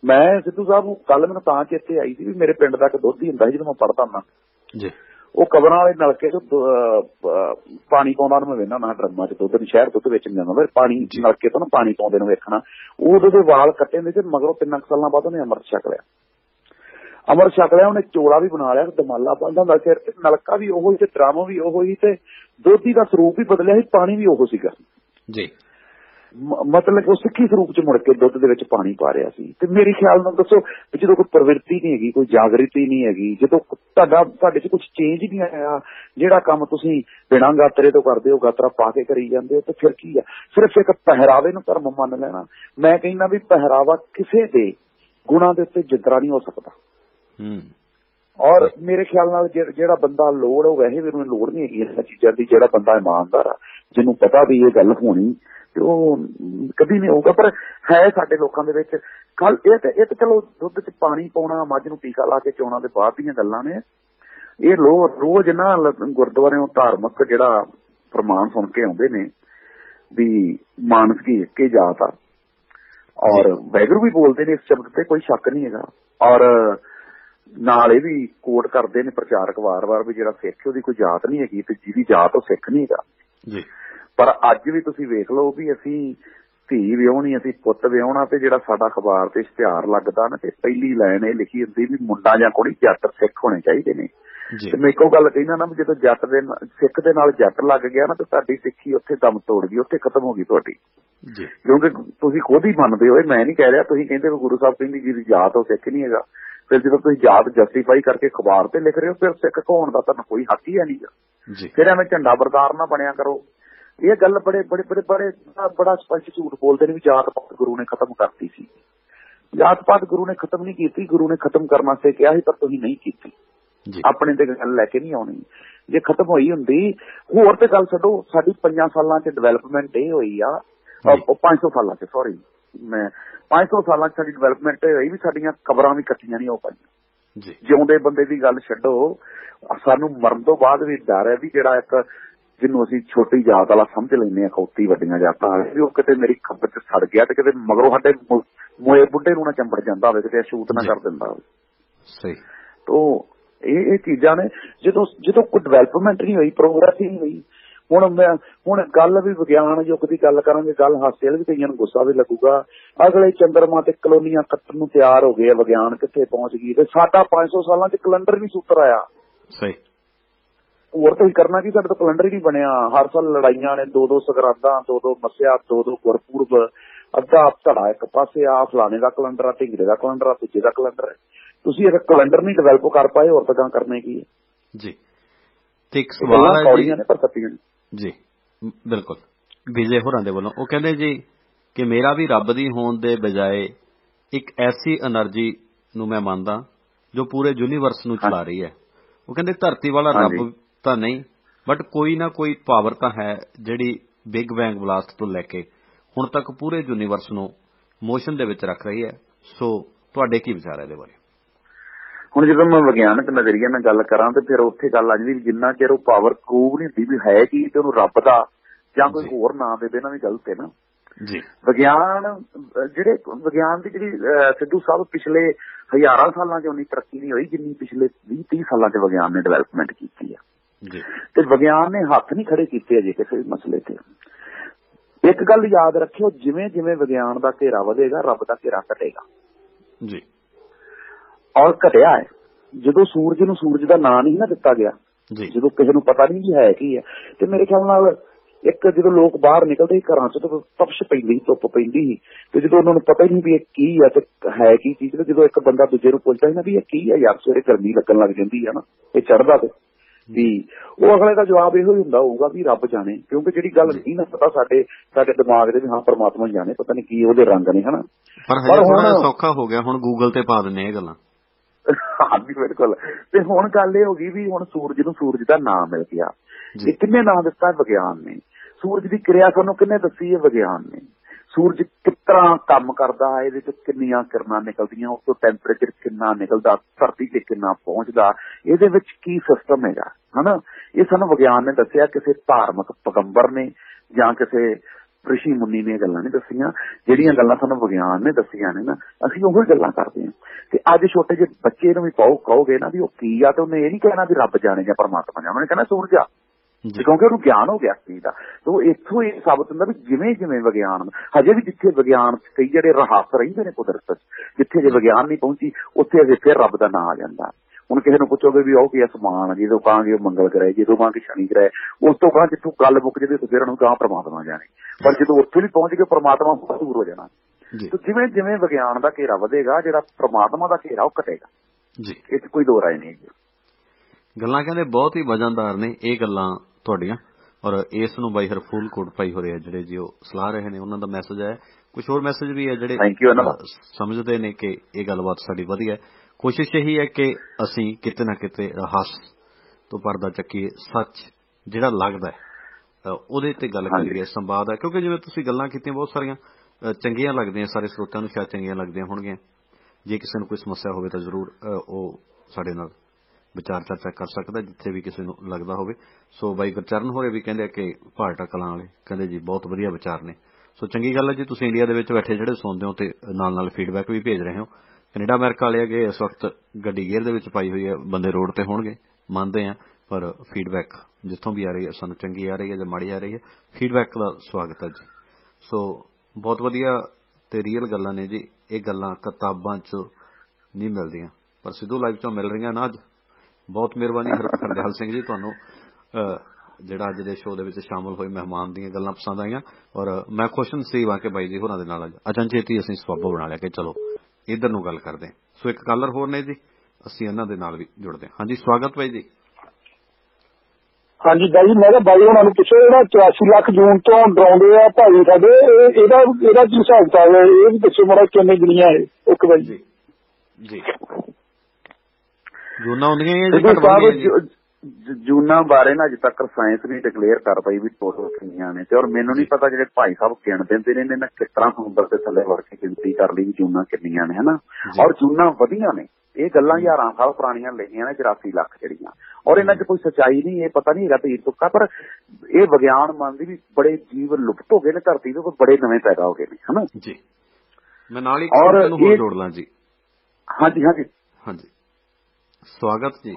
ਮੈਂ ਸਿੱਧੂ ਸਾਹਿਬ ਨੂੰ ਕੱਲ ਮੈਨੂੰ ਤਾਂ ਚੇਤੇ ਆਈ ਸੀ ਵੀ ਮੇਰੇ ਪਿੰਡ ਦਾ ਇੱਕ ਦੋਧੀ ਹੁੰਦਾ ਸੀ, ਜਦੋਂ ਮੈਂ ਪੜ੍ਹਦਾ ਹੁੰਦਾ ਜੀ, ਉਹ ਕਬਰਾਂ ਵਾਲੇ ਨਲਕੇ ਚ ਪਾਣੀ ਪਾਉਂਦਾ ਨੂੰ ਮੈਂ ਵੇਖਣਾ ਹੁੰਦਾ ਡਰਮਾਂ ਚ ਦੁੱਧ ਨੂੰ, ਸ਼ਹਿਰ ਦੁੱਧ ਵਿੱਚ ਜਾਂਦਾ ਪਾਣੀ ਨਲਕੇ ਤੋਂ ਨਾ ਪਾਣੀ ਪਾਉਂਦੇ ਨੂੰ ਵੇਖਣਾ। ਉਹਦੇ ਦੇ ਵਾਲ ਕੱਟੇ ਹੁੰਦੇ ਸੀ, ਮਗਰੋਂ ਤਿੰਨਾਂ ਕੁ ਸਾਲਾਂ ਬਾਅਦ ਉਹਨੇ ਅੰਮ੍ਰਿਤ ਛਕ ਲਿਆ। ਅੰਮ੍ਰਿਤ ਛਕ ਲਿਆ, ਉਹਨੇ ਚੋਲਾ ਵੀ ਬਣਾ ਲਿਆ, ਦਮਾਲਾ ਬੰਨਦਾ ਹੁੰਦਾ ਸਿਰ ਤੇ, ਨਲਕਾ ਵੀ ਉਹੀ ਤੇ ਡਰਮ ਵੀ ਉਹੀ ਤੇ ਦੋਧੀ ਦਾ ਸਰੂਪ ਵੀ ਬਦਲਿਆ ਸੀ, ਪਾਣੀ ਵੀ ਉਹ ਸੀਗਾ ਜੀ। ਮਤਲਬ ਉਹ ਸਿੱਖੀ ਸਰੂਪ ਚ ਮੁੜ ਕੇ ਦੁੱਧ ਦੇ ਵਿੱਚ ਪਾਣੀ ਪਾ ਰਿਹਾ ਸੀ। ਤੇ ਮੇਰੇ ਖਿਆਲ ਨਾਲ ਦੱਸੋ, ਜਦੋਂ ਕੋਈ ਪ੍ਰਵਿਰਤੀ ਨਹੀਂ ਹੈਗੀ, ਕੋਈ ਜਾਗ੍ਰਿਤੀ ਨਹੀਂ ਹੈਗੀ, ਜਦੋਂ ਤੁਹਾਡਾ ਤੁਹਾਡੇ ਚ ਕੁਝ ਚੇਂਜ ਨਹੀਂ ਆਇਆ, ਜਿਹੜਾ ਕੰਮ ਤੁਸੀਂ ਬਿਨਾਂ ਗਾਤਰੇ ਤੋਂ ਕਰਦੇ ਹੋ, ਗਾਤਰਾ ਪਾ ਕੇ ਕਰੀ ਜਾਂਦੇ ਹੋ, ਤੇ ਫਿਰ ਕੀ ਆ, ਸਿਰਫ ਇੱਕ ਪਹਿਰਾਵੇ ਨੂੰ ਧਰਮ ਮੰਨ ਲੈਣਾ। ਮੈਂ ਕਹਿੰਦਾ ਵੀ ਪਹਿਰਾਵਾ ਕਿਸੇ ਦੇ ਗੁਣਾਂ ਦੇ ਉੱਤੇ ਜਿੱਦਰਾ ਨਹੀਂ ਹੋ ਸਕਦਾ। ਹੂੰ, ਔਰ ਮੇਰੇ ਖਿਆਲ ਨਾਲ ਜਿਹੜਾ ਬੰਦਾ ਲੋੜ ਹੋ ਵੈਸੇ ਵੀ ਉਹਨੂੰ ਲੋੜ ਨਹੀਂ ਹੈਗੀ ਇਹਨਾਂ ਚੀਜ਼ਾਂ ਦੀ। ਜਿਹੜਾ ਬੰਦਾ ਇਮਾਨਦਾਰ ਆ, ਜਿਹਨੂੰ ਪਤਾ ਵੀ ਇਹ ਗੱਲ ਹੋਣੀ, ਤੇ ਉਹ ਕਦੀ ਨਹੀਂ ਹੋਊਗਾ। ਪਰ ਹੈ ਸਾਡੇ ਲੋਕਾਂ ਦੇ ਵਿੱਚ ਕੱਲ ਇਹ ਤੇ ਇਹ ਤੇ ਚਲੋ ਦੁੱਧ ਚ ਪਾਣੀ ਪਾਉਣਾ, ਮੱਝ ਨੂੰ ਟੀਕਾ ਲਾ ਕੇ ਚੋਣਾਂ ਦੇ ਬਾਅਦ ਦੀਆਂ ਗੱਲਾਂ ਨੇ। ਇਹ ਲੋਕ ਰੋਜ਼ ਨਾ ਗੁਰਦੁਆਰਿਓਂ ਧਾਰਮਿਕ ਜਿਹੜਾ ਪ੍ਰਮਾਣ ਸੁਣ ਕੇ ਆਉਂਦੇ ਨੇ ਵੀ ਮਾਨਸ ਕੀ ਇੱਕੇ ਜਾਤ ਆ, ਔਰ ਵੈਗਰੂ ਵੀ ਬੋਲਦੇ ਨੇ, ਇਸ ਸ਼ਬਦ ਤੇ ਕੋਈ ਸ਼ੱਕ ਨਹੀਂ ਹੈਗਾ। ਔਰ ਨਾਲ ਇਹ ਵੀ ਕੋਟ ਕਰਦੇ ਨੇ ਪ੍ਰਚਾਰਕ ਵਾਰ ਵਾਰ ਵੀ ਜਿਹੜਾ ਸਿੱਖ ਉਹਦੀ ਕੋਈ ਜਾਤ ਨਹੀਂ ਹੈਗੀ, ਤੇ ਜਿਹਦੀ ਜਾਤ ਉਹ ਸਿੱਖ ਨਹੀਂ ਹੈਗਾ ਜੀ। ਪਰ ਅੱਜ ਵੀ ਤੁਸੀਂ ਵੇਖ ਲਓ ਵੀ ਅਸੀਂ ਧੀ ਵਿਆਹੁਣੀ, ਅਸੀਂ ਪੁੱਤ ਵਿਆਹੁਣਾ, ਤੇ ਜਿਹੜਾ ਸਾਡਾ ਅਖਬਾਰ ਤੇ ਇਸ਼ਤਿਹਾਰ ਲੱਗਦਾ ਨਾ, ਤੇ ਪਹਿਲੀ ਲਾਈਨ ਇਹ ਲਿਖੀ ਹੁੰਦੀ ਵੀ ਮੁੰਡਾ ਜਾਂ ਕੁੜੀ ਜੱਟ ਸਿੱਖ ਹੋਣੇ ਚਾਹੀਦੇ ਨੇ। ਤੇ ਮੈਂ ਇੱਕੋ ਗੱਲ ਕਹਿੰਦਾ ਨਾ, ਜਦੋਂ ਜੱਟ ਦੇ ਸਿੱਖ ਦੇ ਨਾਲ ਜੱਟ ਲੱਗ ਗਿਆ ਨਾ, ਤੇ ਤੁਹਾਡੀ ਸਿੱਖੀ ਉੱਥੇ ਦਮ ਤੋੜ ਗਈ, ਉੱਥੇ ਖਤਮ ਹੋ ਗਈ ਤੁਹਾਡੀ। ਕਿਉਂਕਿ ਤੁਸੀਂ ਖੁਦ ਹੀ ਮੰਨਦੇ ਹੋ, ਮੈਂ ਨੀ ਕਹਿ ਰਿਹਾ, ਤੁਸੀਂ ਕਹਿੰਦੇ ਗੁਰੂ ਸਾਹਿਬ ਕਹਿੰਦੀ ਜਿਹਦੀ ਜਾਤ ਉਹ ਸਿੱਖ ਨੀ ਹੈਗਾ। ਫਿਰ ਜਦੋਂ ਤੁਸੀਂ ਜਾਤ ਜਸਟੀਫਾਈ ਕਰਕੇ ਅਖਬਾਰ ਤੇ ਲਿਖ ਰਹੇ ਹੋ, ਫਿਰ ਸਿੱਖ ਕਹਾਉਣ ਦਾ ਤੁਹਾਨੂੰ ਕੋਈ ਹੱਕ ਹੀ ਹੈ ਨੀ ਗਾ। ਫਿਰ ਐਵੇਂ ਝੰਡਾ ਬਰਦਾਰ ਨਾ ਬਣਿਆ ਕਰੋ। ਇਹ ਗੱਲ ਬੜੇ ਬੜੇ ਬੜੇ ਬੜੇ ਬੜਾ ਸਪਸ਼ਟ ਝੂਠ ਬੋਲਦੇ ਨੇ ਵੀ ਜਾਤ ਪਾਤ ਗੁਰੂ ਨੇ ਖਤਮ ਕਰਤੀ ਸੀ। ਜਾਤ ਪਾਤ ਗੁਰੂ ਨੇ ਖਤਮ ਨਹੀਂ ਕੀਤੀ, ਗੁਰੂ ਨੇ ਖਤਮ ਕਰਨ ਵਾਸਤੇ ਕਿਹਾ ਸੀ, ਪਰ ਤੁਸੀਂ ਨਹੀਂ ਕੀਤੀ, ਆਪਣੇ ਤੇ ਗੱਲ ਲੈ ਕੇ ਨਹੀਂ ਆਉਣੀ। जे खत्म होई हुंदी होर ते गल छड्डो साडी पांच सालां च डेवलपमेंट ए होई आ पांच सौ सालां च सॉरी मैं पांच सौ सालां च साडी डेवलपमेंट ए होई वी साडीਆਂ कबरां वी इकट्ठीਆਂ नहीं हो पाईਆਂ जी जिउंदे बंदे दी गल छड्डो सानूं मरन तों बाद वी डर है वी जिहड़ा इक जिन्हों असीं छोटी जात वाला समझ लैंदे आं खौती वड्डीਆਂ जातां वी ओह किते मेरी खब्बत च सड़ गया ते किते मगरों साडे मोए बुढ़े नूं ना चंबड़ जांदा होवे किते अछूत ना कर दिंदा होवे सही तो ਇਹ ਚੀਜ਼ਾਂ ਨੇ ਜਦੋਂ ਜਦੋਂ ਕੋਈ ਡਿਵੈਲਪਮੈਂਟ ਨਹੀਂ ਹੋਈ ਪ੍ਰੋਗਰੈਸ ਹੀ ਨਹੀਂ ਹੋਈ ਹੁਣ ਮੈਂ ਹੁਣ ਗੱਲ ਵੀ ਵਿਗਿਆਨ ਯੁੱਗ ਦੀ ਗੱਲ ਕਰਾਂਗੇ ਗੱਲ ਹਾਸੇ ਵਾਲੀ ਵੀ ਕਈਆਂ ਨੂੰ ਗੁੱਸਾ ਵੀ ਲੱਗੂਗਾ ਅਗਲੇ ਚੰਦਰਮਾ ਤੇ ਕਲੋਨੀਆਂ ਕੱਟਣ ਨੂੰ ਤਿਆਰ ਹੋ ਗਏ ਆ ਵਿਗਿਆਨ ਕਿੱਥੇ ਪਹੁੰਚ ਗਈ ਤੇ ਸਾਡਾ ਪੰਜ ਸੌ ਸਾਲਾਂ ਚ ਕੈਲੰਡਰ ਵੀ ਸੂਤਰ ਆਇਆ ਸਹੀ ਹੋਰ ਤਾਂ ਕਰਨਾ ਕੀ ਸਾਡਾ ਤਾਂ ਕੈਲੰਡਰ ਹੀ ਨਹੀਂ ਬਣਿਆ ਹਰ ਸਾਲ ਲੜਾਈਆਂ ਨੇ ਦੋ ਦੋ ਸਗਰਾਦਾਂ ਦੋ ਦੋ ਮੱਸਿਆ ਦੋ ਦੋ ਗੁਰਪੂਰਬ ਅੱਧਾ ਧੜਾ ਇੱਕ ਪਾਸੇ ਆ ਫਲਾਣੇ ਦਾ ਕੈਲੰਡਰ ਆ ਢਿੰਗਰੇ ਦਾ ਕੈਲੰਡਰ ਆ ਦੂਜੇ ਦਾ ਕੈਲੰਡਰ ਹੈ ਤੁਸੀਂ ਇਹ ਕੈਲੰਡਰ ਨਹੀਂ ਡਿਵੈਲਪ ਕਰ ਪਾਏ ਹੋਰ ਤਾਂ ਕਰਨੇ ਕੀ ਹੈ ਜੀ ਤੇ ਇੱਕ ਸਵਾਲ ਹੈ ਕੌੜੀਆਂ ਨੇ ਪਰ ਸੱਚੀਆਂ ਜੀ ਬਿਲਕੁਲ ਵਿਜੇ ਹੋਰਾਂ ਦੇ ਵੱਲੋਂ ਉਹ ਕਹਿੰਦੇ ਜੀ ਕਿ ਮੇਰਾ ਵੀ ਰੱਬ ਦੀ ਹੋਣ ਦੇ ਬਜਾਏ ਇੱਕ ਐਸੀ એનર્ਜੀ ਨੂੰ ਮੈਂ ਮੰਨਦਾ ਜੋ ਪੂਰੇ ਯੂਨੀਵਰਸ ਨੂੰ ਚਲਾ ਰਹੀ ਹੈ ਉਹ ਕਹਿੰਦੇ ਧਰਤੀ ਵਾਲਾ ਰੱਬ ਤਾਂ ਨਹੀਂ ਬਟ ਕੋਈ ਨਾ ਕੋਈ ਪਾਵਰ ਤਾਂ ਹੈ ਜਿਹੜੀ ਬਿਗ ਬੈਂਗ ਬਲਾਸਟ ਤੋਂ ਲੈ ਕੇ ਹੁਣ ਤੱਕ ਪੂਰੇ ਯੂਨੀਵਰਸ ਨੂੰ ਮੋਸ਼ਨ ਦੇ ਵਿੱਚ ਰੱਖ ਰਹੀ ਹੈ ਸੋ ਤੁਹਾਡੇ ਕੀ ਵਿਚਾਰ ਹੈ ਇਹਦੇ ਬਾਰੇ ਹੁਣ ਜਦੋਂ ਮੈਂ ਵਿਗਿਆਨਕ ਨਜ਼ਰੀਏ ਨਾਲ ਗੱਲ ਕਰਾਂ ਤੇ ਫਿਰ ਉੱਥੇ ਗੱਲ ਆ ਜਾਂਦੀ ਜਿੰਨਾ ਚਿਰ ਉਹ ਪਾਵਰ ਪ੍ਰੂਵ ਨਹੀਂ ਹੁੰਦੀ ਵੀ ਹੈ ਕੀ ਤੇ ਉਹਨੂੰ ਰੱਬ ਦਾ ਜਾਂ ਕੋਈ ਹੋਰ ਨਾਂ ਦੇ ਦੇਣਾ ਵੀ ਗਲਤ ਹੈ ਨਾ ਜੀ ਵਿਗਿਆਨ ਜਿਹੜੇ ਵਿਗਿਆਨ ਦੀ ਜਿਹੜੀ ਸਿੱਧੂ ਸਾਹਿਬ ਪਿਛਲੇ ਹਜ਼ਾਰਾਂ ਸਾਲਾਂ ਚ ਉਨੀ ਤਰੱਕੀ ਨਹੀਂ ਹੋਈ ਜਿੰਨੀ ਪਿਛਲੇ ਵੀਹ ਤੀਹ ਸਾਲਾਂ ਚ ਵਿਗਿਆਨ ਨੇ ਡਿਵੈਲਪਮੈਂਟ ਕੀਤੀ ਆ ਤੇ ਵਿਗਿਆਨ ਨੇ ਹੱਥ ਨਹੀਂ ਖੜੇ ਕੀਤੇ ਅਜੇ ਕਿਸੇ ਵੀ ਮਸਲੇ ਤੇ ਇੱਕ ਗੱਲ ਯਾਦ ਰੱਖਿਓ ਜਿਵੇਂ ਜਿਵੇਂ ਵਿਗਿਆਨ ਦਾ ਘੇਰਾ ਵਧੇਗਾ ਰੱਬ ਦਾ ਘੇਰਾ ਘਟੇਗਾ ਜੀ ਔਰ ਘਟਿਆ ਹੈ ਜਦੋਂ ਸੂਰਜ ਨੂੰ ਸੂਰਜ ਦਾ ਨਾਂ ਨਹੀਂ ਨਾ ਦਿੱਤਾ ਗਿਆ ਜਦੋਂ ਕਿਸੇ ਨੂੰ ਪਤਾ ਨਹੀਂ ਹੈ ਕੀ ਹੈ ਤੇ ਮੇਰੇ ਖਿਆਲ ਨਾਲ ਇੱਕ ਜਦੋਂ ਲੋਕ ਬਾਹਰ ਨਿਕਲਦੇ ਘਰਾਂ ਚ ਤਪਸ਼ ਪੈਂਦੀ ਧੁੱਪ ਪੈਂਦੀ ਸੀ ਤੇ ਜਦੋਂ ਉਹਨਾਂ ਨੂੰ ਪਤਾ ਹੀ ਨਹੀਂ ਵੀ ਇਹ ਕੀ ਹੈ ਤੇ ਹੈ ਕੀ ਚੀਜ਼ ਜਦੋਂ ਇੱਕ ਬੰਦਾ ਦੂਜੇ ਨੂੰ ਪੁੱਛਦਾ ਸੀ ਨਾ ਵੀ ਇਹ ਕੀ ਹੈ ਯਾਰ ਸਵੇਰੇ ਗਰਮੀ ਲੱਗਣ ਲੱਗ ਜਾਂਦੀ ਹੈ ਨਾ ਇਹ ਚੜ੍ਹਦਾ ਤੇ ਵੀ ਉਹ ਅਗਲੇ ਦਾ ਜਵਾਬ ਇਹੋ ਹੀ ਹੁੰਦਾ ਹੋਊਗਾ ਵੀ ਰੱਬ ਜਾਣੇ ਕਿਉਂਕਿ ਜਿਹੜੀ ਗੱਲ ਨਹੀਂ ਨਾ ਪਤਾ ਸਾਡੇ ਸਾਡੇ ਦਿਮਾਗ ਦੇ ਵੀ ਹਾਂ ਪਰਮਾਤਮਾ ਜਾਣੇ ਪਤਾ ਨੀ ਕੀ ਉਹਦੇ ਰੰਗ ਨੇ ਹਨਾ ਪਰ ਹੁਣ ਸੌਖਾ ਹੋ ਗਿਆ ਹੁਣ ਗੂਗਲ ਤੇ ਪਾ ਦਿੰਦੇ ਇਹ ਗੱਲਾਂ ਹਾਂ ਵੀ ਬਿਲਕੁਲ ਤੇ ਹੁਣ ਗੱਲ ਇਹ ਹੋ ਗਈ ਵੀ ਹੁਣ ਸੂਰਜ ਨੂੰ ਸੂਰਜ ਦਾ ਨਾਂ ਮਿਲ ਗਿਆ ਇਹ ਕਿੰਨੇ ਨਾਂ ਦਿੱਤਾ ਵਿਗਿਆਨ ਨੇ ਸੂਰਜ ਦੀ ਕਿਰਿਆ ਸਾਨੂੰ ਕਿੰਨੇ ਦੱਸੀ ਹੈ ਵਿਗਿਆਨ ਨੇ ਸੂਰਜ ਕਿਸ ਤਰ੍ਹਾਂ ਕੰਮ ਕਰਦਾ ਹੈ ਇਹਦੇ ਚੋਂ ਕਿੰਨੀਆਂ ਕਿਰਨਾਂ ਨਿਕਲਦੀਆਂ ਉਸ ਤੋਂ ਟੈਂਪਰੇਚਰ ਕਿੰਨਾ ਨਿਕਲਦਾ ਧਰਤੀ ਤੇ ਕਿੰਨਾ ਪਹੁੰਚਦਾ ਇਹਦੇ ਵਿੱਚ ਕੀ ਸਿਸਟਮ ਹੈਗਾ ਹਨਾ ਇਹ ਸਾਨੂੰ ਵਿਗਿਆਨ ਨੇ ਦੱਸਿਆ ਕਿਸੇ ਧਾਰਮਿਕ ਪੈਗੰਬਰ ਨੇ ਜਾਂ ਕਿਸੇ ਰਿਸ਼ੀ ਮੁਨੀ ਨੇ ਗੱਲਾਂ ਨੀ ਦੱਸੀਆਂ ਜਿਹੜੀਆਂ ਗੱਲਾਂ ਸਾਨੂੰ ਵਿਗਿਆਨ ਨੇ ਦੱਸੀਆਂ ਨੇ ਨਾ ਅਸੀਂ ਉਹੀ ਗੱਲਾਂ ਕਰਦੇ ਹਾਂ ਤੇ ਅੱਜ ਛੋਟੇ ਜਿਹੇ ਬੱਚੇ ਨੂੰ ਵੀ ਪਾਓ ਕਹੋਗੇ ਨਾ ਵੀ ਉਹ ਕੀ ਆ ਤੇ ਉਹਨੇ ਇਹ ਨੀ ਕਹਿਣਾ ਵੀ ਰੱਬ ਜਾਣੇ ਜਾਂ ਪਰਮਾਤਮਾ ਜਾਣੇ ਉਹਨੇ ਕਹਿਣਾ ਸੂਰਜ ਆ ਕਿਉਂਕਿ ਉਹਨੂੰ ਗਿਆਨ ਹੋ ਗਿਆ ਚੀਜ਼ ਦਾ ਤੇ ਇੱਥੋਂ ਇਹ ਸਾਬਤ ਹੁੰਦਾ ਵੀ ਜਿਵੇਂ ਜਿਵੇਂ ਵਿਗਿਆਨ ਹਜੇ ਵੀ ਜਿੱਥੇ ਵਿਗਿਆਨ ਕਈ ਜਿਹੜੇ ਰਹੱਸ ਰਹਿੰਦੇ ਨੇ ਕੁਦਰਤ ਚ ਜਿੱਥੇ ਜੇ ਵਿਗਿਆਨ ਨਹੀਂ ਪਹੁੰਚੀ ਉੱਥੇ ਅਜੇ ਫਿਰ ਰੱਬ ਦਾ ਨਾਂ ਆ ਜਾਂਦਾ ਹੁਣ ਕਿਸੇ ਨੂੰ ਪੁੱਛੋਗੇ ਵੀ ਉਹ ਕੀ ਅਸਮਾਨ ਜਦੋਂ ਕਹਾਂਗੇ ਉਹ ਮੰਗਲ ਗ੍ਰਹਿ ਜਦੋਂ ਕਹਾਂਗੇ ਸ਼ਨੀ ਗ੍ਰਹਿ ਉਸ ਤੋਂ ਕਹਾਂ ਜਿੱਥੋਂ ਗੱਲ ਮੁੱਕ ਜਾਂਦੀ ਤੇ ਫਿਰ ਉਹਨੂੰ ਕਹਾਂ ਪਰਮਾਤਮਾ ਜਾਣੇ ਪਰ ਜਦੋਂ ਉੱਥੇ ਵੀ ਪਹੁੰਚ ਕੇ ਪਰਮਾਤਮਾ ਬਹੁਤ ਦੂਰ ਹੋ ਜਾਣਾ ਤੇ ਜਿਵੇਂ ਜਿਵੇਂ ਵਿਗਿਆਨ ਦਾ ਘੇਰਾ ਵਧੇਗਾ ਜਿਹੜਾ ਪਰਮਾਤਮਾ ਦਾ ਘੇਰਾ ਉਹ ਘਟੇਗਾ ਜੀ ਇਹ ਕੋਈ ਦੋ ਰਾਏ ਨਹੀਂ ਗੱਲਾਂ ਕਹਿੰਦੇ ਬਹੁਤ ਹੀ ਵਜ਼ਨਦਾਰ ਨੇ ਇਹ ਗੱਲਾਂ ਤੁਹਾਡੀਆਂ ਔਰ ਇਸ ਨੂੰ ਬਾਈ ਹਰਫੂਲ ਕੋਟਪਾਈ ਹੋ ਰਿਹਾ ਜਿਹੜੇ ਜੀ ਉਹ ਸਲਾਹ ਰਹੇ ਨੇ ਉਹਨਾਂ ਦਾ ਮੈਸੇਜ ਹੈ ਕੁਝ ਹੋਰ ਮੈਸੇਜ ਵੀ ਹੈ ਜਿਹੜੇ ਸਮਝਦੇ ਨੇ ਕਿ ਇਹ ਗੱਲਬਾਤ ਸਾਡੀ ਵਧੀਆ ਕੋਸ਼ਿਸ਼ ਇਹੀ ਹੈ ਕਿ ਅਸੀਂ ਕਿਤੇ ਨਾ ਕਿਤੇ ਰਹੱਸ ਤੋਂ ਪਰਦਾ ਚੱਕੀਏ ਸੱਚ ਜਿਹੜਾ ਲੱਗਦਾ ਉਹਦੇ ਤੇ ਗੱਲ ਕਰੀਏ ਸੰਵਾਦ ਹੈ ਕਿਉਂਕਿ ਜਿਵੇਂ ਤੁਸੀਂ ਗੱਲਾਂ ਕੀਤੀਆਂ ਬਹੁਤ ਸਾਰੀਆਂ ਚੰਗੀਆਂ ਲੱਗਦੀਆਂ ਸਾਰੇ ਸਰੋਤਿਆਂ ਨੂੰ ਸ਼ਾਇਦ ਚੰਗੀਆਂ ਲੱਗਦੀਆਂ ਹੋਣਗੀਆਂ ਜੇ ਕਿਸੇ ਨੂੰ ਕੋਈ ਸਮੱਸਿਆ ਹੋਵੇ ਤਾਂ ਜ਼ਰੂਰ ਉਹ ਸਾਡੇ ਨਾਲ ਵਿਚਾਰ ਚਰਚਾ ਕਰ ਸਕਦਾ ਜਿੱਥੇ ਵੀ ਕਿਸੇ ਨੂੰ ਲੱਗਦਾ ਹੋਵੇ ਸੋ ਬਾਈ ਗੁਰਚਰਨ ਹੋਰੇ ਵੀ ਕਹਿੰਦੇ ਕਿ ਭਾਟਾ ਕਲਾਂ ਵਾਲੇ ਕਹਿੰਦੇ ਜੀ ਬਹੁਤ ਵਧੀਆ ਵਿਚਾਰ ਨੇ ਸੋ ਚੰਗੀ ਗੱਲ ਹੈ ਜੀ ਤੁਸੀਂ ਇੰਡੀਆ ਦੇ ਵਿੱਚ ਬੈਠੇ ਜਿਹੜੇ ਸੁਣਦੇ ਹੋ ਤੇ ਨਾਲ ਨਾਲ ਫੀਡਬੈਕ ਵੀ ਭੇਜ ਰਹੇ ਹੋ ਕੈਨੇਡਾ ਅਮਰੀਕਾ ਵਾਲੇ ਅਗੇ ਇਸ ਵਕਤ ਗੱਡੀ ਗੇਅਰ ਦੇ ਵਿੱਚ ਪਾਈ ਹੋਈ ਹੈ ਬੰਦੇ ਰੋਡ ਤੇ ਹੋਣਗੇ ਮੰਨਦੇ ਆ ਪਰ ਫੀਡਬੈਕ ਜਿੱਥੋਂ ਵੀ ਆ ਰਹੀ ਹੈ ਸਾਨੂੰ ਚੰਗੀ ਆ ਰਹੀ ਹੈ ਜਾਂ ਮਾੜੀ ਆ ਰਹੀ ਹੈ ਫੀਡਬੈਕ ਦਾ ਸਵਾਗਤ ਹੈ ਜੀ ਸੋ ਬਹੁਤ ਵਧੀਆ ਤੇ ਰੀਅਲ ਗੱਲਾਂ ਨੇ ਜੀ ਇਹ ਗੱਲਾਂ ਕਿਤਾਬਾਂ 'ਚ ਨਹੀਂ ਮਿਲਦੀਆਂ ਪਰ ਸਿੱਧੂ ਲਾਈਵ 'ਚੋਂ ਮਿਲ ਰਹੀਆਂ ਨਾ ਅੱਜ ਬਹੁਤ ਮਿਹਰਬਾਨੀ ਹਰਪ੍ਰਦੇਵ ਸਿੰਘ ਜੀ ਤੁਹਾਨੂੰ ਜਿਹੜਾ ਅੱਜ ਦੇ ਸ਼ੋਅ ਦੇ ਵਿੱਚ ਸ਼ਾਮਲ ਹੋਏ ਮਹਿਮਾਨ ਦੀਆਂ ਗੱਲਾਂ ਪਸੰਦ ਆਈਆਂ ਔਰ ਮੈਂ ਖੁਸ਼ਨ ਸੀ ਵਾਕੇ ਬਾਈ ਜੀ ਹੋਰਾਂ ਦੇ ਨਾਲ ਅਚਨਚੇਤੀ ਅਸੀਂ ਸਵਾਬ ਬਣਾ ਲਿਆ ਕਿ ਚਲੋ ਇੱਧਰ ਨੂੰ ਗੱਲ ਕਰਦੇ ਸੋ ਇੱਕ ਕਾਲਰ ਹੋਰ ਨੇ ਜੀ ਅਸੀਂ ਇਹਨਾਂ ਦੇ ਨਾਲ ਵੀ ਜੁੜਦੇ ਹਾਂ ਹਾਂਜੀ ਸਵਾਗਤ ਬਾਈ ਜੀ ਹਾਂਜੀ ਬਾਈ ਮੈਂ ਕਿਹਾ ਬਾਈ ਉਹਨਾਂ ਨੂੰ ਪੁੱਛੋ ਜਿਹੜਾ ਚੁਰਾਸੀ ਲੱਖ ਜੂਨ ਤੋਂ ਡਰਾਉਂਦੇ ਆ ਭਾਈ ਸਾਡੇ ਇਹਦਾ ਇਹਦਾ ਕੀ ਹਿਸਾਬ ਕਿਤਾਬ ਹੈ ਇਹ ਵੀ ਦੱਸੋ ਮਾੜਾ ਕਿੰਨੇ ਦੁਨੀਆ ਹੈ ਇੱਕ ਬਾਈ ਜੀ ਜੀ ਜੂਨਾਂ ਹੁੰਦੀਆਂ जूना बारे ना अजे तक साइंस नहीं डिकलेयर कर पाई भी टोटल किनिया ने, और मेनू नहीं पता जो भाई साहब गिणते ने इन्होंने किस तरह समुद्र के थले वड़ के गिनती कर ली जूना किनिया ने, है ना। और जूना वधिया ने, ये गल्लां हज़ारां साल पुरानियां लिखियां ने, चौरासी लाख जड़ियां, और इन्हां च कोई सच्चाई नहीं, ये पता नहीं हैगा तीर तुक्का। पर ये विग्यान मनदी भी बड़े जीव लुप्त हो गए ने धरती तो, बड़े नवे पैदा हो गए ने, है ना जी। मैं नाल ही किसी नूं जोड़ लां जी। हां जी, हां जी, हां जी, स्वागत जी।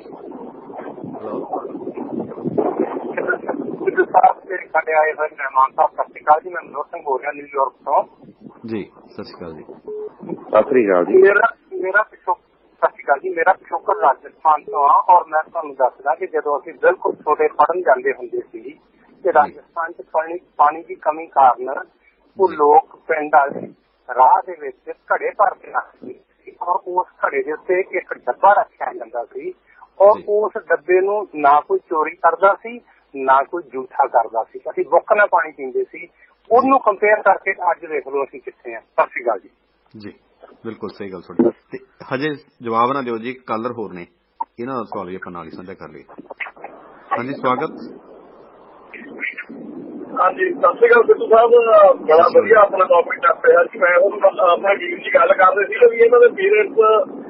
ਸਾਡੇ ਆਏ ਹੋਏ ਮਹਿਮਾਨ ਸਾਹਿਬ, ਸਤਿ ਸ਼੍ਰੀ ਅਕਾਲ ਜੀ। ਮੈਂ ਮਨੋਜ ਸਿੰਘ ਬੋਲ ਰਿਹਾ ਨਿਊਯਾਰਕ ਤੋਂ ਜੀ। ਸਤਿ ਸ਼੍ਰੀ ਅਕਾਲ ਜੀ। ਸਤਿ ਸ਼੍ਰੀ ਅਕਾਲ ਜੀ। ਮੇਰਾ ਮੇਰਾ ਪਿਛੋਕੜ ਸਤਿ ਸ਼੍ਰੀ ਅਕਾਲ ਜੀ ਮੇਰਾ ਪਿਛੋਕੜ ਰਾਜਸਥਾਨ ਤੋਂ ਆ, ਔਰ ਮੈਂ ਤੁਹਾਨੂੰ ਦੱਸਦਾ ਕਿ ਜਦੋਂ ਅਸੀਂ ਬਿਲਕੁਲ ਛੋਟੇ ਪੜ੍ਹਨ ਜਾਂਦੇ ਹੁੰਦੇ ਸੀ ਤੇ ਰਾਜਸਥਾਨ ਚ ਪਾਣੀ ਪਾਣੀ ਦੀ ਕਮੀ ਕਾਰਨ ਉਹ ਲੋਕ ਪਿੰਡਾਂ ਦੇ ਰਾਹ ਦੇ ਵਿੱਚ ਘੜੇ ਭਰ ਕੇ ਰੱਖਦੇ ਸੀ, ਔਰ ਉਸ ਘੜੇ ਦੇ ਉੱਤੇ ਇੱਕ ਡੱਬਾ ਰੱਖਿਆ ਜਾਂਦਾ ਸੀ, ਔਰ ਉਸ ਡੱਬੇ ਨੂੰ ਨਾ ਕੋਈ ਚੋਰੀ ਕਰਦਾ ਸੀ ਨਾ ਕੋਈ ਜੂਠਾ ਕਰਦਾ ਸੀ। ਅਸੀਂ ਬੁੱਕ ਨਾਲ ਪਾਣੀ ਪੀਂਦੇ ਸੀ। ਉਹਨੂੰ ਕੰਪੇਅਰ ਕਰਕੇ ਅੱਜ ਦੇਖ ਲਓ ਅਸੀਂ ਕਿੱਥੇ ਆ। ਸਤਿ ਸ਼੍ਰੀ ਅਕਾਲ ਜੀ। ਜੀ ਬਿਲਕੁਲ ਸਹੀ ਗੱਲ ਤੁਹਾਡੀ। ਤੇ ਹਜੇ ਜਵਾਬ ਨਾ ਦਿਓ ਜੀ, ਕਾਲਰ ਹੋਰ ਨੇ, ਇਹਨਾਂ ਦਾ ਸਵਾਲ ਵੀ ਆਪਾਂ ਨਾਲ ਹੀ ਸਾਂਝਾ ਕਰ ਲਈਏ। ਹਾਂਜੀ ਸਵਾਗਤ। ਹਾਂਜੀ ਸਤਿ ਸ਼੍ਰੀ ਅਕਾਲ ਸਿੱਧੂ ਸਾਹਿਬ, ਬੜਾ ਵਧੀਆ ਆਪਣਾ ਟੌਪਿਕ ਟੱਪ ਰਿਹਾ ਜੀ। ਮੈਂ ਹੁਣ ਆਪਣਾ ਵੀਰ ਜੀ ਗੱਲ ਕਰ ਰਹੇ ਸੀ ਵੀ ਇਹਨਾਂ ਦੇ ਪੇਰੈਂਟਸ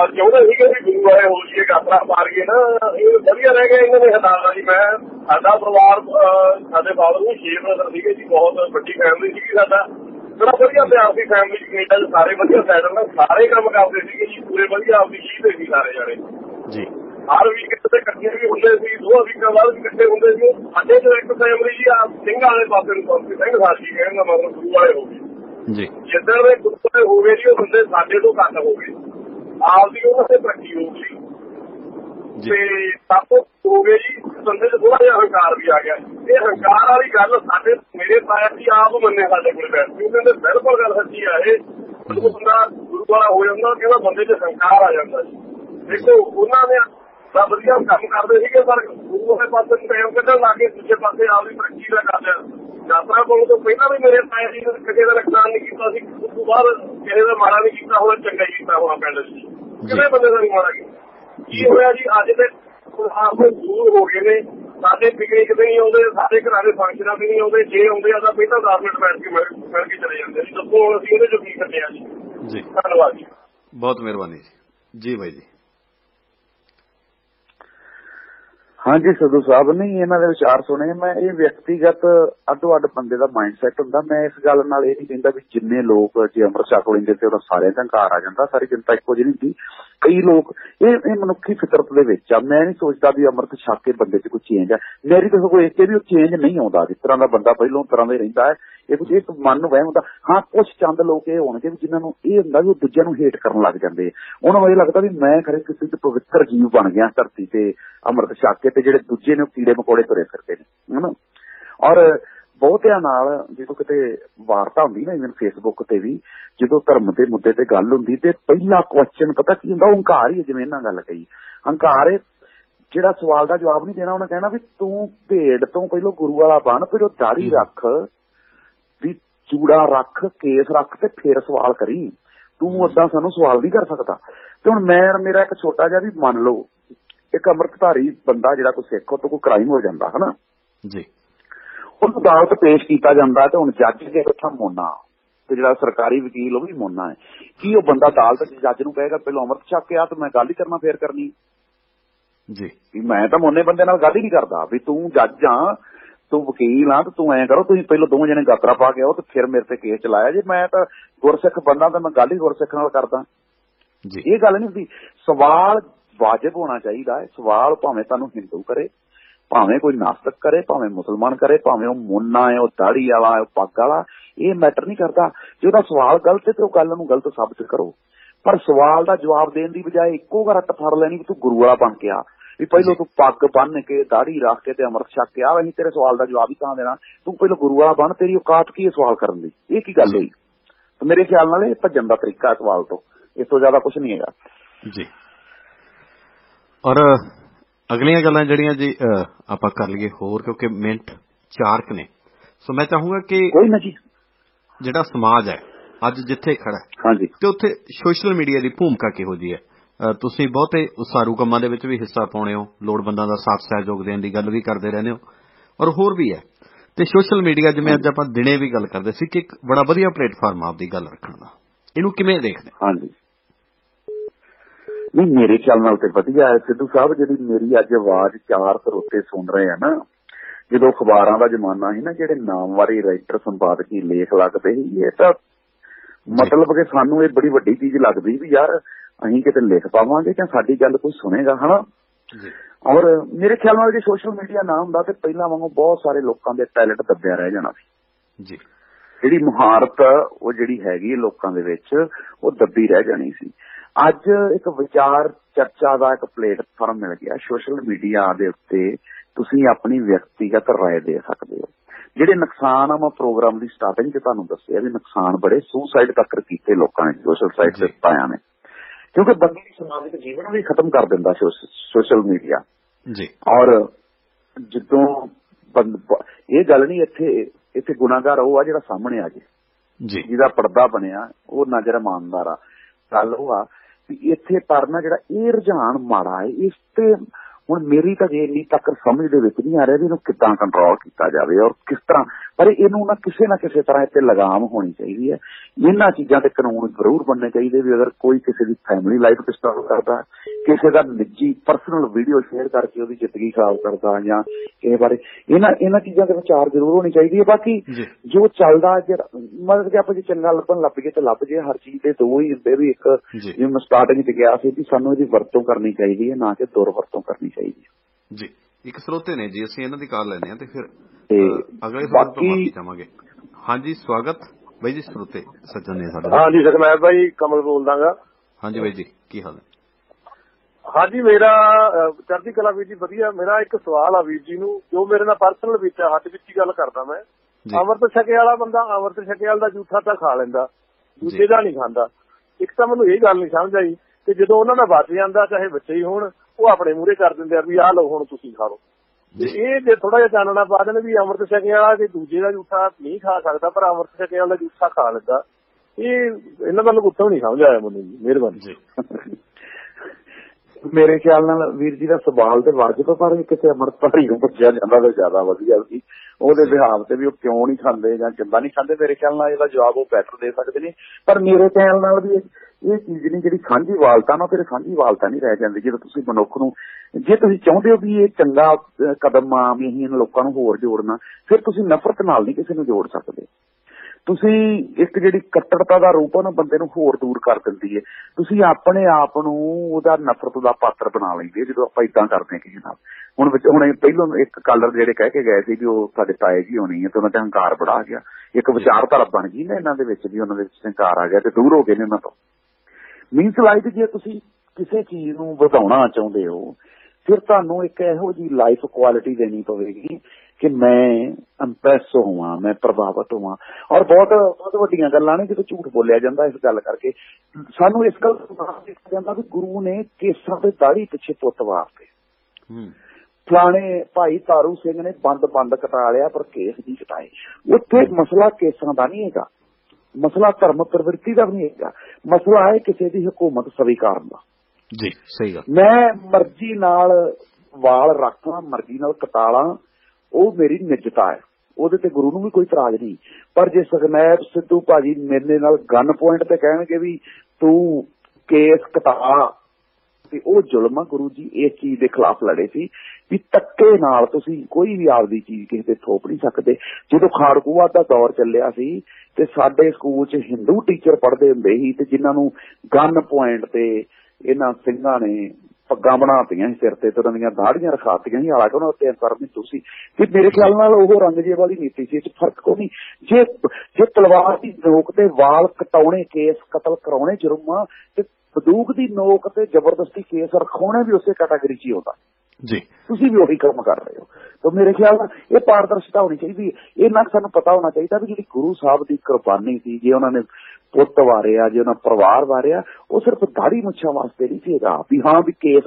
ਔਰ ਚਾਹੁੰਦੇ ਸੀਗੇ ਵੀ ਗੁਰੂ ਵਾਲੇ ਹੋ ਜਾਈਏ, ਯਾਤਰਾ ਮਾਰੀਏ ਨਾ, ਇਹ ਵਧੀਆ ਰਹਿ ਗਏ ਇਹਨਾਂ ਦੇ ਹਦਾਇਤਾਂ ਜੀ। ਮੈਂ ਸਾਡਾ ਪਰਿਵਾਰ ਸਾਡੇ ਬਾਬਰ ਨੂੰ ਛੇ ਬ੍ਰਦਰ ਸੀਗੇ ਜੀ, ਬਹੁਤ ਵੱਡੀ ਫੈਮਿਲੀ ਸੀਗੀ। ਸਾਡਾ ਬੜਾ ਵਧੀਆ ਪਿਆਰ ਸੀ ਫੈਮਿਲੀ ਚ, ਕੈਨੇਡਾ ਚ ਸਾਰੇ ਵਧੀਆ ਸੈਟਲ ਨਾਲ ਸਾਰੇ ਕੰਮ ਕਰਦੇ ਸੀਗੇ ਜੀ, ਪੂਰੇ ਵਧੀਆ ਆਪਦੀ ਸ਼ੀਹ ਦੇ ਸੀ ਸਾਰੇ ਜਾਣੇ ਜੀ। ਹਰ ਵੀਕਐਂਡ ਤੇ ਇਕੱਠੇ ਵੀ ਹੁੰਦੇ ਸੀ, ਦੋ ਵੀਕਾਂ ਬਾਅਦ ਇਕੱਠੇ ਹੁੰਦੇ ਸੀ। ਸਾਡੇ ਚ ਇੱਕ ਫੈਮਿਲੀ ਜੀ ਸਿੰਘ ਵਾਲੇ ਪਾਸੇ ਨੂੰ ਪਹੁੰਚੇ, ਸਿੰਘ ਸਾਥੀ ਕਹਿਣ ਦਾ ਮਤਲਬ ਗੁਰੂ ਵਾਲੇ ਹੋ ਗਏ ਜੀ। ਜਿੱਦਾਂ ਦੇ ਗੁਰੂ ਵਾਲੇ ਹੋ ਗਏ ਜੀ, ਉਹ ਬੰਦੇ ਸਾਡੇ ਤੋਂ ਘੱਟ ਹੋ ਗਏ, ਆਪਦੀ ਉਹਨਾਂ ਤੇ ਤਰੱਕੀ ਹੋ ਗਈ ਤੇ ਸਭ ਹੋ ਗਏ ਜੀ। ਬੰਦੇ ਚ ਥੋੜਾ ਜਿਹਾ ਹੰਕਾਰ ਵੀ ਆ ਗਿਆ। ਇਹ ਹੰਕਾਰ ਵਾਲੀ ਗੱਲ ਸਾਡੇ ਮੇਰੇ ਪਾਇਆ ਸੀ ਆਪ ਮੰਨੇ, ਸਾਡੇ ਕੋਲ ਬੈਠ ਕੇ ਕਹਿੰਦੇ ਬਿਲਕੁਲ ਗੱਲ ਸੱਚੀ ਆ। ਇਹ ਬੰਦਾ ਗੁਰੂ ਵਾਲਾ ਹੋ ਜਾਂਦਾ ਕਹਿੰਦਾ ਬੰਦੇ ਚ ਹੰਕਾਰ ਆ ਜਾਂਦਾ ਜੀ। ਦੇਖੋ ਉਹਨਾਂ ਨੇ ਤਾਂ ਵਧੀਆ ਕੰਮ ਕਰਦੇ ਸੀਗੇ, ਪਰ ਗੁਰੂ ਵਾਲੇ ਪਾਸੇ ਟਾਈਮ ਕੱਢਣ ਲੱਗ ਗਏ, ਦੂਜੇ ਪਾਸੇ ਆਪਦੀ ਤਰੱਕੀ ਦਾ ਕਰ ਲਿਆ। ਯਾਤਰਾ ਕੋਲ ਤੋਂ ਪਹਿਲਾਂ ਵੀ ਮੇਰੇ ਪਾਇਆ ਸੀ ਕਿਸੇ ਦਾ ਨੁਕਸਾਨ ਨਹੀਂ ਕੀਤਾ ਸੀ, ਉਸ ਤੋਂ ਬਾਅਦ ਕਿਸੇ ਦਾ ਮਾੜਾ ਨਹੀਂ ਕੀਤਾ ਹੋਣਾ, ਚੰਗਾ ਕੀਤਾ ਹੋਣਾ ਪਿੰਡ ਚ, ਕਿਸੇ ਬੰਦੇ ਦਾ ਨਹੀਂ ਮਾੜਾ ਕੀਤਾ। ਕੀ ਹੋਇਆ ਜੀ ਅੱਜ ਦੇ ਆਪਣੇ ਦੂਰ ਹੋ ਗਏ ਨੇ, ਸਾਡੇ ਪਿਕਨਿਕ ਤੇ ਨਹੀਂ ਆਉਂਦੇ, ਸਾਡੇ ਘਰਾਂ ਦੇ ਫੰਕਸ਼ਨਾਂ ਤੇ ਨਹੀਂ ਆਉਂਦੇ, ਜੇ ਆਉਂਦੇ ਆ ਤਾਂ ਪਹਿਲਾਂ ਦਸ ਮਿੰਟ ਬੈਠ ਕੇ ਮਿਲ ਕੇ ਚਲੇ ਜਾਂਦੇ ਸੀ। ਦੱਸੋ ਹੁਣ ਅਸੀਂ ਉਹਦੇ ਚੋਂ ਕੀ ਕਰਦੇ ਆ ਜੀ। ਧੰਨਵਾਦ ਜੀ, ਬਹੁਤ ਮਿਹਰਬਾਨੀ ਜੀ। ਜੀ ਬਾਈ ਜੀ। ਹਾਂਜੀ ਸਿੱਧੂ ਸਾਹਿਬ ਨਹੀਂ, ਇਹਨਾਂ ਦੇ ਵਿਚਾਰ ਸੁਣੇ ਮੈਂ। ਇਹ ਵਿਅਕਤੀਗਤ ਅੱਡੋ ਅੱਡ ਬੰਦੇ ਦਾ ਮਾਈਂਡ ਸੈਟ ਹੁੰਦਾ। ਮੈਂ ਇਸ ਗੱਲ ਨਾਲ ਇਹ ਨਹੀਂ ਕਹਿੰਦਾ ਵੀ ਜਿੰਨੇ ਲੋਕ ਜੇ ਅੰਮ੍ਰਿਤ ਛਕ ਲੈਂਦੇ ਤੇ ਉਹਦਾ ਸਾਰਿਆਂ ਦਾ ਹੰਕਾਰ ਆ ਜਾਂਦਾ, ਸਾਰੀ ਜਨਤਾ ਇੱਕੋ ਜਿਹੀ ਨਹੀਂ ਹੁੰਦੀ। ਕਈ ਲੋਕ ਇਹ ਇਹ ਮਨੁੱਖੀ ਫਿਤਰਤ ਦੇ ਵਿੱਚ ਆ। ਮੈਂ ਨਹੀਂ ਸੋਚਦਾ ਵੀ ਅੰਮ੍ਰਿਤ ਛਕ ਕੇ ਬੰਦੇ 'ਚ ਕੋਈ ਚੇਂਜ ਆ। ਮੇਰੀ ਤਾਂ ਸਗੋਂ ਇਸ 'ਤੇ ਵੀ ਉਹ ਚੇਂਜ ਨਹੀਂ ਆਉਂਦਾ, ਜਿਸ ਤਰ੍ਹਾਂ ਦਾ ਬੰਦਾ ਪਹਿਲਾਂ ਉਸ ਤਰ੍ਹਾਂ ਦਾ ਹੀ ਰਹਿੰਦਾ ਹੈ। ਇਹ ਕੁਝ ਇੱਕ ਮਨ ਨੂੰ ਵਹਿਮ ਹੁੰਦਾ। ਹਾਂ ਕੁਛ ਚੰਦ ਲੋਕ ਇਹ ਹੋਣਗੇ ਜਿਹਨਾਂ ਨੂੰ ਇਹ ਹੁੰਦਾ ਵੀ ਉਹ ਦੂਜਿਆਂ ਨੂੰ ਹੇਠ ਕਰਨ ਲੱਗ ਜਾਂਦੇ, ਉਹਨਾਂ ਨੂੰ ਇਹ ਲੱਗਦਾ ਵੀ ਮੈਂ ਖਰੇ ਕਿਸੇ ਦੇ ਪਵਿੱਤਰ ਜੀਵ ਬਣ ਗਿਆ ਧਰਤੀ ਤੇ ਅੰਮ੍ਰਿਤ ਛਕ ਕੇ, ਤੇ ਜਿਹੜੇ ਦੂਜੇ ਨੇ ਉਹ ਕੀੜੇ ਮਕੌੜੇ ਤੁਰੇ ਫਿਰਦੇ ਨੇ, ਹਨਾ। ਔਰ ਬਹੁਤਿਆਂ ਨਾਲ ਜਦੋਂ ਕਿਤੇ ਵਾਰਤਾ ਹੁੰਦੀ ਨਾ, ਇਵਨ ਫੇਸਬੁੱਕ ਤੇ ਵੀ ਜਦੋਂ ਧਰਮ ਦੇ ਮੁੱਦੇ ਤੇ ਗੱਲ ਹੁੰਦੀ ਤੇ ਪਹਿਲਾ ਕੁਐਸਚਨ ਪਤਾ ਕੀ ਹੁੰਦਾ? ਹੰਕਾਰ ਹੀ। ਜਿਵੇਂ ਇਹਨਾਂ ਗੱਲ ਕਹੀ, ਹੰਕਾਰ ਇਹ ਜਿਹੜਾ ਸਵਾਲ ਦਾ ਜਵਾਬ ਨਹੀਂ ਦੇਣਾ, ਉਹਨਾਂ ਕਹਿਣਾ ਵੀ ਤੂੰ ਭੇਡ ਤੋਂ ਪਹਿਲੋਂ ਗੁਰੂ ਵਾਲਾ ਬਣ, ਫਿਰ ਉਹ ਦਾੜੀ ਰੱਖ, ਵੀ ਚੂੜਾ ਰੱਖ, ਕੇਸ ਰੱਖ ਤੇ ਫੇਰ ਸਵਾਲ ਕਰੀ, ਤੂੰ ਓਦਾਂ ਸਾਨੂੰ ਸਵਾਲ ਨਹੀਂ ਕਰ ਸਕਦਾ। ਤੇ ਹੁਣ ਮੈਂ ਮੇਰਾ ਇੱਕ ਛੋਟਾ ਜਿਹਾ ਵੀ ਮੰਨ ਲਓ ਇੱਕ ਅੰਮ੍ਰਿਤਧਾਰੀ ਬੰਦਾ ਜਿਹੜਾ ਕੋਈ ਸਿੱਖ, ਉਹ ਤੋਂ ਕੋਈ ਕ੍ਰਾਈਮ ਹੋ ਜਾਂਦਾ, ਹਨਾ ਜੀ, ਉਹਨੂੰ ਅਦਾਲਤ ਪੇਸ਼ ਕੀਤਾ ਜਾਂਦਾ ਤੇ ਹੁਣ ਜੱਜ ਦੇ ਹੱਥਾਂ ਮੋਨਾ, ਤੇ ਜਿਹੜਾ ਸਰਕਾਰੀ ਵਕੀਲ ਉਹ ਵੀ ਮੋਨਾ ਹੈ। ਕੀ ਉਹ ਬੰਦਾ ਅਦਾਲਤ ਜੱਜ ਨੂੰ ਕਹੇਗਾ ਪਹਿਲਾਂ ਅੰਮ੍ਰਿਤ ਛਕ ਕੇ ਆ ਤੇ ਮੈਂ ਗੱਲ ਹੀ ਕਰਨਾ ਫੇਰ ਕਰਨੀ ਜੀ? ਵੀ ਮੈਂ ਤਾਂ ਮੋਨੇ ਬੰਦੇ ਨਾਲ ਗੱਲ ਹੀ ਨਹੀਂ ਕਰਦਾ, ਵੀ ਤੂੰ ਜੱਜ ਆ, ਤੂੰ ਵਕੀਲ ਆ, ਤੇ ਤੂੰ ਐਂ ਕਰੋ ਤੁਸੀਂ ਪਹਿਲਾਂ ਦੋਵੇਂ ਜਣੇ ਗਾਤਰਾ ਪਾ ਕੇ ਆਓ ਤੇ ਫਿਰ ਮੇਰੇ ਤੇ ਕੇਸ ਚਲਾਇਆ ਜੇ। ਮੈਂ ਤਾਂ ਗੁਰਸਿੱਖ ਬੰਦਾ ਤਾਂ ਮੈਂ ਗੱਲ ਹੀ ਗੁਰਸਿੱਖ ਨਾਲ ਕਰਦਾ ਜੀ। ਇਹ ਗੱਲ ਨਹੀਂ ਹੁੰਦੀ। ਸਵਾਲ ਵਾਜਬ ਹੋਣਾ ਚਾਹੀਦਾ ਹੈ। ਸਵਾਲ ਭਾਵੇਂ ਤੁਹਾਨੂੰ ਹਿੰਦੂ ਕਰੇ, ਭਾਵੇਂ ਕੋਈ ਨਾਸਤਕ ਕਰੇ, ਭਾਵੇਂ ਮੁਸਲਮਾਨ ਕਰੇ, ਭਾਵੇਂ ਉਹ ਮੋਨਾ ਹੈ, ਉਹ ਦਾੜੀ ਵਾਲਾ, ਉਹ ਪੱਗ ਵਾਲਾ, ਇਹ ਮੈਟਰ ਨਹੀਂ ਕਰਦਾ। ਜੇ ਉਹਦਾ ਸਵਾਲ ਗਲਤ ਹੈ ਤੇ ਉਹ ਗੱਲ ਨੂੰ ਗਲਤ ਸਾਬਤ ਕਰੋ, ਪਰ ਸਵਾਲ ਦਾ ਜਵਾਬ ਦੇਣ ਦੀ ਬਜਾਏ ਇੱਕੋ ਗੱਲ ਰੱਟ ਫੜ ਲੈਣੀ ਵੀ ਤੂੰ ਗੁਰੂ ਵਾਲਾ ਬਣ ਕੇ ਆ, ਵੀ ਪਹਿਲਾਂ ਤੂੰ ਪੱਗ ਬੰਨ ਕੇ ਦਾੜੀ ਰੱਖ ਕੇ ਤੇ ਅੰਮ੍ਰਿਤ ਛਕ ਕੇ ਆ, ਅਸੀਂ ਤੇਰੇ ਸਵਾਲ ਦਾ ਜਵਾਬ ਹੀ ਤਾਂ ਦੇਣਾ, ਤੂੰ ਪਹਿਲਾਂ ਗੁਰੂ ਵਾਲਾ ਬਣ, ਤੇਰੀ ਔਕਾਤ ਕੀ ਹੈ ਸਵਾਲ ਕਰਨ ਦੀ? ਇਹ ਕੀ ਗੱਲ ਹੋਈ? ਮੇਰੇ ਖਿਆਲ ਨਾਲ ਇਹ ਭੱਜਣ ਦਾ ਤਰੀਕਾ ਸਵਾਲ ਤੋਂ, ਇਸ ਤੋਂ ਜ਼ਿਆਦਾ ਕੁਛ ਨਹੀਂ ਹੈਗਾ ਜੀ। ਔਰ ਅਗਲੀਆਂ ਗੱਲਾਂ ਜਿਹੜੀਆਂ ਜੀ ਆਪਾਂ ਕਰ ਲਈਏ ਹੋਰ, ਕਿਉਂਕਿ ਮਿੰਟ ਚਾਰ ਨੇ। ਸੋ ਮੈਂ ਚਾਹੂੰਗਾ ਕਿ ਕੋਈ ਨਾ ਜੀ, ਜਿਹੜਾ ਸਮਾਜ ਹੈ ਅੱਜ ਜਿੱਥੇ ਖੜਾ ਹੈ ਤੇ ਉੱਥੇ ਸੋਸ਼ਲ ਮੀਡੀਆ ਦੀ ਭੂਮਿਕਾ ਕਿਹੋ ਜਿਹੀ ਹੈ? ਤੁਸੀਂ ਬਹੁਤੇ ਉਸਾਰੂ ਕੰਮਾਂ ਦੇ ਵਿੱਚ ਵੀ ਹਿੱਸਾ ਪਾਉਣੇ ਹੋ, ਲੋੜਵੰਦਾਂ ਦਾ ਸਾਥ ਸਹਿਯੋਗ ਦੇਣ ਦੀ ਗੱਲ ਵੀ ਕਰਦੇ ਰਹਿੰਦੇ ਹੋ ਔਰ ਹੋਰ ਵੀ ਹੈ। ਤੇ ਸੋਸ਼ਲ ਮੀਡੀਆ ਜਿਵੇਂ ਅੱਜ ਆਪਾਂ ਦਿਨੇ ਵੀ ਗੱਲ ਕਰਦੇ ਸੀ ਕਿ ਇੱਕ ਬੜਾ ਵਧੀਆ ਪਲੇਟਫਾਰਮ ਆਪਦੀ ਗੱਲ ਰੱਖਣ ਦਾ, ਇਹਨੂੰ ਕਿਵੇਂ ਦੇਖਦੇ? ਹਾਂਜੀ, ਨਹੀਂ ਮੇਰੇ ਖਿਆਲ ਨਾਲ ਤੇ ਵਧੀਆ ਹੈ ਸਿੱਧੂ ਸਾਹਿਬ, ਜਿਹੜੀ ਮੇਰੀ ਅੱਜ ਆਵਾਜ਼ ਚਾਰ ਸਰੋਤੇ ਸੁਣ ਰਹੇ ਆ ਨਾ, ਜਦੋਂ ਅਖਬਾਰਾਂ ਦਾ ਜ਼ਮਾਨਾ ਸੀ ਨਾ ਜਿਹੜੇ ਨਾਮਵਾਰੀ ਰਾਈਟਰ ਸੰਪਾਦਕੀ ਲੇਖ ਲੱਗਦੇ ਸੀ, ਇਹ ਤਾਂ ਮਤਲਬ ਕਿ ਸਾਨੂੰ ਇਹ ਬੜੀ ਵੱਡੀ ਚੀਜ਼ ਲੱਗਦੀ ਵੀ ਯਾਰ ਅਸੀਂ ਕਿਤੇ ਲਿਖ ਪਾਵਾਂਗੇ ਜਾਂ ਸਾਡੀ ਗੱਲ ਕੋਈ ਸੁਣੇਗਾ ਹਨਾ। ਔਰ ਮੇਰੇ ਖਿਆਲ ਨਾਲ ਜੇ ਸੋਸ਼ਲ ਮੀਡੀਆ ਨਾ ਹੁੰਦਾ ਤੇ ਪਹਿਲਾਂ ਵਾਂਗੂ ਬਹੁਤ ਸਾਰੇ ਲੋਕਾਂ ਦੇ ਟੈਲੈਂਟ ਦੱਬਿਆ ਰਹਿ ਜਾਣਾ ਸੀ ਜੀ, ਜਿਹੜੀ ਮੁਹਾਰਤ ਉਹ ਜਿਹੜੀ ਹੈਗੀ ਲੋਕਾਂ ਦੇ ਵਿੱਚ ਉਹ ਦੱਬੀ ਰਹਿ ਜਾਣੀ ਸੀ। ਅੱਜ ਇੱਕ ਵਿਚਾਰ ਚਰਚਾ ਦਾ ਇੱਕ ਪਲੇਟਫਾਰਮ ਮਿਲ ਗਿਆ, ਸੋਸ਼ਲ ਮੀਡੀਆ ਦੇ ਉੱਤੇ ਤੁਸੀਂ ਆਪਣੀ ਵਿਅਕਤੀਗਤ ਰਾਏ ਦੇ ਸਕਦੇ ਹੋ। ਜਿਹੜੇ ਨੁਕਸਾਨ ਆ ਮੈਂ ਪ੍ਰੋਗਰਾਮ ਦੀ ਸਟਾਰਟਿੰਗ ਚ ਤੁਹਾਨੂੰ ਦੱਸਿਆ ਵੀ ਨੁਕਸਾਨ ਬੜੇ ਸੁਸਾਈਡ ਤੱਕ ਕੀਤੇ ਲੋਕਾਂ ਨੇ, ਸੋਸ਼ਲ ਸਾਈਡ ਤੇ ਪਾਇਆ ਨੇ, ਕਿਉਂਕਿ ਬੰਦੇ ਦੀ ਸਮਾਜਿਕ ਜੀਵਨ ਵੀ ਖਤਮ ਕਰ ਦਿੰਦਾ ਸੋਸ਼ਲ ਮੀਡੀਆ ਜੀ। ਔਰ ਜਦੋਂ ਇਹ ਗੱਲ ਨਹੀਂ, ਇੱਥੇ ਇੱਥੇ ਗੁਨਾਹਗਾਰ ਉਹ ਆ ਜਿਹੜਾ ਸਾਹਮਣੇ ਆ ਜੇ, ਜਿਹਦਾ ਪਰਦਾ ਬਣਿਆ ਉਹ ਨਾ ਜਿਹੜਾ ਇਮਾਨਦਾਰ ਆ। ਗੱਲ ਉਹ ਆ ਵੀ ਇੱਥੇ ਪਰਨਾ ਜਿਹੜਾ ਇਹ ਰੁਝਾਨ ਮਾੜਾ ਹੈ, ਇਸ ਤੇ ਹੁਣ ਮੇਰੀ ਤਾਂ ਇੰਨੀ ਤੱਕ ਸਮਝ ਦੇ ਵਿੱਚ ਨਹੀਂ ਆ ਰਿਹਾ ਵੀ ਇਹਨੂੰ ਕਿੱਦਾਂ ਕੰਟਰੋਲ ਕੀਤਾ ਜਾਵੇ ਔਰ ਕਿਸ ਤਰ੍ਹਾਂ, ਪਰ ਇਹਨੂੰ ਨਾ ਕਿਸੇ ਨਾ ਕਿਸੇ ਤਰ੍ਹਾਂ ਇੱਥੇ ਲਗਾਮ ਹੋਣੀ ਚਾਹੀਦੀ ਹੈ। ਇਹਨਾਂ ਚੀਜ਼ਾਂ ਤੇ ਕਾਨੂੰਨ ਜ਼ਰੂਰ ਬਣਨੇ ਚਾਹੀਦੇ ਵੀ ਅਗਰ ਕੋਈ ਕਿਸੇ ਦੀ ਫੈਮਿਲੀ ਲਾਈਫ ਡਿਸਟਰਬ ਕਰਦਾ, ਕਿਸੇ ਦਾ ਨਿੱਜੀ ਪਰਸਨਲ ਵੀਡੀਓ ਸ਼ੇਅਰ ਕਰਕੇ ਉਹਦੀ ਜ਼ਿੰਦਗੀ ਖਰਾਬ ਕਰਦਾ ਜਾਂ ਇਹ ਬਾਰੇ ਇਹਨਾਂ ਇਹਨਾਂ ਚੀਜ਼ਾਂ ਤੇ ਵਿਚਾਰ ਜ਼ਰੂਰ ਹੋਣੀ ਚਾਹੀਦੀ ਹੈ। ਬਾਕੀ ਜੋ ਚੱਲਦਾ ਮਤਲਬ ਕਿ ਆਪਾਂ ਜੇ ਚੰਗਾ ਲੱਭਣ ਲੱਭ ਗਏ ਤਾਂ ਲੱਭ ਜੇ, ਹਰ ਚੀਜ਼ ਦੇ ਦੋ ਹੀ ਹੁੰਦੇ ਵੀ ਇੱਕ ਜਿਵੇਂ ਸਟਾਰਟਿੰਗ ਚ ਗਿਆ ਸੀ ਵੀ ਸਾਨੂੰ ਇਹਦੀ ਵਰਤੋਂ ਕਰਨੀ ਚਾਹੀਦੀ ਹੈ ਨਾ ਕਿ ਦੁਰਵਰਤੋਂ ਕਰਨੀ ਚਾਹੀਦੀ ਹੈ ਜੀ। ਇੱਕ ਸਰੋਤੇ ਨੇ ਜੀ, ਅਸੀਂ ਇਹਨਾਂ ਦੀ ਕਾਲ ਲੈਂਦੇ ਹਾਂ ਤੇ ਫਿਰ ਅਗਲੇ ਸਵਾਲ ਤੋਂ ਬਾਅਦ ਜਾਵਾਂਗੇ। ਹਾਂਜੀ ਸਵਾਗਤ ਬਾਈ ਜੀ, ਸਰੋਤੇ ਸੱਜਣ ਨੇ ਸਾਡੇ। ਹਾਂਜੀ ਸੁਖਨੈਬ ਬਾਈ ਕਮਲ ਬੋਲਦਾ ਗਾ। ਹਾਂਜੀ ਬਾਈ ਜੀ ਕੀ ਹਾਲ ਹੈ? ਹਾਂਜੀ ਮੇਰਾ ਚੜ੍ਹਦੀ ਕਲਾ ਵੀਰ ਜੀ ਵਧੀਆ। ਮੇਰਾ ਇੱਕ ਸਵਾਲ ਆ ਵੀਰ ਜੀ ਨੂੰ, ਜੋ ਮੇਰੇ ਨਾਲ ਪਰਸਨਲ ਬੀਤਿਆ ਹੱਥ ਵਿੱਚ ਹੀ ਗੱਲ ਕਰਦਾ ਮੈਂ। ਅੰਮ੍ਰਿਤ ਛਕੇ ਵਾਲਾ ਬੰਦਾ ਅੰਮ੍ਰਿਤ ਛਕੇ ਵਾਲਾ ਦਾ ਜੂਠਾ ਤਾਂ ਖਾ ਲੈਂਦਾ, ਦੂਜੇ ਦਾ ਨਹੀਂ ਖਾਂਦਾ। ਇੱਕ ਤਾਂ ਮੈਨੂੰ ਇਹ ਗੱਲ ਨਹੀਂ ਸਮਝ ਆਈ ਕਿ ਜਦੋਂ ਉਹਨਾਂ ਦਾ ਬਚ ਜਾਂਦਾ ਚਾਹੇ ਬੱਚੇ ਹੀ ਹੋਣ ਉਹ ਆਪਣੇ ਮੂਹਰੇ ਕਰ ਦਿੰਦੇ ਆ ਵੀ ਆਹ ਲਓ ਹੁਣ ਤੁਸੀਂ ਖਾ ਲਓ। ਇਹ ਜੇ ਥੋੜਾ ਜਿਹਾ ਚਾਨਣਾ ਪਾ ਦੇਣ ਵੀ ਅੰਮ੍ਰਿਤ ਛਕੇ ਵਾਲਾ ਤੇ ਦੂਜੇ ਦਾ ਜੂਠਾ ਨਹੀਂ ਖਾ ਸਕਦਾ ਪਰ ਅੰਮ੍ਰਿਤ ਛਕੇ ਵਾਲਾ ਜੂਠਾ ਖਾ ਲੈਂਦਾ, ਇਹ ਇਹਨਾਂ ਦਾ ਗੁੱਸਾ ਨਹੀਂ ਸਮਝ ਆਇਆ ਮੈਨੂੰ ਜੀ। ਮਿਹਰਬਾਨੀ। ਮੇਰੇ ਖਿਆਲ ਨਾਲ ਵੀਰ ਜੀ ਦਾ ਸਵਾਲ ਤੇ ਵਾਜਬ, ਪਰ ਕਿਸੇ ਅੰਮ੍ਰਿਤਧਾਰੀ ਨੂੰ ਪੁੱਛਿਆ ਜਾਂਦਾ ਤਾਂ ਜ਼ਿਆਦਾ ਵਧੀਆ ਸੀ ਉਹਦੇ ਵਿਹਾਰ ਤੇ ਵੀ ਉਹ ਕਿਉਂ ਨਹੀਂ ਖਾਂਦੇ ਜਾਂ ਕਿੱਦਾਂ ਨਹੀਂ ਖਾਂਦੇ। ਮੇਰੇ ਖਿਆਲ ਨਾਲ ਇਹਦਾ ਜਵਾਬ ਉਹ ਬੈਟਰ ਦੇ ਸਕਦੇ ਨੇ, ਪਰ ਮੇਰੇ ਖਿਆਲ ਨਾਲ ਵੀ ਇਹ ਚੀਜ਼ ਨਹੀਂ ਜਿਹੜੀ ਸਾਂਝੀ ਵਾਲਤਾ ਨਾ ਫਿਰ ਸਾਂਝੀ ਵਾਲਤਾ ਨਹੀਂ ਰਹਿ ਜਾਂਦੀ। ਜਦੋਂ ਤੁਸੀਂ ਮਨੁੱਖ ਨੂੰ ਜੇ ਤੁਸੀਂ ਚਾਹੁੰਦੇ ਹੋ ਵੀ ਇਹ ਚੰਗਾ ਕਦਮ ਆ ਵੀ ਅਸੀਂ ਲੋਕਾਂ ਨੂੰ ਹੋਰ ਜੋੜਨਾ, ਫਿਰ ਤੁਸੀਂ ਨਫ਼ਰਤ ਨਾਲ ਨਹੀਂ ਕਿਸੇ ਨੂੰ ਜੋੜ ਸਕਦੇ। ਤੁਸੀਂ ਇੱਕ ਜਿਹੜੀ ਕੱਟੜਤਾ ਦਾ ਰੂਪ ਆ ਨਾ ਬੰਦੇ ਨੂੰ ਹੋਰ ਦੂਰ ਕਰ ਦਿੰਦੀ ਹੈ, ਤੁਸੀਂ ਆਪਣੇ ਆਪ ਨੂੰ ਉਹਦਾ ਨਫ਼ਰਤ ਦਾ ਪਾਤਰ ਬਣਾ ਲੈਂਦੇ ਜਦੋਂ ਆਪਾਂ ਏਦਾਂ ਕਰਦੇ ਹਾਂ ਕਿਸੇ ਨਾਲ। ਹੁਣ ਹੁਣ ਪਹਿਲਾਂ ਇੱਕ ਕਾਲਰ ਜਿਹੜੇ ਕਹਿ ਕੇ ਗਏ ਸੀ ਵੀ ਉਹ ਸਾਡੇ ਤਾਏ ਜੀ ਹੋਣੀ ਹੈ ਤੇ ਉਹਨਾਂ ਤੇ ਹੰਕਾਰ ਬੜਾ ਆ ਗਿਆ, ਇੱਕ ਵਿਚਾਰਧਾਰਾ ਬਣ ਗਈ ਨਾ ਇਹਨਾਂ ਦੇ ਵਿੱਚ ਵੀ, ਉਹਨਾਂ ਦੇ ਵਿੱਚ ਹੰਕਾਰ ਆ ਗਿਆ ਤੇ ਦੂਰ ਹੋ ਗਏ ਨੇ ਉਹਨਾਂ ਤੋਂ। ਮੀਨਸ ਲਾਈਫ ਜੇ ਤੁਸੀਂ ਕਿਸੇ ਚੀਜ਼ ਨੂੰ ਵਧਾਉਣਾ ਚਾਹੁੰਦੇ ਹੋ ਫਿਰ ਤੁਹਾਨੂੰ ਇੱਕ ਇਹੋ ਜਿਹੀ ਲਾਈਫ ਕੁਆਲਿਟੀ ਦੇਣੀ ਪਵੇਗੀ ਕਿ ਮੈਂ ਇੰਪ੍ਰੈਸ ਹੋਵਾਂ, ਮੈਂ ਪ੍ਰਭਾਵਿਤ ਹੋਵਾਂ। ਔਰ ਬਹੁਤ ਬਹੁਤ ਵੱਡੀਆਂ ਗੱਲਾਂ ਨੇ ਜਦੋਂ ਝੂਠ ਬੋਲਿਆ ਜਾਂਦਾ ਇਸ ਗੱਲ ਕਰਕੇ। ਸਾਨੂੰ ਇਸ ਗੱਲ ਦੇਖਿਆ ਜਾਂਦਾ ਵੀ ਗੁਰੂ ਨੇ ਕੇਸਾਂ ਤੇ ਦਾੜੀ ਪਿੱਛੇ ਪੁੱਤ ਵਾਰਤੇ, ਫਲਾਣੇ ਭਾਈ ਤਾਰੂ ਸਿੰਘ ਨੇ ਬੰਦ ਬੰਦ ਕਟਾ ਲਿਆ ਪਰ ਕੇਸ ਨਹੀਂ ਕਟਾਏ। ਉੱਥੇ ਮਸਲਾ ਕੇਸਾਂ ਦਾ ਨਹੀਂ ਹੈਗਾ, ਮਸਲਾ ਧਰਮ ਪ੍ਰਵਿਰਤੀ ਦਾ ਵੀ ਨਹੀਂ ਹੈਗਾ, ਮਸਲਾ ਹੈ ਕਿਸੇ ਦੀ ਹਕੂਮਤ ਸਵੀਕਾਰਨ ਦਾ ਜੀ। ਸਹੀ ਗੱਲ, ਮੈਂ ਮਰਜ਼ੀ ਨਾਲ ਵਾਲ ਰੱਖਾਂ ਮਰਜ਼ੀ ਨਾਲ ਕਟਾਲਾਂ ਉਹ ਮੇਰੀ ਨਿੱਜਤਾ ਹੈ, ਉਹਦੇ ਤੇ ਗੁਰੂ ਨੂੰ ਵੀ ਕੋਈ ਇਤਰਾਜ਼ ਨਹੀਂ। ਪਰ ਜੇ ਸੁਖਨੈਬ ਸਿੱਧੂ ਭਾਜੀ ਮੇਰੇ ਨਾਲ ਗਨ ਪੁਆਇੰਟ ਤੇ ਕਹਿਣਗੇ ਵੀ ਤੂੰ ਕੇਸ ਕਟਾ ਤੇ ਉਹ ਜ਼ੁਲਮ ਆ। ਗੁਰੂ ਜੀ ਇਸ ਚੀਜ਼ ਦੇ ਖਿਲਾਫ ਲੜੇ ਸੀ ਵੀ ਧੱਕੇ ਨਾਲ ਤੁਸੀਂ ਕੋਈ ਵੀ ਆਪਦੀ ਚੀਜ਼ ਕਿਸੇ ਤੇ ਥੋਪ ਨਹੀਂ ਸਕਦੇ। ਜਦੋਂ ਖਾੜਕੂਆ ਦਾ ਦੌਰ ਚੱਲਿਆ ਸੀ ਤੇ ਸਾਡੇ ਸਕੂਲ ਚ ਹਿੰਦੂ ਟੀਚਰ ਪੜ੍ਹਦੇ ਹੁੰਦੇ ਸੀ ਤੇ ਜਿਨ੍ਹਾਂ ਨੂੰ ਗਨ ਪੁਆਇੰਟ ਤੇ ਇਹਨਾਂ ਸਿੰਘਾਂ ਨੇ ਪੱਗਾਂ ਬਣਾਤੀਆਂ ਸੀ ਸਿਰ ਤੇ ਤੇ ਉਹਨਾਂ ਦੀਆਂ ਦਾੜੀਆਂ ਰਖਾਤੀਆਂ ਸੀ, ਹਾਲਾਂਕਿ ਉਹਨਾਂ ਉੱਤੇ ਅਸਰ ਨਹੀਂ ਤੁਸੀਂ। ਤੇ ਮੇਰੇ ਖਿਆਲ ਨਾਲ ਉਹ ਔਰੰਗਜ਼ੇਬ ਵਾਲੀ ਨੀਤੀ ਸੀ, ਇਹ ਚ ਫਰਕ ਕੋਈ ਨਹੀਂ। ਜੇ ਜੇ ਤਲਵਾਰ ਦੀ ਨੋਕ ਤੇ ਵਾਲ ਕਟਾਉਣੇ ਕੇਸ ਕਤਲ ਕਰਾਉਣੇ ਜੁਰਮ ਆ ਤੇ ਬੰਦੂਕ ਦੀ ਨੋਕ ਤੇ ਜ਼ਬਰਦਸਤੀ ਕੇਸ ਰਖਾਉਣੇ ਵੀ ਉਸੇ ਕੈਟਾਗਰੀ ਚ ਹੀ ਹੁੰਦਾ ਜੀ, ਤੁਸੀਂ ਵੀ ਉਹੀ ਕੰਮ ਕਰ ਰਹੇ ਹੋ। ਤਾਂ ਮੇਰੇ ਖਿਆਲ ਨਾਲ ਇਹ ਪਾਰਦਰਸ਼ਤਾ ਹੋਣੀ ਚਾਹੀਦੀ ਹੈ। ਇਹਨਾਂ ਸਾਨੂੰ ਪਤਾ ਹੋਣਾ ਚਾਹੀਦਾ ਵੀ ਜਿਹੜੀ ਗੁਰੂ ਸਾਹਿਬ ਦੀ ਕੁਰਬਾਨੀ ਸੀ, ਜੇ ਉਹਨਾਂ ਨੇ ਪੁੱਤ ਵਾਰਿਆ, ਜੇ ਉਹਨਾਂ ਪਰਿਵਾਰ ਵਾਰਿਆ, ਉਹ ਸਿਰਫ ਦਾੜੀ ਮੁੱਛਾਂ ਵਾਸਤੇ ਨਹੀਂ ਸੀਗਾ ਵੀ ਹਾਂ ਵੀ ਕੇਸ।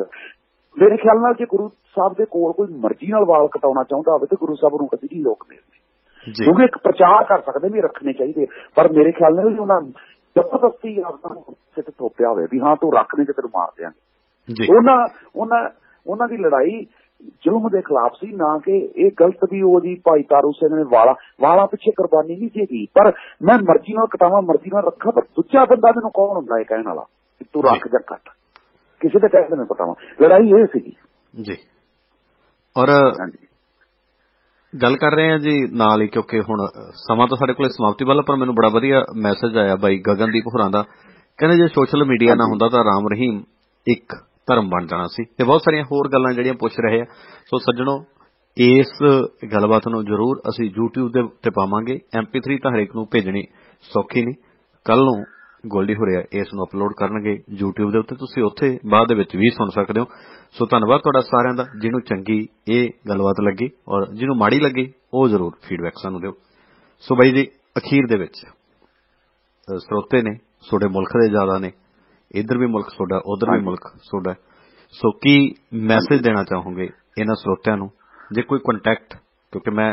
ਮੇਰੇ ਖਿਆਲ ਨਾਲ ਜੇ ਗੁਰੂ ਸਾਹਿਬ ਦੇ ਕੋਲ ਕੋਈ ਮਰਜ਼ੀ ਨਾਲ ਵਾਲ ਕਟਾਉਣਾ ਚਾਹੁੰਦਾ ਹੋਵੇ ਤਾਂ ਗੁਰੂ ਸਾਹਿਬ ਨੂੰ ਕਦੀ ਨਹੀਂ ਲੋਕ ਮਿਲਦੇ, ਕਿਉਂਕਿ ਇੱਕ ਪ੍ਰਚਾਰ ਕਰ ਸਕਦੇ ਵੀ ਰੱਖਣੇ ਚਾਹੀਦੇ। ਪਰ ਮੇਰੇ ਖਿਆਲ ਨਾਲ ਉਹਨਾਂ जबरदस्ती आपको किसी थोपिया हो भी हाँ तू रख नहीं तो तेन मार देंगे। उन्होंने की लड़ाई जुल्म के खिलाफ सी ना कि यह गलत भी वो जी भाई तारू सिंह ने वाला वाला पिछे कुरबानी नहीं सीगी पर मैं मर्जी नाल कटावा मर्जी नाल रखा पर दूसरा बंदा मैनूं कौन हुंदा है कहण वाला तू रख जा कट किसी के कहने नहीं पता वा लड़ाई यह सीगी जी। और गल कर रहे हैं जी नाल ही क्योंकि हुण समा तो साडे कोल समाप्ति वाला पर मैनूं बड़ा वधिया मैसेज आया बाई गगनदीप होरां दा कहंदे जे सोशल मीडिया ना हुंदा तां राम रहीम एक धर्म बन जाना सी ते बहुत सारियां होर गल्लां जिहड़ियां पुछ रहे आ। सो सज्जणो इस गलबात नूं जरूर असीं यूट्यूब दे उत्ते पावांगे एम पी थ्री तां हरेक नूं भेजणी सौखी नहीं कल नूं गोल्डी होरिया इस नूं अपलोड करनगे यूट्यूब दे उत्ते तुसीं उत्थे बाद दे विच वी सुण सकदे हो। सो धन्नवाद तुहाडा सारिआं दा जिहनूं चंगी इह गलबात लगी और जिहनूं माड़ी लगी ओह जरूर फीडबैक सानूं दिओ। सो बाई जी अखीर दे विच स्रोते ने सोडे मुल्क दे ज्यादा ने इधर भी मुल्क सोडा उधर भी मुल्क सोडा सो की मैसेज देना चाहोगे इन्हां स्रोतियां नूं जे कोई कॉन्टैक्ट क्योंकि मैं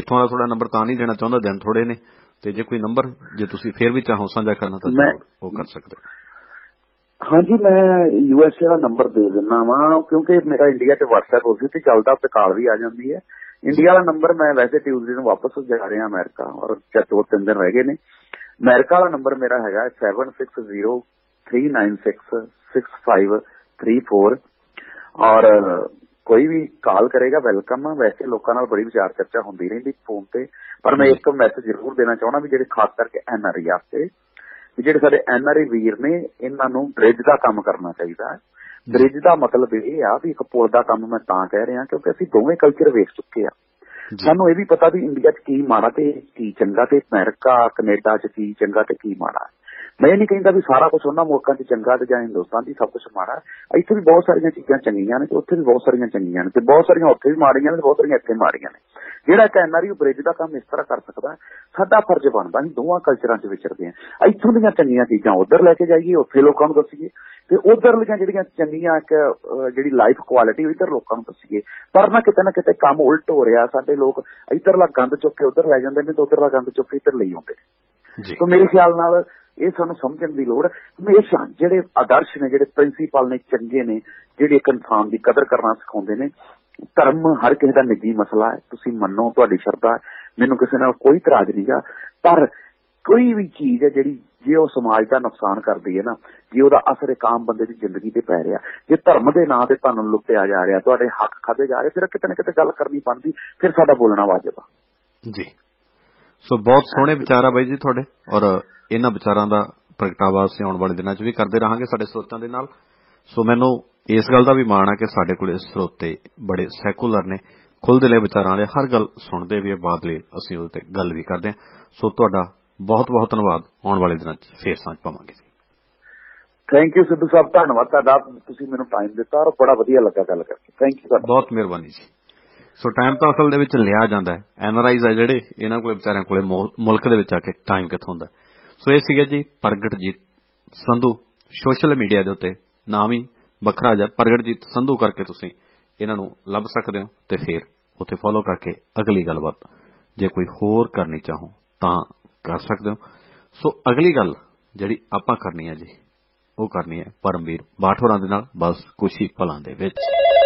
इत्थों दा थोड़ा नंबर तां नहीं देना चाहुंदा दिन थोड़े ने ते जे कोई नंबर जे तुसीं फिर भी चाहो साझा करना तां ओह कर सकदे हो। हां जी मैं यू एस ए दा नंबर दे दिंदा वां क्योंकि मेरा इंडिया ते WhatsApp हो गई ते चलदा ते कॉल भी आ जांदी है। इंडिया दा नंबर मैं वैसे ट्यूजडे नूं वापस जा रिहा अमेरिका और दो तीन दिन रह गए ने। अमेरिका दा नंबर मेरा हैगा seven six zero three nine six six five three four और कोई भी कॉल करेगा वेलकम। वैसे लोगों नाल बड़ी विचार चर्चा होंदी रहिंदी फोन पे पर मैं एक मैसेज जरूर देना चाहना भी जेडे खास करके एन आर आई आस्ते भी जेडे साडे एन आर आई वीर ने इन्हां नूं ब्रिज दा काम करना चाहीदा। ब्रिज दा मतलब ये आ भी एक पुल दा काम मैं तां कह रहा क्योंकि असीं दोवें कल्चर वेख चुके आ सानूं इह वी पता भी इंडिया च की माड़ा ते की चंगा ते अमेरिका कनेडा च की चंगा ते की माड़ा। मैं नहीं कहता भी सारा कुछ उन्होंने मुल्कों से चंगा तो हिंदुस्तान की सब कुछ माड़ा इतने भी बहुत सारिया चीजा चंगिया ने उसे भी बहुत सारिया चंगिया ने बहुत सारिया उसे भी माड़िया ने बहुत सारिया इतने माड़िया ने जो एन आर आई ब्रिज का काम इस तरह कर सकता है साडा फर्ज बनता है दोवां कल्चरां च विचरदे आ इत्थों दियां चंगियां चीजां उधर लैके जाइए उत्थे लोकां नूं दस्सीए ते उधरलियां ਜਿਹੜੀਆਂ ਚੰਗੀਆਂ ਇੱਕ ਜਿਹੜੀ ਲਾਈਫ ਕੁਆਲਿਟੀ ਇਧਰ ਲੋਕਾਂ ਨੂੰ ਦੱਸੀਏ ਪਰ ਨਾ ਕਿਤੇ ਨਾ ਕਿਤੇ ਕੰਮ ਉਲਟ ਹੋ ਰਿਹਾ। ਸਾਡੇ ਲੋਕ ਇਧਰਲਾ ਗੰਦ ਚੁੱਕ ਕੇ ਉਧਰ ਲੈ ਜਾਂਦੇ ਨੇ ਤੇ ਉਧਰਲਾ ਗੰਦ ਚੁੱਕ ਕੇ ਇਧਰ ਲਈ ਆਉਂਦੇ ਨੇ। ਸੋ ਮੇਰੇ ਖਿਆਲ ਨਾਲ ਇਹ ਸਾਨੂੰ ਸਮਝਣ ਦੀ ਲੋੜ ਹਮੇਸ਼ਾ ਜਿਹੜੇ ਆਦਰਸ਼ ਨੇ ਜਿਹੜੇ ਪ੍ਰਿੰਸੀਪਲ ਨੇ ਚੰਗੇ ਨੇ ਜਿਹੜੀ ਇੱਕ ਇਨਸਾਨ ਦੀ ਕਦਰ ਕਰਨਾ ਸਿਖਾਉਂਦੇ ਨੇ। ਧਰਮ ਹਰ ਕਿਸੇ ਦਾ ਨਿੱਜੀ ਮਸਲਾ ਹੈ ਤੁਸੀਂ ਮੰਨੋ ਤੁਹਾਡੀ ਸ਼ਰਧਾ ਮੈਨੂੰ ਕਿਸੇ ਨਾਲ ਕੋਈ ਇਤਰਾਜ਼ ਨਹੀਂਗਾ ਪਰ कोई भी चीज है जिहड़ी जे उह समाज का नुकसान करती है ना जे उहदा असर एक आम बंदे दी जिंदगी ते पै रिहा जे धर्म के नां ते तुहानूं लुट्टिया जा रिहा तुहाडे हक खाधे जा रहे फिर किते ना किते गल करनी पैंदी फिर साडा बोलना वाजिब आ जी। सो बहुत सोहणे विचार आ बाई जी तुहाडे और इन्हां विचारां दा प्रगटावा असीं आउण वाले दिनां च भी करदे रहांगे साडे स्रोतां दे नाल। सो मैनूं इस गल दा भी माण आ कि साडे कोल स्रोते बड़े सैकुलर ने खुल्दे ले विचारां वाले हर गल सुणदे भी बादले असीं उहदे ते गल भी करदे हां। सो तुहाडा बहुत बहुत धन्यवाद आने वाले दिन फिर सांझ पावांगे। थैंक यू सिद्धू साहब धन्यवाद तुहाडा तुसीं मैनूं टाइम दिता और बड़ा वधिया लगा गल करके थैंक यू साहब बहुत मेहरबानी जी। सो टाइम तो असल दे विच लिया जांदा है एन आर आईज़ आ जिहड़े इन्हां कोल विचारियां कोल मुल्क दे विच आके टाइम कित्थों हुंदा। सो इह सीगा जी प्रगटजीत संधु सोशल मीडिया दे उत्ते नाम ही वखरा जा प्रगटजीत संधु करके तुसीं इन्हां नूं लभ सकदे हो ते फिर उत्थे फॉलो करके अगली गलबात जे कोई होर करनी चाहो तां कर सकते हो। सो अगली गल जिहड़ी आपां करनी है जी वो करनी है परमवीर बाठोरां दे नाल बस खुशी भलां दे विच।